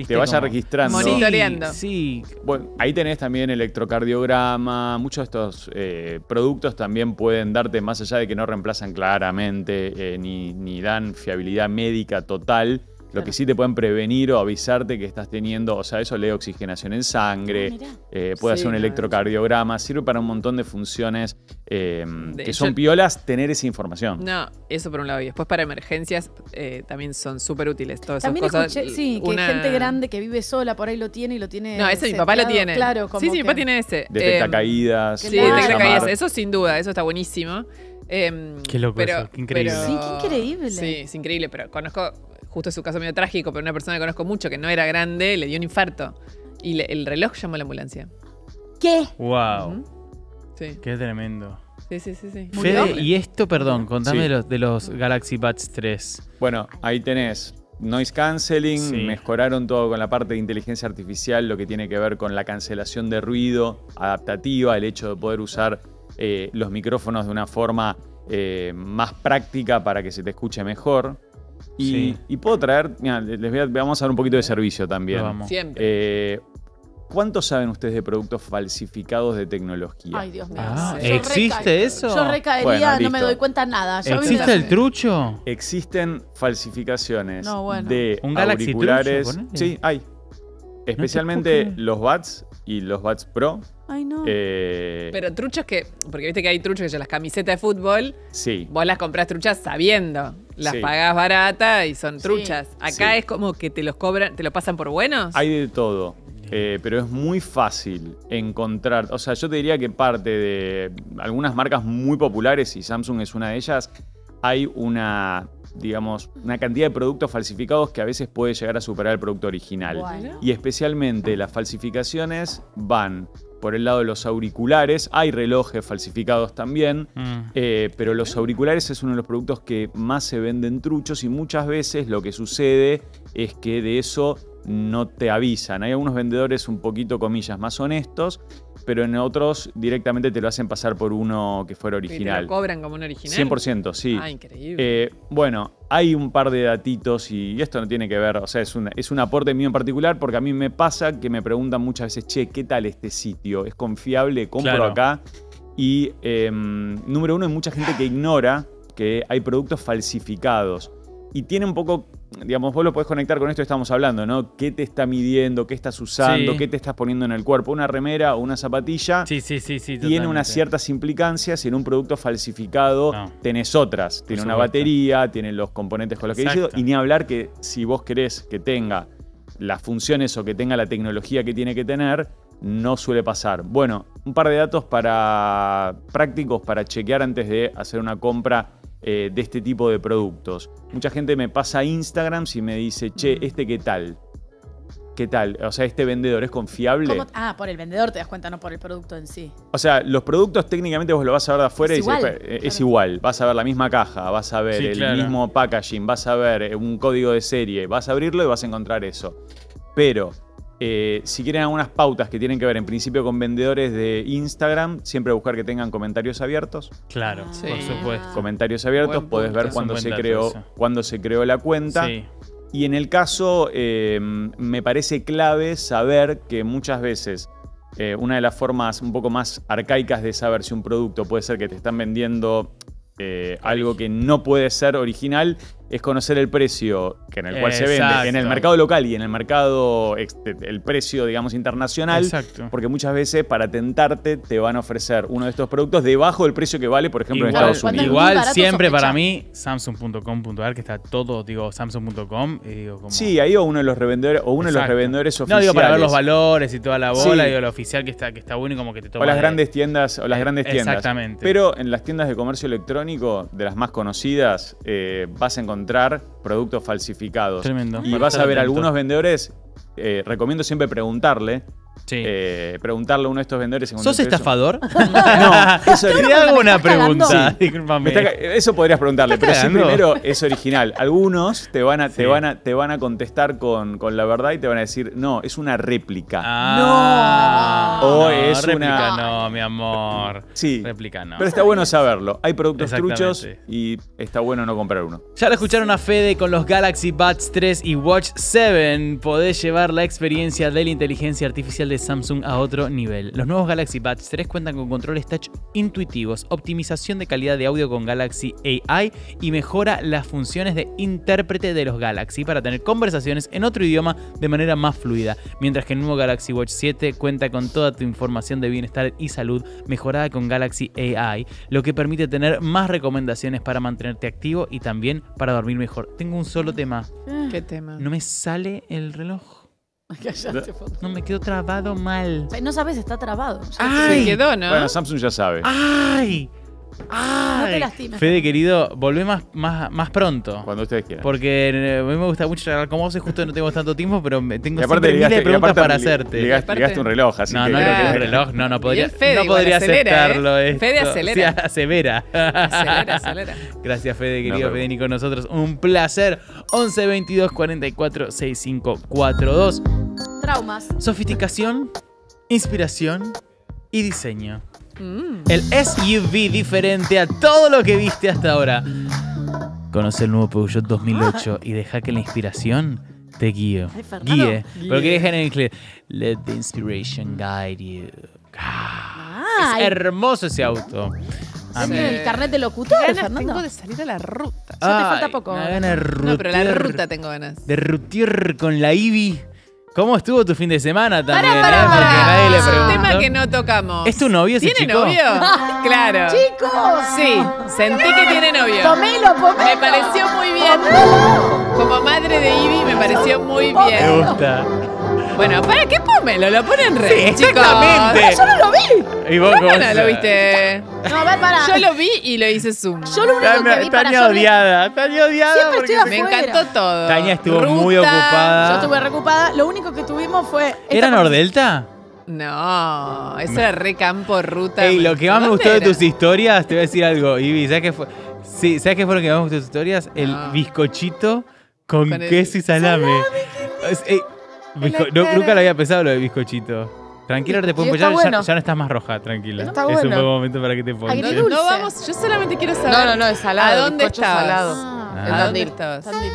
Te vaya registrando. Monitoreando. Sí. Bueno, ahí tenés también electrocardiograma. Muchos de estos productos también pueden darte, más allá de que no reemplazan claramente ni dan fiabilidad médica total, lo que sí te pueden prevenir o avisarte que estás teniendo, o sea, eso le da oxigenación en sangre, puede hacer un electrocardiograma, sirve para un montón de funciones que son piolas tener esa información. No, eso por un lado. Y después para emergencias también son súper útiles todas esas cosas. También escuché, que gente grande que vive sola por ahí lo tiene y lo tiene. No, ese mi papá lo tiene. Claro, como mi papá tiene ese. Detecta caídas. Sí, detecta caídas. Eso sin duda, eso está buenísimo. Qué loco eso, qué increíble. Sí, qué increíble. Sí, es increíble, pero conozco... Justo es un caso medio trágico, pero una persona que conozco mucho que no era grande, le dio un infarto. Y el reloj llamó a la ambulancia. ¿Qué? ¡Wow! Sí. ¡Qué tremendo! Sí. Fede, y esto, perdón, contame de los Galaxy Buds 3. Bueno, ahí tenés noise canceling, mejoraron todo con la parte de inteligencia artificial, lo que tiene que ver con la cancelación de ruido adaptativa, el hecho de poder usar los micrófonos de una forma más práctica para que se te escuche mejor. Y puedo traer, mira, vamos a dar un poquito de servicio también. Siempre. ¿Cuántos saben ustedes de productos falsificados de tecnología? Ay, Dios mío. ¿Existe eso? Yo recaería, bueno, no me doy cuenta nada. ¿Existe el trucho? Existen falsificaciones de auriculares. Trucho, sí, hay. Especialmente los Buds y los Buds Pro. Ay, no. Pero truchos que... Porque viste que hay truchos que son las camisetas de fútbol. Sí. Vos las comprás truchas sabiendo. Las pagás barata y son truchas. Acá es como que te los cobran, te lo pasan por buenos. Hay de todo. Pero es muy fácil encontrar... O sea, yo te diría que parte de algunas marcas muy populares, y Samsung es una de ellas, hay una... digamos, una cantidad de productos falsificados que a veces puede llegar a superar el producto original. Bueno. Y especialmente las falsificaciones van por el lado de los auriculares. Hay relojes falsificados también, pero los auriculares es uno de los productos que más se venden truchos, y muchas veces lo que sucede es que de eso no te avisan. Hay algunos vendedores un poquito, comillas, más honestos, pero en otros directamente te lo hacen pasar por uno que fuera original. ¿Y te lo cobran como un original? 100%, sí. Ah, increíble. Bueno, hay un par de datitos, y esto no tiene que ver, o sea, es un aporte mío en particular, porque a mí me pasa que me preguntan muchas veces, che, ¿qué tal este sitio? ¿Es confiable? ¿Compro acá? Y número uno, hay mucha gente que ignora que hay productos falsificados. Y tiene un poco, digamos, vos lo podés conectar con esto que estamos hablando, ¿no? ¿Qué te está midiendo? ¿Qué estás usando? ¿Qué te estás poniendo en el cuerpo? Una remera o una zapatilla tiene totalmente unas ciertas implicancias, y en un producto falsificado tenés otras. Tiene una batería, tiene los componentes con los que he dicho, y ni hablar que si vos querés que tenga las funciones o que tenga la tecnología que tiene que tener, no suele pasar. Bueno, un par de datos prácticos para chequear antes de hacer una compra de este tipo de productos. Mucha gente me pasa a Instagram y me dice, che, ¿este qué tal? ¿Qué tal? O sea, ¿este vendedor es confiable? ¿Cómo? Ah, por el vendedor te das cuenta, no por el producto en sí. O sea, los productos técnicamente vos lo vas a ver de afuera y es igual. Vas a ver la misma caja, vas a ver el mismo packaging, vas a ver un código de serie, vas a abrirlo y vas a encontrar eso. Pero... si quieren algunas pautas que tienen que ver en principio con vendedores de Instagram, siempre buscar que tengan comentarios abiertos. Claro, por supuesto. Comentarios abiertos, podés ver cuándo se creó la cuenta. Sí. Y en el caso, me parece clave saber que muchas veces una de las formas un poco más arcaicas de saber si un producto puede ser que te están vendiendo algo que no puede ser original es conocer el precio que en el cual se vende en el mercado local y en el mercado, el precio, digamos, internacional. Exacto. Porque muchas veces para tentarte te van a ofrecer uno de estos productos debajo del precio que vale, por ejemplo, en Estados Unidos. Igual siempre para mí, Samsung.com.ar, que está todo, digo, Samsung.com. Como... Sí, ahí o uno de los revendedores, o uno de los revendedores oficiales. No, digo, para ver los valores y toda la bola, digo, lo oficial que está bueno y como que te toma. O las grandes tiendas, o las grandes tiendas. Exactamente. Pero en las tiendas de comercio electrónico, de las más conocidas, vas a encontrar productos falsificados. Tremendo. Y vas a ver algunos vendedores, recomiendo siempre preguntarle. Sí. Preguntarle a uno de estos vendedores. ¿Sos estafador? No, eso te hago una pregunta. Sí. Eso podrías preguntarle, pero sí, primero es original. Algunos te van a contestar con la verdad y te van a decir, no, es una réplica. Ah, no. O no, es réplica, no, mi amor. Sí. Réplica no. Pero está bueno saberlo. Hay productos truchos y está bueno no comprar uno. Ya lo escucharon a Fede con los Galaxy Buds 3 y Watch 7. Podés llevar la experiencia de la inteligencia artificial de Samsung a otro nivel. Los nuevos Galaxy Buds 3 cuentan con controles touch intuitivos, optimización de calidad de audio con Galaxy AI y mejora las funciones de intérprete de los Galaxy para tener conversaciones en otro idioma de manera más fluida, mientras que el nuevo Galaxy Watch 7 cuenta con toda tu información de bienestar y salud mejorada con Galaxy AI, lo que permite tener más recomendaciones para mantenerte activo y también para dormir mejor. Tengo un solo tema. ¿Qué tema? No me sale el reloj. No, me quedó trabado mal. No sabes, está trabado. Ay, se quedó, ¿no? Bueno, Samsung ya sabe. ¡Ay! ¡Ay! No te lastimes. Fede, querido, volvé más pronto. Cuando ustedes quieran. Porque a mí me gusta mucho charlar con vos y justo no tengo tanto tiempo, pero tengo siempre miles de preguntas para hacerte. Ligaste un reloj, así que... No, no, un reloj, no podría, no podría aceptarlo. Fede acelera. Asevera. Acelera. Gracias, Fede, querido. Fede, ni con nosotros. Un placer. 11 22 44 65 42. Traumas. Sofisticación, inspiración y diseño. El SUV diferente a todo lo que viste hasta ahora. Conoce el nuevo Peugeot 2008 y deja que la inspiración te guíe. Pero que dejen en inglés. Let the inspiration guide you. Es hermoso ese auto. El carnet de locutor, Fernando. Tengo de salir a la ruta. Ya te falta poco. No, pero la ruta tengo ganas. De rutear con la IBI. ¿Cómo estuvo tu fin de semana también? Porque nadie le preguntó. Es un tema que no tocamos. ¿Es tu novio ese chico? ¿Tiene novio? Claro. ¡Chicos! Sí, sentí que tiene novio. ¡Pomelo! Me pareció muy bien. ¡Pomelo! Como madre de Ivy me pareció muy bien. Me gusta. Bueno, ¿para qué pomelo? Lo ponen re. Sí, exactamente. Chicos. Yo no lo vi. ¿Y vos cómo lo viste? No, a ver, para. Yo lo vi y lo hice zoom. Yo lo único que vi para Tania odiada. Me encantó todo. Tania estuvo muy ocupada. Yo estuve reocupada. Lo único que tuvimos fue... ¿Era Nordelta? No, eso era re campo, ruta. Ey, lo que más me gustó de tus historias, te voy a decir algo, Ivy. ¿Sabes qué fue? Sí, ¿sabes qué fue lo que más me gustó de tus historias? El bizcochito con queso y salame. Nunca lo había pensado lo de bizcochito. Tranquila, te puedo apoyar, ya no estás más roja, tranquila. Es un buen momento para que te pongas. No, vamos, yo solamente quiero saber. No, es salado. ¿A dónde estabas? ¿A dónde estabas? Tandil.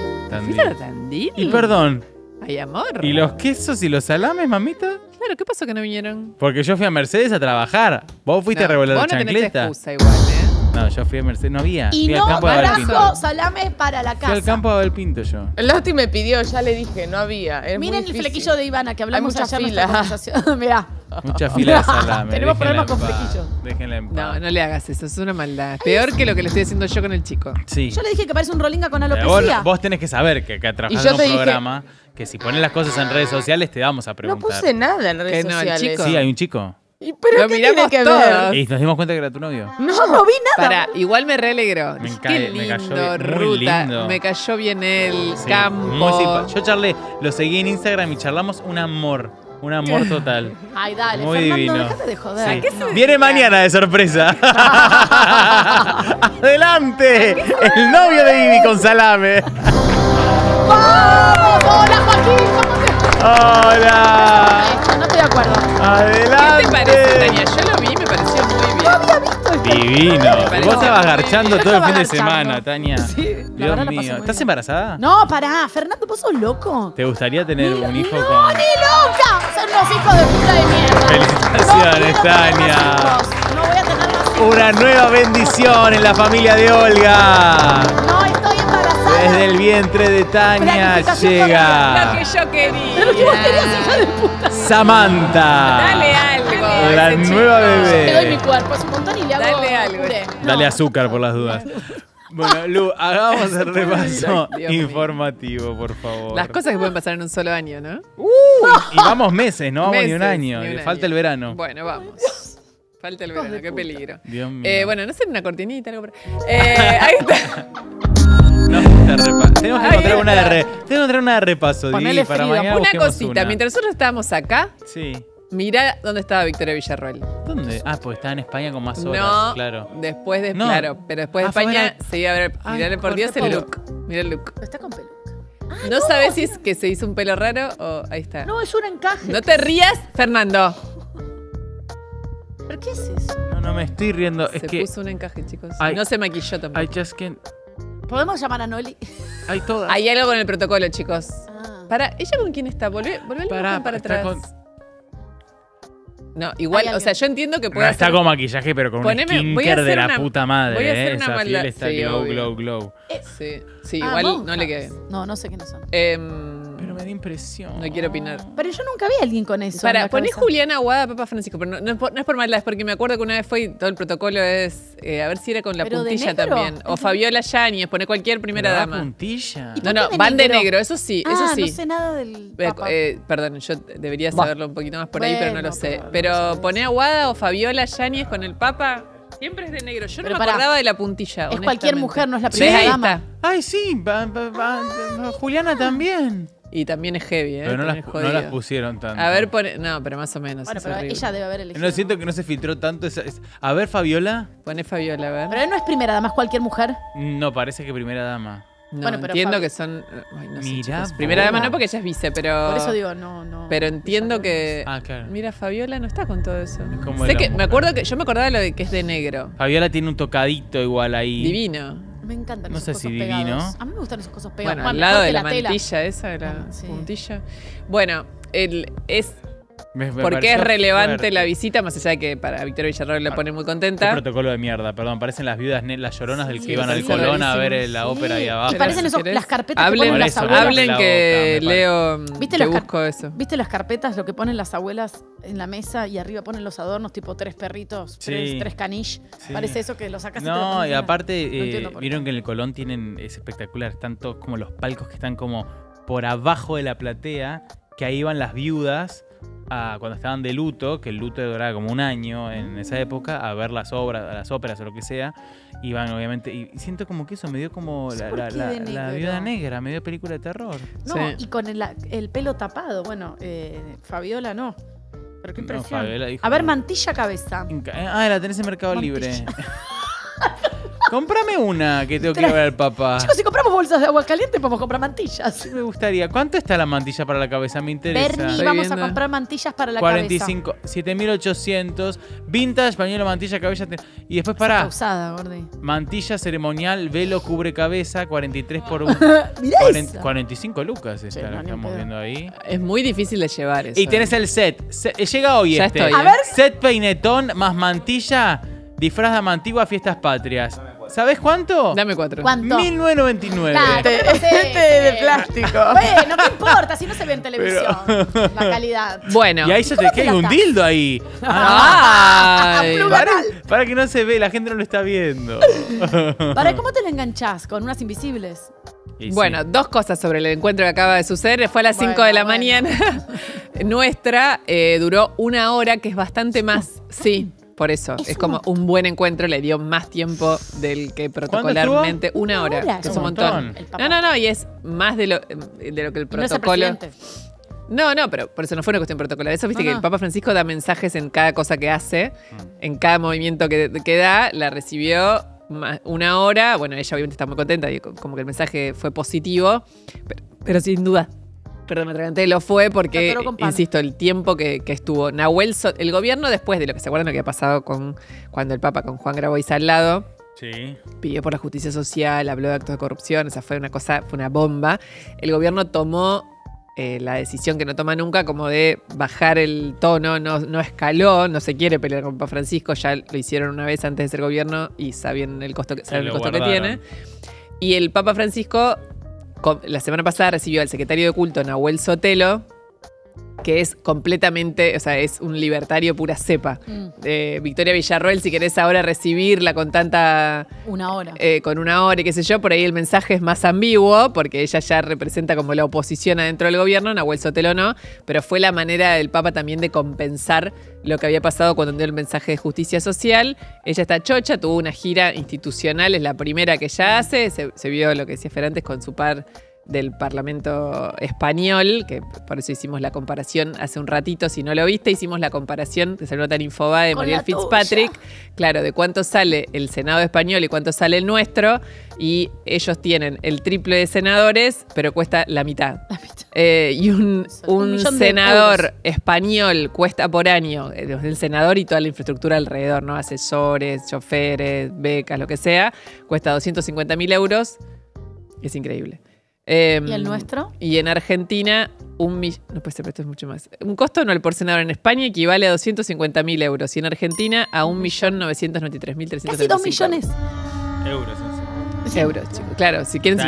¿Fuiste a Tandil? Y perdón. Ay, amor. ¿Y los quesos y los salames, mamita? Claro, ¿qué pasó que no vinieron? Porque yo fui a Mercedes a trabajar. Vos fuiste a revolar la chancleta. Vos no tenés excusa igual, ¿eh? No, yo fui a Mercedes, no había. Y fui no trajo salames para la casa. Fui al campo a Abel Pinto yo. Lauti me pidió, ya le dije, no había. Miren el flequillo de Ivana, que hablamos ayer en la conversación. Mirá. Mucha fila de salame. Tenemos problemas con flequillo. Déjenla en paz. No, no le hagas eso, es una maldad. Peor que lo que le estoy haciendo yo con el chico. Sí. Yo le dije que parece un rolinga con alopecia. Vos tenés que saber que acá trabajás en un programa, que si pones las cosas en redes sociales te vamos a preguntar. No puse nada en redes sociales. Sí, hay un chico. Pero ¿qué tiene que ver? Y nos dimos cuenta que era tu novio. No, no vi nada. Pará, igual me realegró. Qué lindo, ruta. Me cayó bien el campo. Yo charlé, lo seguí en Instagram y charlamos un amor. Un amor total. Ay, dale, muy Fernando, dejate de joder. Sí. Viene mañana de sorpresa. ¡Adelante! El novio de Ivy con salame. ¡Vamos! ¡Hola, Joaquín! ¿Cómo te...? hola. No estoy de acuerdo. Adelante. ¿Qué te parece, Tania? Yo lo vi y me pareció muy bien. No había visto esto. Divino. Vos estabas garchando todo el fin de semana, Tania. Sí. Dios mío. ¿Estás embarazada? No, pará. Fernando, ¿vos sos loco? ¿Te gustaría tener un hijo con...? ¡No, ni loca! Son unos hijos de puta de mierda. Felicitaciones, Tania. No voy a tener más hijos. Una nueva bendición en la familia de Olga. No, estoy embarazada. Desde el vientre de Tania llega. Lo que yo quería. Lo que vos querías, hija de puta. Samantha. Dale algo. La nueva bebé. Le doy mi cuerpo, es un montón y le hago. Dale algo. Dale azúcar por las dudas. Bueno, Lu, hagamos el repaso informativo, por favor. Las cosas que pueden pasar en un solo año, ¿no? Y vamos meses, no vamos ni un año. Le falta el verano. Bueno, vamos. Falta el verano, qué peligro. Dios mío. Bueno, no sé, una cortinita, algo por... ahí está. No, tenemos que encontrar una de repaso. Tenemos que encontrar una de repaso, Didi, para mañana. Una cosita, mientras nosotros estábamos acá. Sí. Mirá dónde estaba Victoria Villarroel. ¿Dónde? Ah, porque estaba en España con más horas, no, claro. Después de, no. Claro, pero después de España se iba a ver. Mirale por Dios el look. Mirá el look. Pero está con peluca. Ay, no, no sabes si es que se hizo un pelo raro o ahí está. No, es un encaje. No te rías, Fernando. ¿Pero qué es eso? No, no me estoy riendo. Se es puso que un encaje, chicos. No se maquilló tampoco. ¿Podemos llamar a Noli? Hay todas. Hay algo con el protocolo, chicos. Ah. Para, ¿ella con quién está? Volvé para atrás. No, igual, o sea, yo entiendo que puede hacer... Está con maquillaje, pero con un skinker de la puta madre. Voy a hacer una maldad. Esa piel está glow. Sí, igual no le queda bien. No, no sé quiénes son. Pero me da impresión. No quiero opinar. Pero yo nunca vi a alguien con eso. Para, ponés Juliana Aguada, Papa Francisco, pero no es por maldad, es porque me acuerdo que una vez fue y todo el protocolo es... a ver si era con la puntilla también. O Fabiola Yáñez, poné cualquier primera dama. ¿Puntilla? No, van de negro, eso sí, eso sí. No sé nada del... Perdón, yo debería saberlo un poquito más por ahí, pero no lo sé. Pero poné Aguada o Fabiola Yáñez con el Papa. Siempre es de negro. Yo no me acordaba de la puntilla. Es cualquier mujer, no es la primera dama. Ay, sí. Juliana también. Y también es heavy, ¿eh? Pero no las pusieron tanto. A ver, pone... No, pero más o menos. Bueno, pero ella debe haber elegido. No, siento que no se filtró tanto. A ver, Fabiola. Poné Fabiola, a ver. Pero no es primera dama, es cualquier mujer. No, parece que primera dama. No, bueno, pero entiendo que son... Ay, no mirá, sé, primera dama no, porque ella es vice, pero... Por eso digo, no. Pero entiendo que... Ah, claro. Mira, Fabiola no está con todo eso. Es como sé que me acuerdo que... Yo me acordaba de lo de que es de negro. Fabiola tiene un tocadito igual ahí. Divino. Me encantan esos cosos pegados. Divino. A mí me gustan esos cosos pegados. Bueno, al lado de la mantilla tela. Esa, de la puntilla. Bueno, es... Porque es relevante la visita, más allá de que para Victoria Villarroel la pone muy contenta. Un protocolo de mierda, perdón. Parecen las viudas, las lloronas del que iban al Colón a ver la ópera ahí abajo. Y parecen las carpetas que ponen las abuelas. Hablen que leo, que busco eso. ¿Viste las carpetas, lo que ponen las abuelas en la mesa y arriba ponen los adornos, tipo 3 perritos, 3 caniches? Parece eso que lo sacas. No, y aparte, vieron que en el Colón tienen, es espectacular, están todos como los palcos que están como por abajo de la platea, que ahí van las viudas. Cuando estaban de luto, que el luto duraba como un año en esa época, a ver las obras, a las óperas o lo que sea, iban obviamente, y siento como que eso me dio como la viuda negra, me dio película de terror. No, y con el pelo tapado, bueno, Fabiola no. Pero qué impresión. Fabiola, a ver, mantilla cabeza. La tenés en Mercado Libre. Cómprame una que tengo que llevar al papá. Chicos, si compramos bolsas de agua caliente, podemos comprar mantillas. Sí, me gustaría. ¿Cuánto está la mantilla para la cabeza? Me interesa. Bernie, vamos a comprar mantillas para la cabeza. 7.800. Vintage, pañuelo, mantilla, cabeza. Y después pará. Usada, gordi. Mantilla ceremonial, velo, cubre cabeza, 43 por 1. Mirá 45 lucas está, lo estamos viendo ahí. Es muy difícil de llevar eso. Y tenés el set. Llega hoy ya estoy, a ver. Set peinetón más mantilla. Disfraz de mantigua, fiestas patrias. ¿Sabes cuánto? Dame 4. ¿Cuánto? 1999. Claro, de plástico. Bueno, no importa, si no se ve en televisión. Pero... La calidad. Bueno. Y ahí ya te queda un dildo ahí. Ay, para que no se ve, la gente no lo está viendo. ¿Para cómo te lo enganchás con unas invisibles? Y bueno, dos cosas sobre el encuentro que acaba de suceder. Fue a las 5 de la mañana. Nuestra duró 1 hora, que es bastante más. Sí. Por eso, es como un buen encuentro, le dio más tiempo del que protocolarmente. 1 hora, que es un montón. No, y es más de lo que el protocolo... No, pero por eso no fue una cuestión protocolar. Eso, viste que el Papa Francisco da mensajes en cada cosa que hace, en cada movimiento que da, la recibió 1 hora. Bueno, ella obviamente está muy contenta, y como que el mensaje fue positivo, pero sin duda... Perdón, me atraganté, lo fue porque, insisto, el tiempo que estuvo Nahuel, el gobierno, después de lo que se acuerdan lo que ha pasado cuando el Papa con Juan Grabois al lado, pidió por la justicia social, habló de actos de corrupción, esa fue una bomba. El gobierno tomó la decisión que no toma nunca, como de bajar el tono, no escaló, no se quiere pelear con Papa Francisco, ya lo hicieron una vez antes de ser gobierno y saben el costo que tiene. Y el Papa Francisco la semana pasada recibió al secretario de Culto, Nahuel Sotelo, que es completamente, o sea, es un libertario pura cepa. Victoria Villarroel, si querés ahora recibirla con tanta... Una hora. Con una hora y qué sé yo, por ahí el mensaje es más ambiguo, porque ella ya representa como la oposición adentro del gobierno, Nahuel Sotelo no, pero fue la manera del Papa también de compensar lo que había pasado cuando dio el mensaje de justicia social. Ella está chocha, tuvo una gira institucional, es la primera que ella hace, se vio lo que decía Fer antes con su par... del Parlamento Español, que por eso hicimos la comparación hace un ratito, si no lo viste, hicimos la comparación, que se nota en Infobae de Mariel Fitzpatrick, claro, de cuánto sale el Senado Español y cuánto sale el nuestro, y ellos tienen el triple de senadores, pero cuesta la mitad. Y un senador español cuesta por año, el senador y toda la infraestructura alrededor, ¿no? Asesores, choferes, becas, lo que sea, cuesta 250.000 euros, es increíble. ¿Y el nuestro? Y en Argentina, un millón. No, pues esto es mucho más. Un costo anual por senador en España equivale a 250.000 euros. Y en Argentina, a 1.993.335. Casi 2 millones. Euros, sí. Euros, chicos. Claro, si quieren,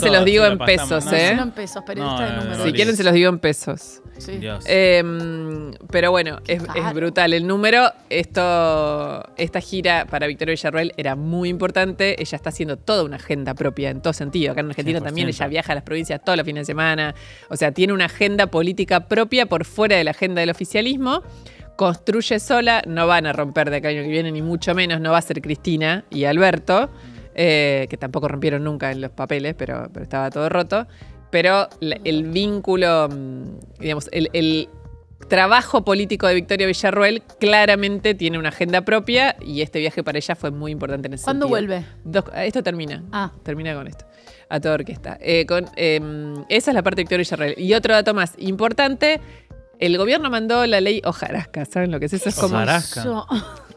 se los digo en pesos, ¿eh? No, en pesos, periodista de números. Si quieren, se los digo en pesos. Sí. Pero bueno, es brutal el número. Esta gira para Victoria Villarroel era muy importante. Ella está haciendo toda una agenda propia en todo sentido. Acá en Argentina 100%. También ella viaja a las provincias todos los fines de semana. O sea, tiene una agenda política propia por fuera de la agenda del oficialismo. Construye sola. No van a romper de acá año que viene, ni mucho menos. No va a ser Cristina y Alberto, que tampoco rompieron nunca en los papeles, pero estaba todo roto. Pero el vínculo, digamos, el trabajo político de Victoria Villarroel claramente tiene una agenda propia y este viaje para ella fue muy importante en ese sentido. ¿Cuándo vuelve? Esto termina. Ah. Termina con esto. A toda orquesta. Esa es la parte de Victoria Villarroel. Y otro dato más importante, el gobierno mandó la ley Hojarasca. ¿Saben lo que es eso? Es como Hojarasca.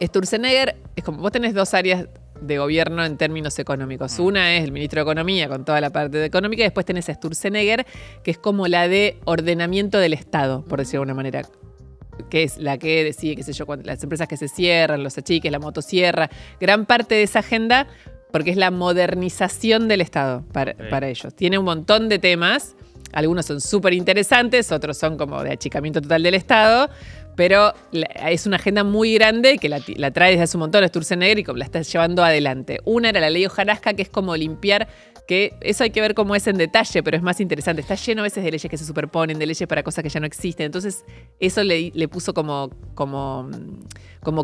Sturzenegger, es como vos tenés dos áreas de gobierno en términos económicos. Una es el ministro de Economía con toda la parte de económica y después tenés a Sturzenegger, que es como la de ordenamiento del Estado, por decirlo de alguna manera, que es la que decide, qué sé yo, las empresas que se cierran, los achiques, la motosierra, gran parte de esa agenda, porque es la modernización del Estado para ellos. Tiene un montón de temas, algunos son súper interesantes, otros son como de achicamiento total del Estado, pero es una agenda muy grande que la trae desde hace un montón Sturzenegger y la está llevando adelante. Una era la ley Hojarasca, que es como limpiar, que eso hay que ver cómo es en detalle, pero es más interesante. Está lleno a veces de leyes que se superponen, de leyes para cosas que ya no existen. Entonces eso le puso como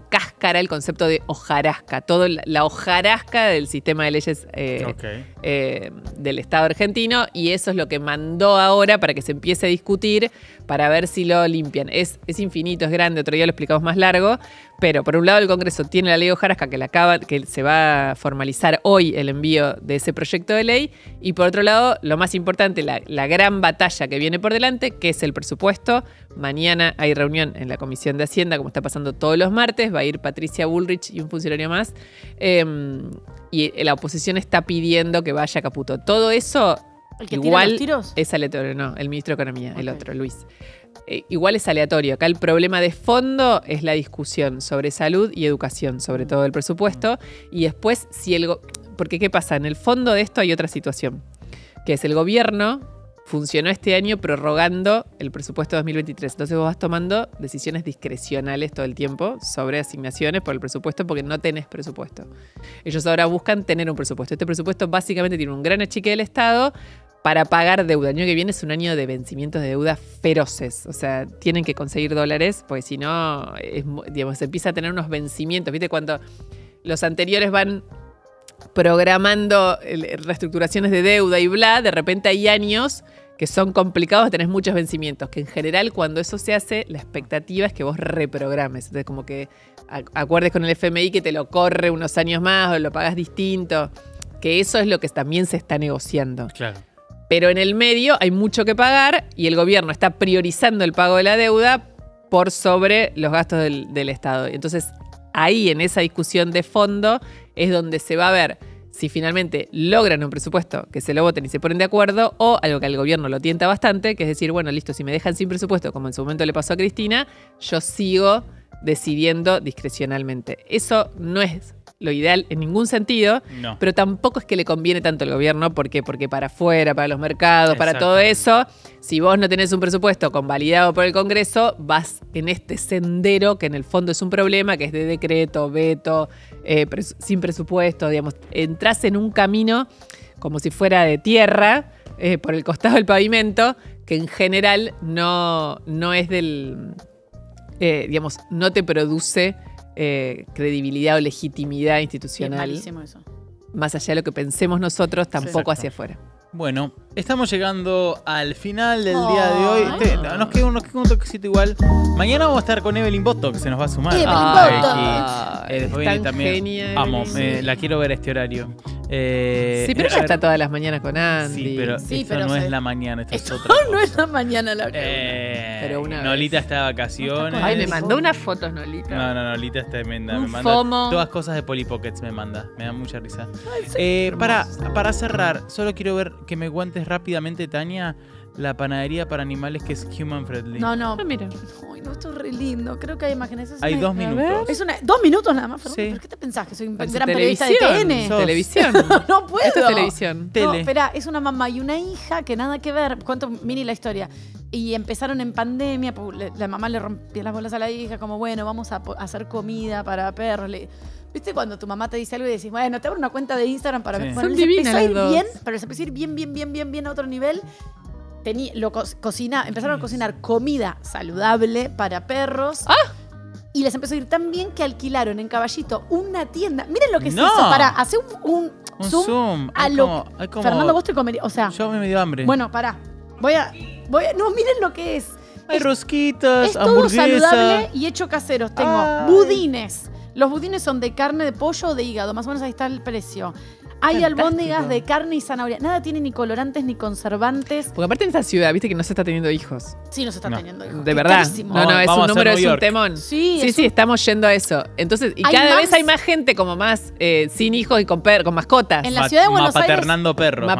cáscara el concepto de hojarasca. Todo la hojarasca del sistema de leyes del Estado argentino, y eso es lo que mandó ahora para que se empiece a discutir, para ver si lo limpian. Es infinito, es grande, otro día lo explicamos más largo, pero por un lado el Congreso tiene la ley Hojarasca que se va a formalizar hoy el envío de ese proyecto de ley, y por otro lado, lo más importante, la gran batalla que viene por delante, que es el presupuesto. Mañana hay reunión en la Comisión de Hacienda, como está pasando todos los martes, va a ir Patricia Bullrich y un funcionario más, y la oposición está pidiendo que vaya Caputo. Todo eso, ¿el que igual tira los tiros? Es aleatorio, no, el ministro de Economía, el otro, Luis. Igual es aleatorio. Acá el problema de fondo es la discusión sobre salud y educación, sobre todo el presupuesto. Y después, porque ¿qué pasa? En el fondo de esto hay otra situación, que es el gobierno funcionó este año prorrogando el presupuesto 2023. Entonces vos vas tomando decisiones discrecionales todo el tiempo sobre asignaciones por el presupuesto, porque no tenés presupuesto. Ellos ahora buscan tener un presupuesto. Este presupuesto básicamente tiene un gran achique del Estado para pagar deuda. El año que viene es un año de vencimientos de deuda feroces. O sea, tienen que conseguir dólares, porque si no, digamos, se empieza a tener unos vencimientos. ¿Viste? Cuando los anteriores van programando reestructuraciones de deuda y bla, de repente hay años que son complicados, tenés muchos vencimientos, que en general cuando eso se hace, la expectativa es que vos reprogrames. Entonces, como que acuerdes con el FMI que te lo corre unos años más o lo pagás distinto, que eso es lo que también se está negociando. Claro. Pero en el medio hay mucho que pagar y el gobierno está priorizando el pago de la deuda por sobre los gastos del Estado. Entonces, ahí en esa discusión de fondo es donde se va a ver si finalmente logran un presupuesto que se lo voten y se ponen de acuerdo, o algo que al gobierno lo tienta bastante, que es decir, bueno, listo, si me dejan sin presupuesto, como en su momento le pasó a Cristina, yo sigo decidiendo discrecionalmente. Eso no es lo ideal en ningún sentido, no. Pero tampoco es que le conviene tanto al gobierno, porque para afuera, para los mercados, para todo eso, si vos no tenés un presupuesto convalidado por el Congreso, vas en este sendero que en el fondo es un problema, que es de decreto, veto, sin presupuesto, digamos, entras en un camino como si fuera de tierra, por el costado del pavimento, que en general no es del... digamos, no te produce credibilidad o legitimidad institucional. Es malísimo eso. Más allá de lo que pensemos nosotros, tampoco hacia afuera. Bueno, estamos llegando al final del día de hoy. Nos queda un toquecito igual. Mañana vamos a estar con Evelyn Botto, que se nos va a sumar. Después viene también. Genial, vamos, la quiero ver a este horario. Sí, pero ella está todas las mañanas con Andy. Sí, pero esto no es la mañana, esto es otra cosa. No es la mañana la hora. Pero una Nolita está de vacaciones. Ay, me mandó unas fotos, Nolita. No, Nolita está tremenda. Me manda todas cosas de Polly Pockets, me manda. Me da mucha risa. Ay, para cerrar, solo quiero ver que me cuentes rápidamente, Tania, la panadería para animales que es human friendly. No, mira. Ay, no, esto es re lindo. Creo que hay imágenes. Hay 2 minutos. Es una, 2 minutos nada más. Sí. ¿Pero qué te pensás? Que soy un gran periodista de TN. Televisión. No puedo. Esto es televisión. No, espera, es una mamá y una hija que nada que ver. Cuento mini la historia. Y empezaron en pandemia. La mamá le rompía las bolas a la hija, como bueno, vamos a hacer comida para perros. ¿Viste cuando tu mamá te dice algo y decís, bueno, te abro una cuenta de Instagram para ver? Son divinas las dos. Pero se empezó a ir bien a otro nivel. Empezaron a cocinar comida saludable para perros. ¡Ah! Y les empezó a ir tan bien que alquilaron en Caballito una tienda. Miren lo que es eso, para hacer un zoom. Fernando, vos te comerías. O sea, yo me dio hambre. Bueno, pará. No, miren lo que es. Hay rosquitas, es todo saludable y hecho caseros. Tengo budines. Los budines son de carne, de pollo o de hígado. Más o menos ahí está el precio. Hay albóndigas de carne y zanahoria. Nada tiene ni colorantes ni conservantes. Porque aparte en esta ciudad, viste que no se está teniendo hijos. Sí, no se está teniendo hijos. De verdad. Carísimo. No, es un número, es un temón. Sí, estamos yendo a eso. Entonces, y cada vez hay más gente como más sin hijos y con mascotas. En la ciudad de Buenos Aires. Mapaternando perros.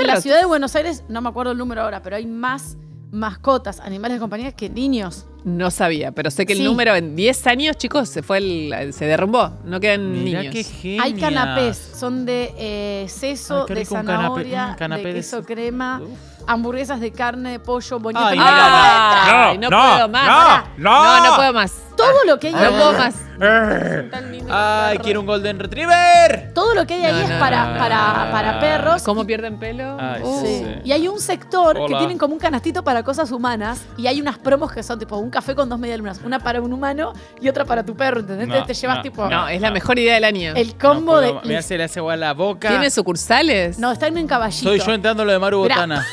En la ciudad de Buenos Aires, no me acuerdo el número ahora, pero hay más mascotas, animales de compañía que niños. No sabía, pero sé que el número en 10 años, chicos, se derrumbó. No quedan niños. Qué genial. Hay canapés, son de seso, de zanahoria, de queso crema, hamburguesas de carne, de pollo, bonitas. No puedo más. Todo lo que hay ahí. No puedo más. Ay, quiero un Golden Retriever. Todo lo que hay ahí es para perros. ¿Cómo pierden pelo? Ay, sí. Y hay un sector que tienen como un canastito para cosas humanas y hay unas promos que son tipo un café con 2 medialunas. Una para un humano y otra para tu perro, ¿entendés? Te llevas tipo... No, es la mejor idea del año. El combo de... Mirá, se le hace igual la boca. ¿Tiene sucursales? No, están en Caballito. Soy yo entrando lo de Maru Botana.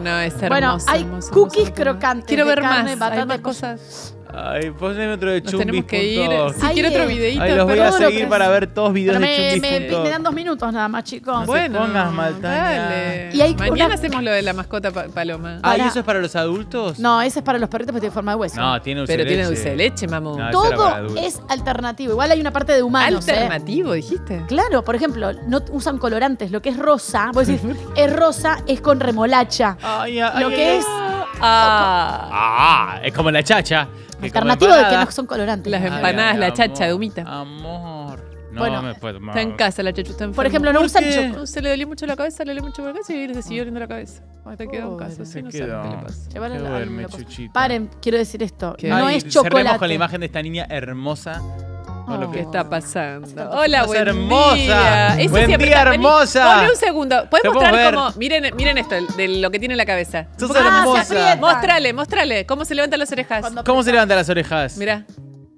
No, es hermoso. Bueno, hay cookies crocantes. Quiero ver más. Hay cosas. Ay, poneme otro de Chumbis. Tenemos que ir. Si quiero otro videito. Ay, los voy a seguir para ver todos videos de Chumbis. Me dan 2 minutos nada más, chicos. No se pongas mal, Tania. Y mañana hacemos lo de la mascota paloma. Ah, ¿y eso es para los adultos? No, ese es para los perritos porque tiene forma de hueso. No, tiene dulce de leche. Pero tiene dulce de leche, mamón. Todo es alternativo. Igual hay una parte de humanos. ¿Alternativo, dijiste? Claro, por ejemplo, no usan colorantes. Lo que es rosa, vos decís, es rosa, es con remolacha. Lo que es... es como la chacha. Alternativo de que no son colorantes. Las empanadas, la chacha de humita. Amor. No, bueno, me puedo, está en casa la chachuta enferma. Por ejemplo, no usa el chocolate. Se le dolió mucho la cabeza, y le siguió doliendo la cabeza. Te quedó en casa. Sí, no sé qué le pasa. Duerme, Chuchita. Paren, quiero decir esto. No es chocolate. Cerremos con la imagen de esta niña hermosa. Lo que está pasando. Hola, buen día, hermosa. Ponle un segundo. ¿Puedes mostrar cómo? Miren esto, de lo que tiene en la cabeza. Sos hermosa. Mostrale cómo se levantan las orejas. ¿Cómo se levantan las orejas? Mirá.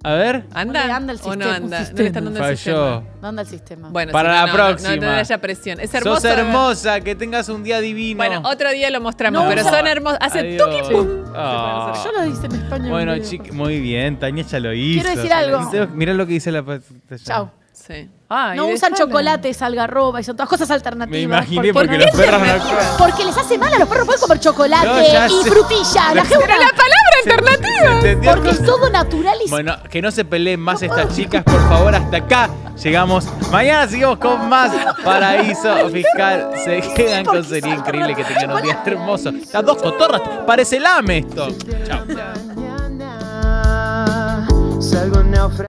A ver. ¿Anda el sistema? ¿O no anda? No le están dando el sistema. No anda el sistema. Bueno, para la próxima. No haya presión. Es hermosa. Sos hermosa, que tengas un día divino. Bueno, otro día lo mostramos, pero son hermosas. Hace tuki pum. Yo lo hice en España. Bueno, chicos, muy bien. Tania ya lo hizo. Quiero decir algo. Mirá lo que dice la pantalla. Chao. Sí. No usan chocolates, algarroba y son todas cosas alternativas. Me imaginé porque los perros no... Porque les hace mal a los perros, pueden comer chocolate y frutillas. Pero la palabra alternativa. Porque es todo natural y... Bueno, que no se peleen más estas chicas, por favor. Hasta acá llegamos. Mañana seguimos con más Paraíso Fiscal. Se quedan con Sería Increíble. Que tengan un día hermoso. Las dos cotorras. Parece lame esto. Chao. si algo naufraga.